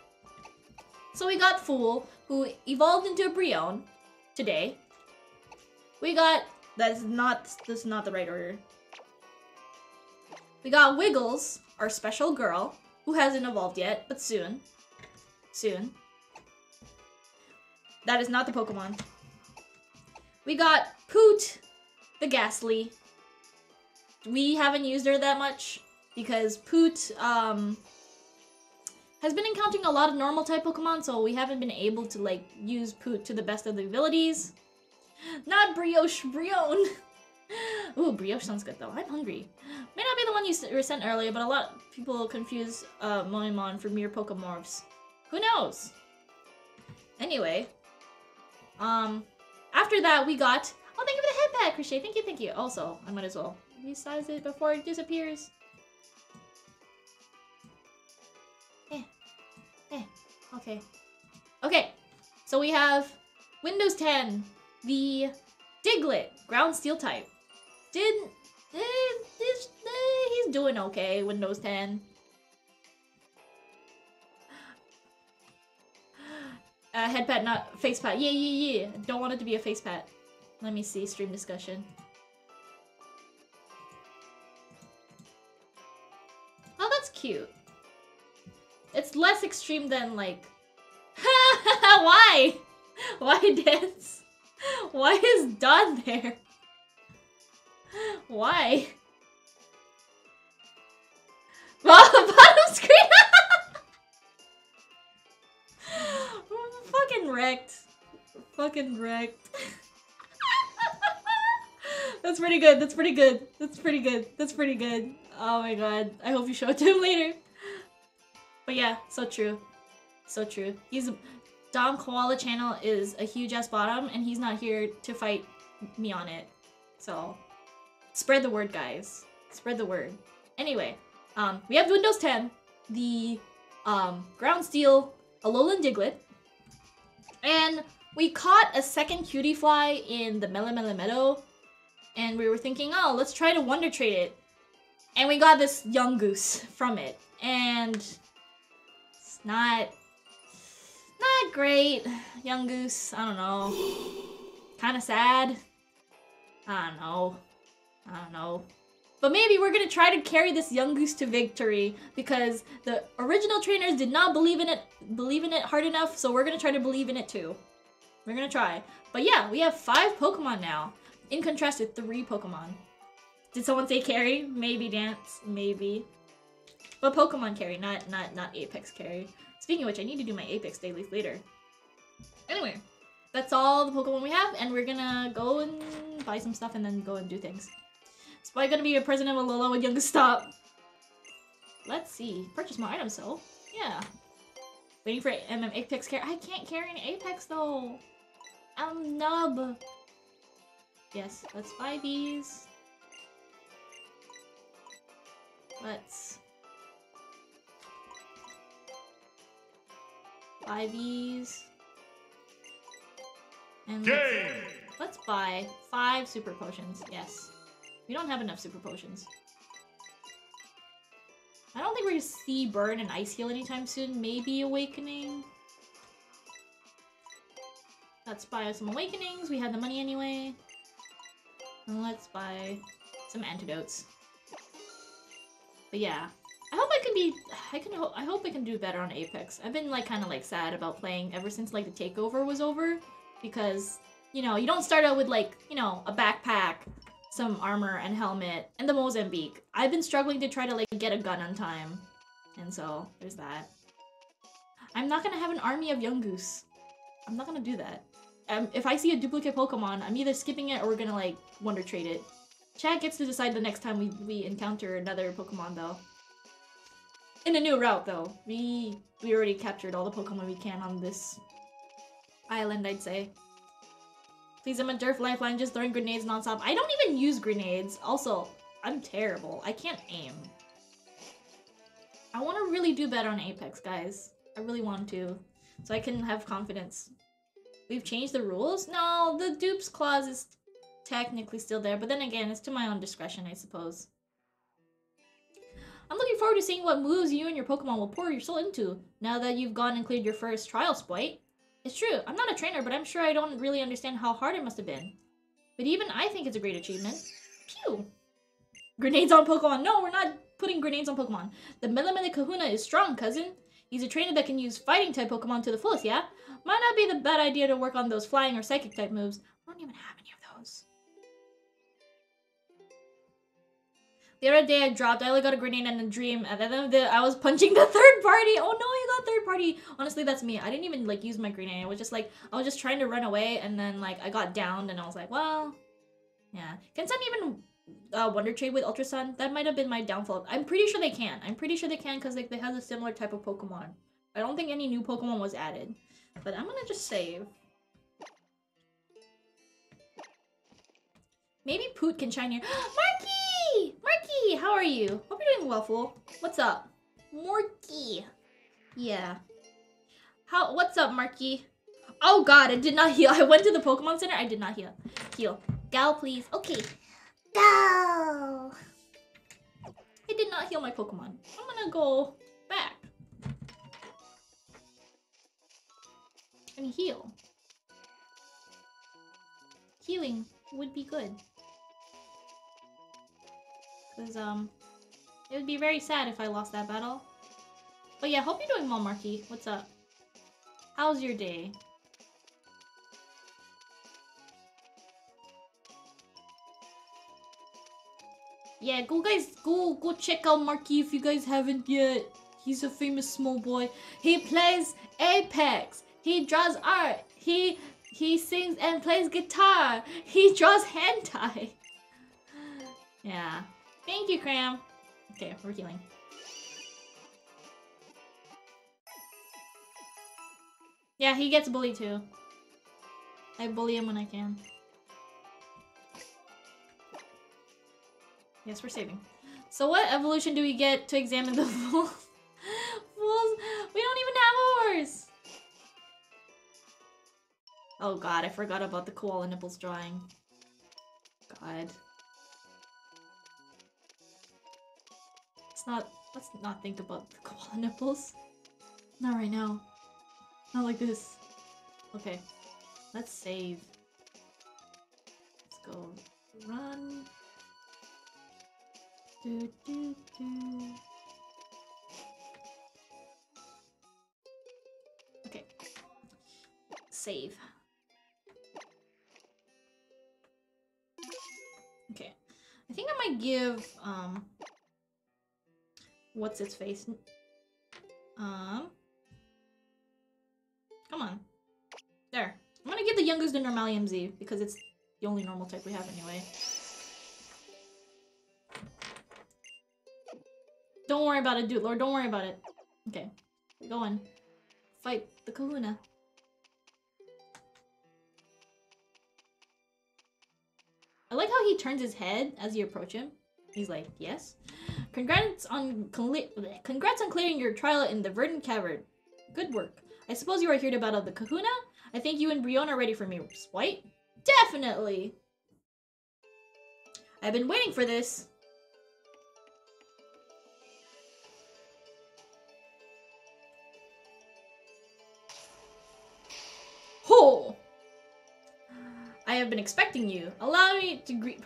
So we got Fool, who evolved into a Brionne today. We got, that's not the right order. We got Wiggles, our special girl, who hasn't evolved yet, but soon. Soon. That is not the Pokemon. We got Poot, the Ghastly. We haven't used her that much because Poot has been encountering a lot of normal type Pokemon, so we haven't been able to like use Poot to the best of the abilities. Not Brioche, Brionne. Ooh, Brioche sounds good though. I'm hungry. May not be the one you were sent earlier, but a lot of people confuse Moemon for mere Pokemorphs. Who knows? Anyway, after that we got, oh, thank you for the headband, Crochet. Thank you, thank you. Also, I might as well resize it before it disappears. Eh, eh, okay. Okay, so we have Windows 10, the Diglett, ground steel type. He's doing okay, Windows 10. Head pat, not face pat. Yeah, yeah, yeah. Don't want it to be a face pat. Let me see. Stream discussion. Oh, that's cute. It's less extreme than like... Why? Why dance? Why is Don there? Why? Well, the bottom screen... Fucking wrecked. Fucking wrecked. That's pretty good. That's pretty good. That's pretty good. That's pretty good. Oh my god. I hope you show it to him later. But yeah, so true. So true. He's... Dom Koala channel is a huge ass bottom and he's not here to fight me on it. So, spread the word, guys. Spread the word. Anyway, we have Windows 10, the ground steel Alolan Diglett. And we caught a second Cutiefly in the Melemele Meadow. And we were thinking, oh, let's try to Wonder Trade it. And we got this young goose from it. And it's not great. Young goose, I don't know. Kind of sad. I don't know. I don't know. But maybe we're gonna try to carry this young goose to victory because the original trainers did not believe in it hard enough, so we're gonna try to believe in it too. We're gonna try. But yeah, we have 5 Pokemon now, in contrast to 3 Pokemon. Did someone say carry? Maybe dance, maybe. But Pokemon carry, not Apex carry. Speaking of which, I need to do my Apex dailies later. Anyway, that's all the Pokemon we have, and we're gonna go and buy some stuff and then go and do things. It's probably gonna be a president of Alola when Young stop. Let's see. Purchase more items, so. Yeah. Waiting for Apex carry. I can't carry an Apex, though. I'm nub. Yes, let's buy these. Let's buy these. And let's buy 5 super potions. Yes. We don't have enough super potions. I don't think we're gonna see Burn and Ice Heal anytime soon. Maybe Awakening. Let's buy some Awakenings. We had the money anyway. And let's buy some antidotes. But yeah. I hope I can be... I hope I can do better on Apex. I've been like kind of like sad about playing ever since like the takeover was over. Because, you know, you don't start out with like, you know, a backpack, some armor and helmet, and the Mozambique. I've been struggling to try to like get a gun on time. And so, there's that. I'm not gonna have an army of young goose. I'm not gonna do that. If I see a duplicate Pokemon, I'm either skipping it or we're gonna like wonder trade it. Chat gets to decide the next time we encounter another Pokemon though. In a new route though. We already captured all the Pokemon we can on this island, I'd say. Please, I'm a derf lifeline just throwing grenades non-stop. I don't even use grenades. Also, I'm terrible. I can't aim. I want to really do better on Apex, guys. I really want to. So I can have confidence. We've changed the rules? No, the dupes clause is technically still there, but then again, it's to my own discretion, I suppose. I'm looking forward to seeing what moves you and your Pokemon will pour your soul into, now that you've gone and cleared your first trial sprite. It's true, I'm not a trainer, but I'm sure I don't really understand how hard it must have been. But even I think it's a great achievement. Pew! Grenades on Pokemon. No, we're not putting grenades on Pokemon. The Melemele Kahuna is strong, cousin. He's a trainer that can use fighting-type Pokemon to the fullest, yeah? Might not be the bad idea to work on those flying or psychic-type moves. I don't even have any of those. The other day I dropped, I only got a grenade and a dream, and then I was punching the third party! Oh no, you got third party! Honestly, that's me. I didn't even, like, use my grenade. I was just trying to run away, and then, like, I got downed, and I was like, well... Yeah. Can Sun even Wonder Trade with Ultra Sun? That might have been my downfall. I'm pretty sure they can. I'm pretty sure they can, because, like, they have a similar type of Pokemon. I don't think any new Pokemon was added. But I'm gonna just save. Maybe Poot can shine here. Marky! How are you? Hope you're doing well, fool. What's up? Marky. Yeah. What's up, Marky? Oh god, I did not heal. I went to the Pokemon Center. I did not heal. Heal. Gal, please. Okay. Go! I did not heal my Pokemon. I'm gonna go back. And heal. Healing would be good. Because, it would be very sad if I lost that battle. But yeah, hope you're doing well, Marky. What's up? How's your day? Yeah, go guys, go check out Marky if you guys haven't yet. He's a famous small boy. He plays Apex. He draws art. He sings and plays guitar. He draws hentai. Yeah. Thank you, Cram. Okay, we're healing. Yeah, he gets bullied too. I bully him when I can. Yes, we're saving. So what evolution do we get to examine the fools? Fools? We don't even have a horse! Oh god, I forgot about the koala nipples drawing. God. Let's not think about the koala nipples. Not right now. Not like this. Okay. Let's save. Let's go run. Do, do, do. Okay. Save. Okay. I think I might give what's its face? Come on. There. I'm gonna give the Young Goose to Normalium Z because it's the only normal type we have anyway. Don't worry about it, dude, Lord. Don't worry about it. Okay. We're going. Fight the kahuna. I like how he turns his head as you approach him. He's like, yes. Congrats on clearing your trial in the Verdant Cavern. Good work. I suppose you are here to battle the Kahuna? I think you and Brionne are ready for me, Spite. Definitely! I've been waiting for this. Ho! I have been expecting you. Allow me to greet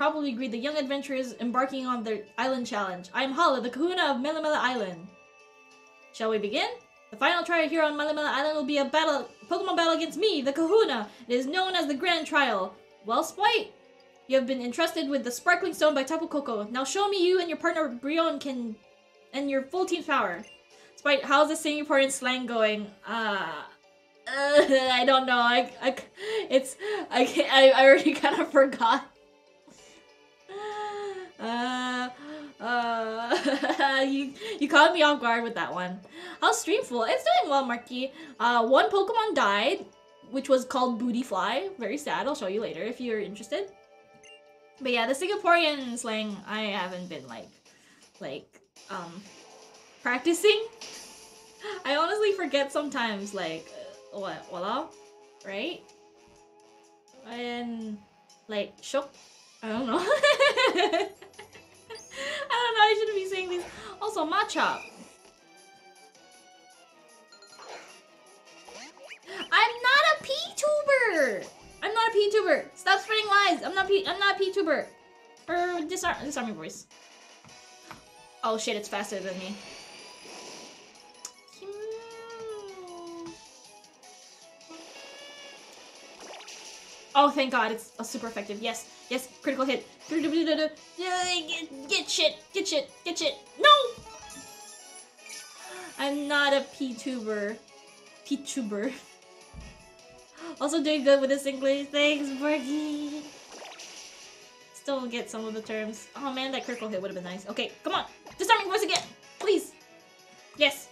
the young adventurers embarking on their island challenge. I am Hala, the Kahuna of Melemele Island. Shall we begin? The final trial here on Melemele Island will be a Pokemon battle against me, the Kahuna. It is known as the Grand Trial. Well, Spite, you have been entrusted with the Sparkling Stone by Tapu Koko. Now show me you and your partner Brionne can, and your full team's power. Spite, how's the Singaporean slang going? I don't know. I already kind of forgot. You caught me off guard with that one. How streamful. It's doing well, Marky. One Pokemon died, which was called Bootyfly. Very sad. I'll show you later if you're interested. But yeah, the Singaporean slang, I haven't been practicing. I honestly forget sometimes, like, what, voila, right? And like, shook. I don't know. I shouldn't be saying these. Also, Machop. I'm not a PTuber. I'm not a PTuber. Stop spreading lies. I'm not a PTuber. Disarm your voice. Oh shit, it's faster than me. Oh, thank God, it's super effective. Yes, yes, critical hit. Get shit. No! I'm not a PTuber. Also doing good with this English. Thanks, Bergie. Still get some of the terms. Oh man, that critical hit would have been nice. Okay, come on. Disarming voice again, please. Yes.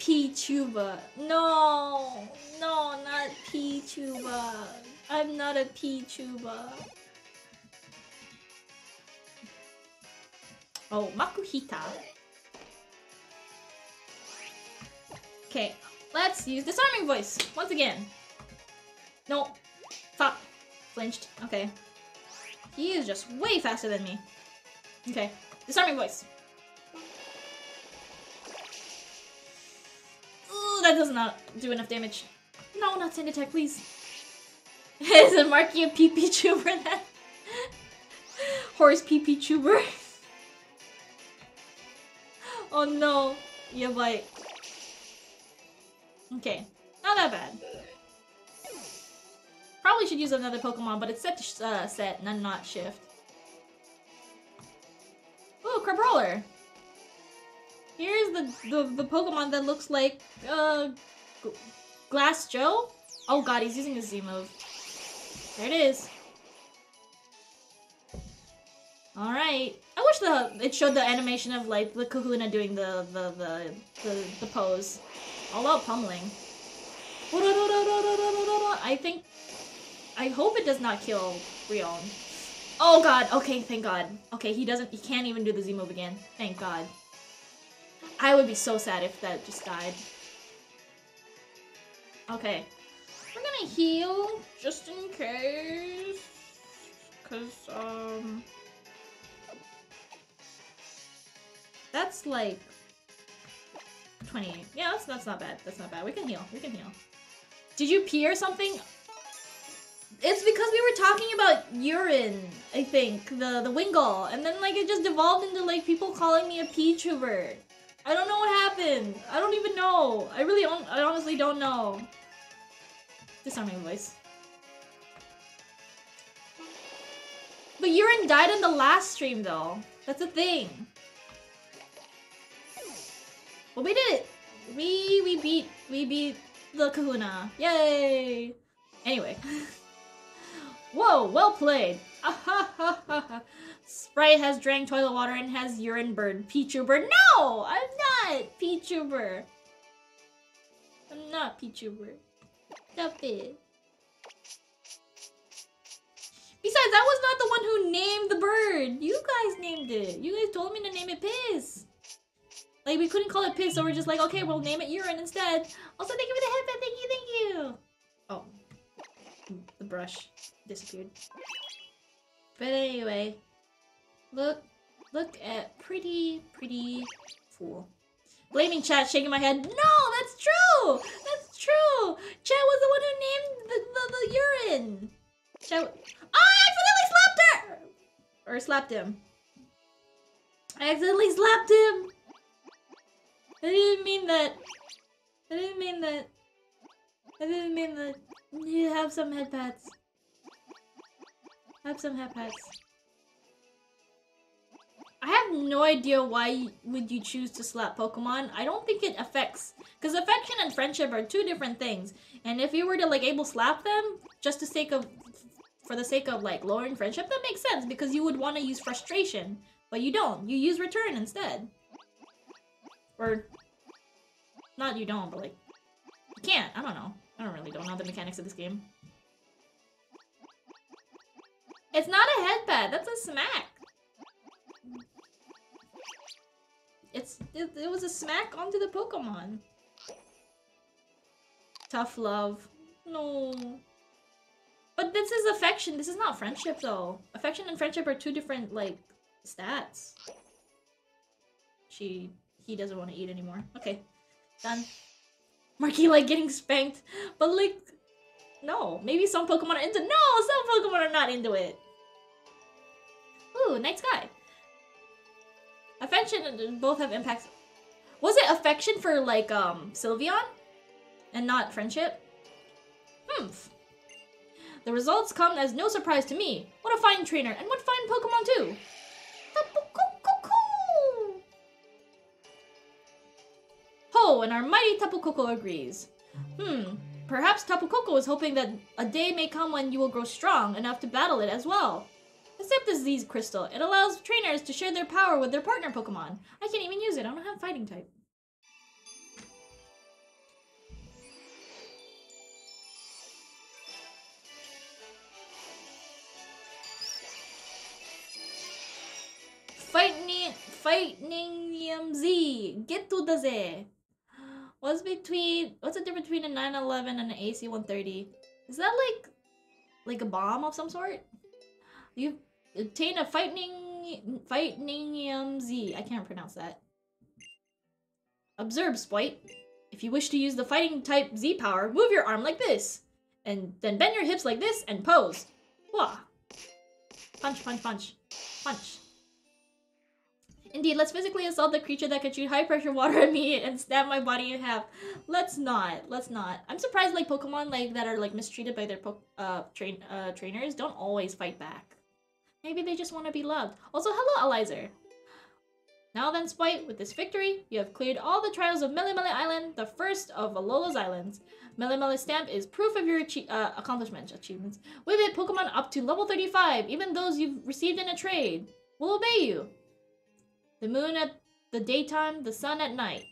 PTuber. No, no, not PTuber. I'm not a PTuber. Oh, Makuhita. Okay, let's use disarming voice once again. No, fuck, flinched. Okay, he is just way faster than me. Okay, disarming voice. That does not do enough damage. No, not sand attack, please. Is it Marky a PPTuber then? Horse PPTuber. Oh no. Yeah, bite. Okay. Not that bad. Probably should use another Pokemon, but it's set to set, not shift. Ooh, Crabrawler. Here's the Pokemon that looks like Glass Joe. Oh god, he's using his Z move. There it is. All right. I wish it showed the animation of like the Kahuna doing the pose. All out pummeling. I hope it does not kill Brionne. Oh god. Okay, thank god. Okay, he can't even do the Z move again. Thank god. I would be so sad if that just died. Okay. We're gonna heal, just in case. Cause, that's like 20. Yeah, that's not bad. That's not bad. We can heal. We can heal. Did you pee or something? It's because we were talking about urine, I think. The Wingull. And then like it just devolved into like people calling me a PTuber. I don't know what happened. I don't even know. I honestly don't know. Disarming voice. But urine died in the last stream though. That's a thing. Well, we did it. We beat the Kahuna. Yay. Anyway. Whoa, well played. Sprite has drank toilet water and has urine burned. PTuber. No! I'm not PTuber. I'm not PTuber. Stop it. Besides, I was not the one who named the bird. You guys named it. You guys told me to name it Piss. Like, we couldn't call it Piss, so we're just like, okay, we'll name it Urine instead. Also, thank you for the headband. Thank you, thank you. Oh. The brush disappeared. But anyway. Look at pretty fool. Blaming chat, shaking my head. No, that's true. That's true. Chat was the one who named the urine. Chat. I accidentally slapped her. Or slapped him. I accidentally slapped him. I didn't mean that. I didn't mean that. You have some head pats. Have some head pats. I have no idea why would you choose to slap Pokemon. I don't think it affects, because affection and friendship are two different things. And if you were to like able slap them just to sake of, for the sake of like lowering friendship, that makes sense because you would want to use frustration, but you don't. You use return instead, or not. You don't, but like you can't. I don't know. I don't really don't know the mechanics of this game. It's not a head pat. That's a smack. It was a smack onto the Pokemon. Tough love. No. But this is affection. This is not friendship though. Affection and friendship are two different like stats. He doesn't want to eat anymore. Okay. Done. Marky like getting spanked. But like no. Maybe some Pokemon are into no, some Pokemon are not into it. Ooh, nice guy. Affection and both have impacts. Was it affection for like Sylveon and not friendship? Humph. The results come as no surprise to me. What a fine trainer and what fine Pokemon too. Tapu Koko. Ho, and our mighty Tapu Koko agrees. Perhaps Tapu Koko is hoping that a day may come when you will grow strong enough to battle it as well. Except this Z's crystal. It allows trainers to share their power with their partner Pokemon. I can't even use it. I don't have fighting type. Fightingum Z. Get to the Z. What's the difference between a 911 and an AC 130? Is that like a bomb of some sort? You obtain a Fightingum Z. I can't pronounce that. Observe, Spite. If you wish to use the fighting type Z power, move your arm like this. And then bend your hips like this and pose. Wah. Punch, punch, punch. Punch. Indeed, let's physically assault the creature that could shoot high pressure water at me and stab my body in half. Let's not. Let's not. I'm surprised like Pokemon like that are like mistreated by their trainers don't always fight back. Maybe they just want to be loved. Also, hello, Elizer. Now then, Spite, with this victory, you have cleared all the trials of Melemele Island, the first of Alola's islands. Melemele's stamp is proof of your achievements. With it, Pokemon up to level 35, even those you've received in a trade, will obey you. The moon at the daytime, the sun at night.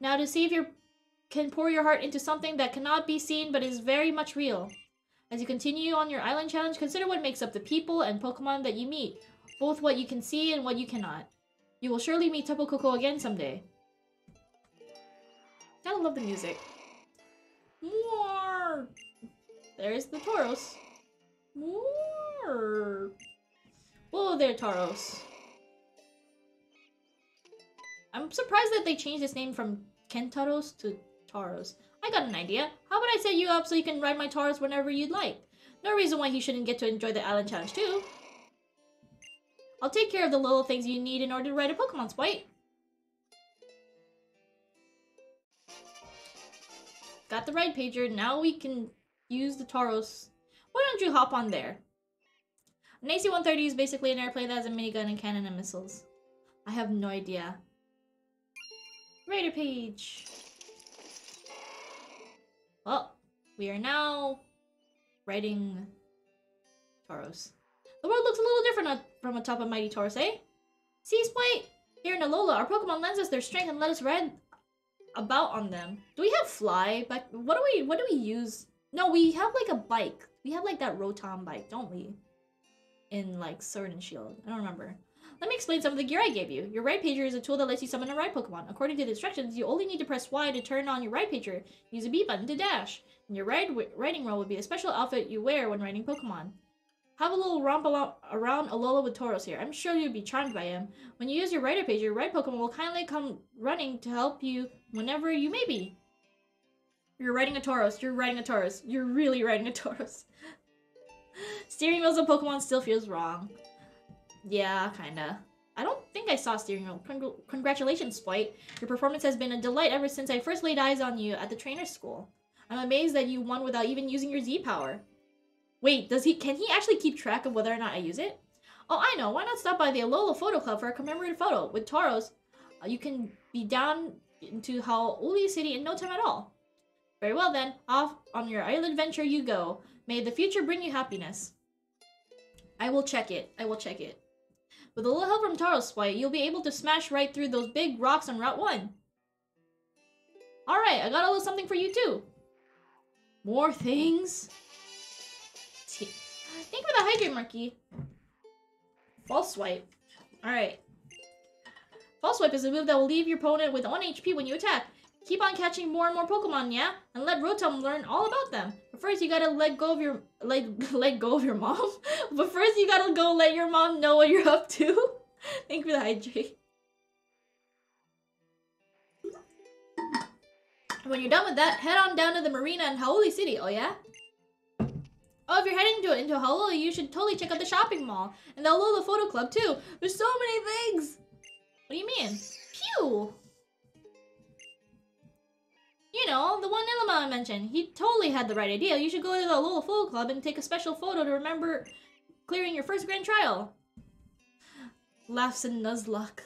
Now to see if you can pour your heart into something that cannot be seen but is very much real. As you continue on your island challenge, consider what makes up the people and Pokemon that you meet, both what you can see and what you cannot. You will surely meet Tapu Koko again someday. Gotta love the music. More. There's the Tauros. More. Whoa there, Tauros. I'm surprised that they changed his name from Kentaros to Tauros. I got an idea. How about I set you up so you can ride my Tauros whenever you'd like? No reason why he shouldn't get to enjoy the Island Challenge too. I'll take care of the little things you need in order to ride a Pokemon, Spite. Got the ride pager. Now we can use the Tauros. Why don't you hop on there? An AC-130 is basically an airplane that has a minigun and cannon and missiles. I have no idea. Raider page. Well, we are now riding Tauros. The world looks a little different from atop a mighty Tauros, eh? See, Spite? Here in Alola, our Pokemon lends us their strength and let us ride about on them. Do we have Fly? But what do we use? No, we have like a bike. We have like that Rotom bike, don't we? in like Sword and Shield. I don't remember. Let me explain some of the gear I gave you. Your Ride Pager is a tool that lets you summon a Ride Pokemon. According to the instructions, you only need to press Y to turn on your Ride Pager. Use a B button to dash. And your riding roll would be a special outfit you wear when riding Pokemon. Have a little romp around Alola with Tauros here. I'm sure you'd be charmed by him. When you use your Rider Pager, your Ride Pokemon will kindly come running to help you whenever you may be. You're riding a Tauros. You're riding a Tauros. You're really riding a Tauros. Steering wheels of Pokemon still feels wrong. Yeah, kinda. I don't think I saw steering wheel. Congratulations, Spite. Your performance has been a delight ever since I first laid eyes on you at the trainer school. I'm amazed that you won without even using your Z power. Wait, can he actually keep track of whether or not I use it? Oh, I know. Why not stop by the Alola Photo Club for a commemorative photo? With Tauros, you can be down into Hau'oli City in no time at all. Very well then, off on your island adventure you go. May the future bring you happiness. I will check it. I will check it. With a little help from Tauros, Spite, you'll be able to smash right through those big rocks on Route 1. Alright, I got a little something for you too. More things? Think with a hydrate, Marky. False Swipe. Alright. False Swipe is a move that will leave your opponent with 1 HP when you attack. Keep on catching more and more Pokemon, yeah? And let Rotom learn all about them. But first, you gotta let your mom know what you're up to. Thank you for the hydrate. When you're done with that, head on down to the marina in Hau'oli City, oh yeah? Oh, if you're heading into Hau'oli, you should totally check out the shopping mall. And the Alola Photo Club, too. There's so many things! What do you mean? Pew! You know, the one Ilima mentioned. He totally had the right idea. You should go to the Alola Photo Club and take a special photo to remember clearing your first grand trial. Laughs and Nuzlocke.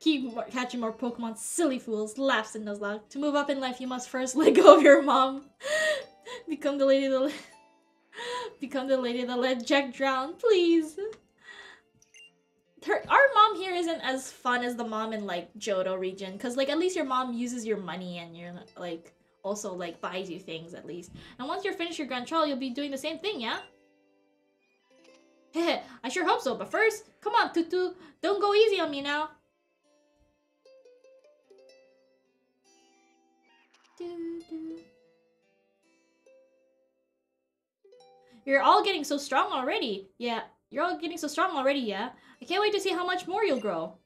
Keep catching more Pokemon, silly fools. Laughs and Nuzlocke. To move up in life, you must first let go of your mom. Become the lady of the... Become the lady that let Jack drown, please. Our mom here isn't as fun as the mom in like Johto region, because like at least your mom uses your money and you're like also like buys you things at least. And once you're finished your grand trial, you'll be doing the same thing, yeah? Heh, I sure hope so. But first, come on, Tutu, don't go easy on me now. Doo-doo. You're all getting so strong already. Yeah, you're all getting so strong already, yeah? I can't wait to see how much more you'll grow.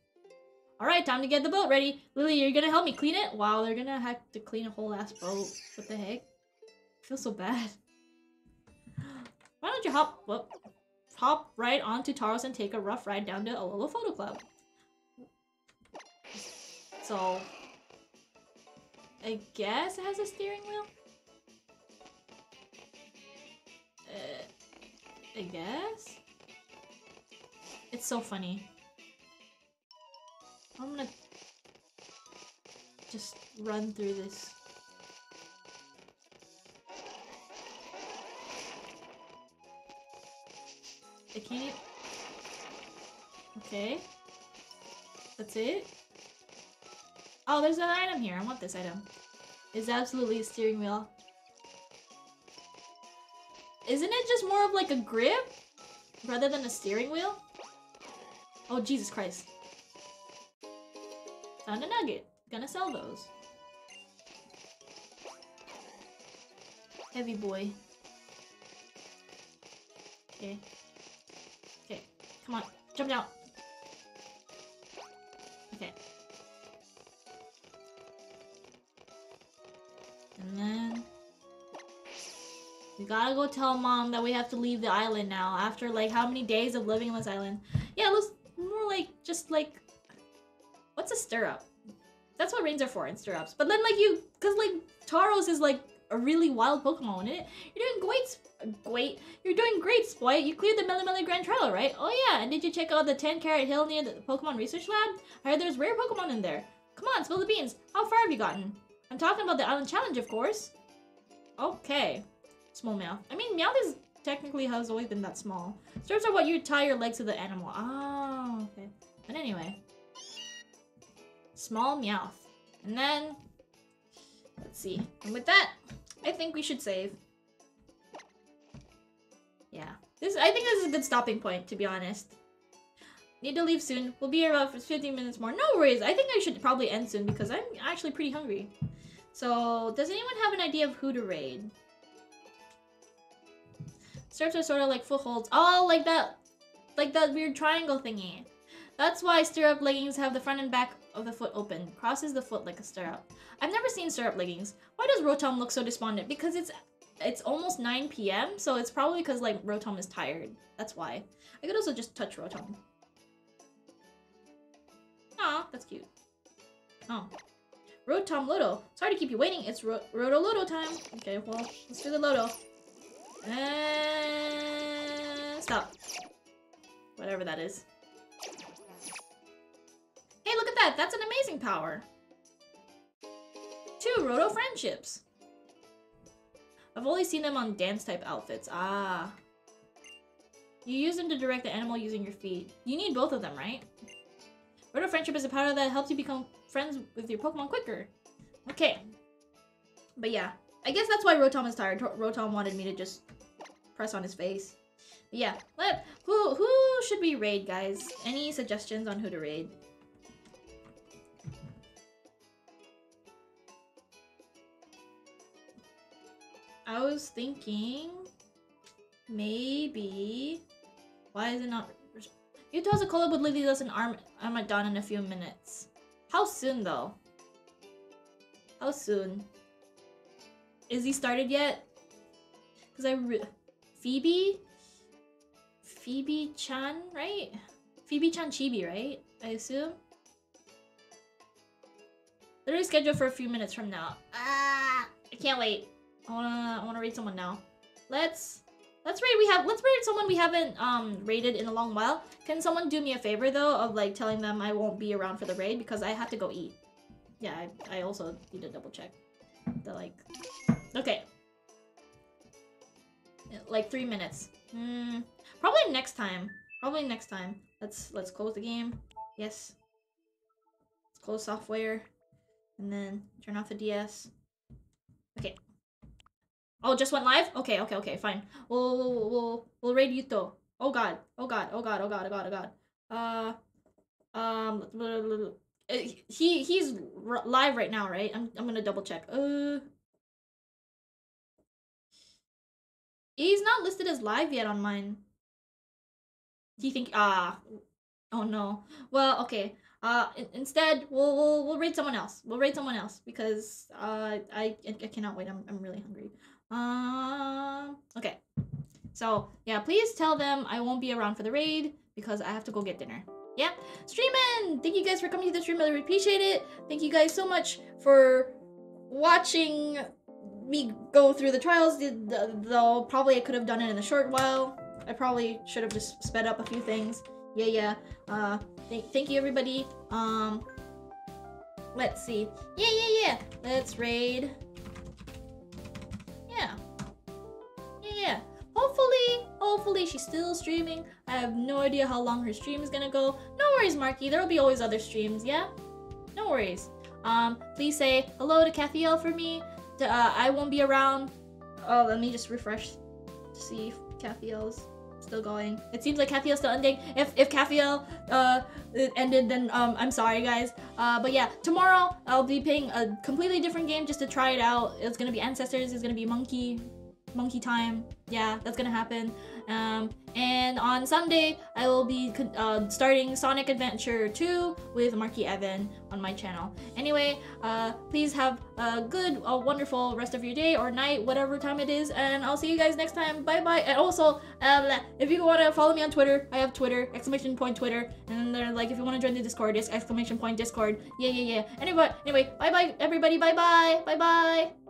Alright, time to get the boat ready. Lily, you're gonna help me clean it? Wow, they're gonna have to clean a whole ass boat. What the heck? I feel so bad. Why don't you hop right onto Tauros and take a rough ride down to Alola Photo Club? So... I guess it has a steering wheel? I guess? It's so funny. I'm gonna just run through this. I can't... Okay. That's it? Oh, there's an item here. I want this item. It's absolutely a steering wheel. Isn't it just more of like a grip rather than a steering wheel? Oh, Jesus Christ. Found a nugget. Gonna sell those. Heavy boy. Okay. Okay. Come on. Jump down. Okay. And then... We gotta go tell mom that we have to leave the island now after like how many days of living on this island. Yeah, it looks more like just like... What's a stirrup? That's what rains are for in stirrups. But then like you... Cause like Tauros is like a really wild Pokemon, isn't it? You're doing great, Spite. You cleared the Melemele Grand Trial, right? Oh yeah, and did you check out the 10-carat hill near the Pokemon Research Lab? I heard there's rare Pokemon in there. Come on, spill the beans. How far have you gotten? I'm talking about the island challenge, of course. Okay. Small Meowth. I mean, Meowth is technically has always been that small. Stirrups are what you tie your legs to the animal. Oh, okay. But anyway. Small Meowth. And then, let's see. And with that, I think we should save. Yeah. I think this is a good stopping point, to be honest. Need to leave soon. We'll be around for 15 minutes more. No worries. I think I should probably end soon because I'm actually pretty hungry. So, does anyone have an idea of who to raid? Serfs are sort of like footholds. Oh, like that weird triangle thingy. That's why stirrup leggings have the front and back of the foot open. Crosses the foot like a stirrup. I've never seen stirrup leggings. Why does Rotom look so despondent? Because it's almost 9 p.m. So it's probably because like Rotom is tired. That's why. I could also just touch Rotom. Aw, that's cute. Oh. Rotom Loto. Sorry to keep you waiting. It's Roto Loto time. Okay, well, let's do the Loto. And... stop. Whatever that is. Hey, look at that. That's an amazing power. 2 Roto Friendships. I've only seen them on dance-type outfits. Ah. You use them to direct the animal using your feet. You need both of them, right? Roto Friendship is a power that helps you become friends with your Pokemon quicker. Okay. But yeah. I guess that's why Rotom is tired. Rotom wanted me to just press on his face. But yeah. Who should we raid, guys? Any suggestions on who to raid? I was thinking... maybe... why is it not... Utah's a collab with Lily does an Armadon in a few minutes. How soon though? How soon? Is he started yet? Cause Phoebe-chan, right? Phoebe-chan Chibi, right? I assume. Literally scheduled for a few minutes from now. Ah, I can't wait. I wanna raid someone now. Let's raid someone we haven't raided in a long while. Can someone do me a favor though of like telling them I won't be around for the raid because I have to go eat. Yeah, I also need to double check. The like, okay, like 3 minutes. Probably next time. Probably next time. Let's close the game. Yes. Let's close software, and then turn off the DS. Okay. Oh, just went live? Okay, okay, okay, fine. We'll raid Yuto. Oh god. Oh god. Oh god. Oh god. Oh god. Oh god. He's live right now, right? I'm going to double check. He's not listed as live yet on mine. Do you think oh no. Well, okay. Instead, we'll raid someone else. We'll raid someone else because I cannot wait. I'm really hungry. Okay, so yeah, please tell them I won't be around for the raid because I have to go get dinner. Yeah, streamin'. Thank you guys for coming to the stream. I really appreciate it. Thank you guys so much for watching me go through the trials. Though probably I could have done it in a short while. I probably should have just sped up a few things. Yeah, yeah. Thank you everybody. Let's see. Yeah, yeah, yeah. Let's raid. Yeah. Yeah, yeah. Hopefully she's still streaming. I have no idea how long her stream is gonna go. No worries, Marky. There will be always other streams, yeah? No worries. Please say hello to Kathiel for me. I won't be around. Oh, let me just refresh to see if Kathiel's still going. It seems like Kathiel's still ending. If Kathiel ended, then I'm sorry, guys. But yeah, tomorrow I'll be playing a completely different game just to try it out. It's gonna be Ancestors. It's gonna be Monkey Time. Yeah, that's gonna happen. And on Sunday I will be starting Sonic Adventure 2 with markyevan on my channel. Anyway, please have a good, wonderful rest of your day or night, whatever time it is, and I'll see you guys next time. Bye bye. And also, if you want to follow me on Twitter, I have Twitter !Twitter, and then like if you want to join the Discord, it's !Discord. Yeah. Anyway, bye bye everybody. Bye bye. Bye bye.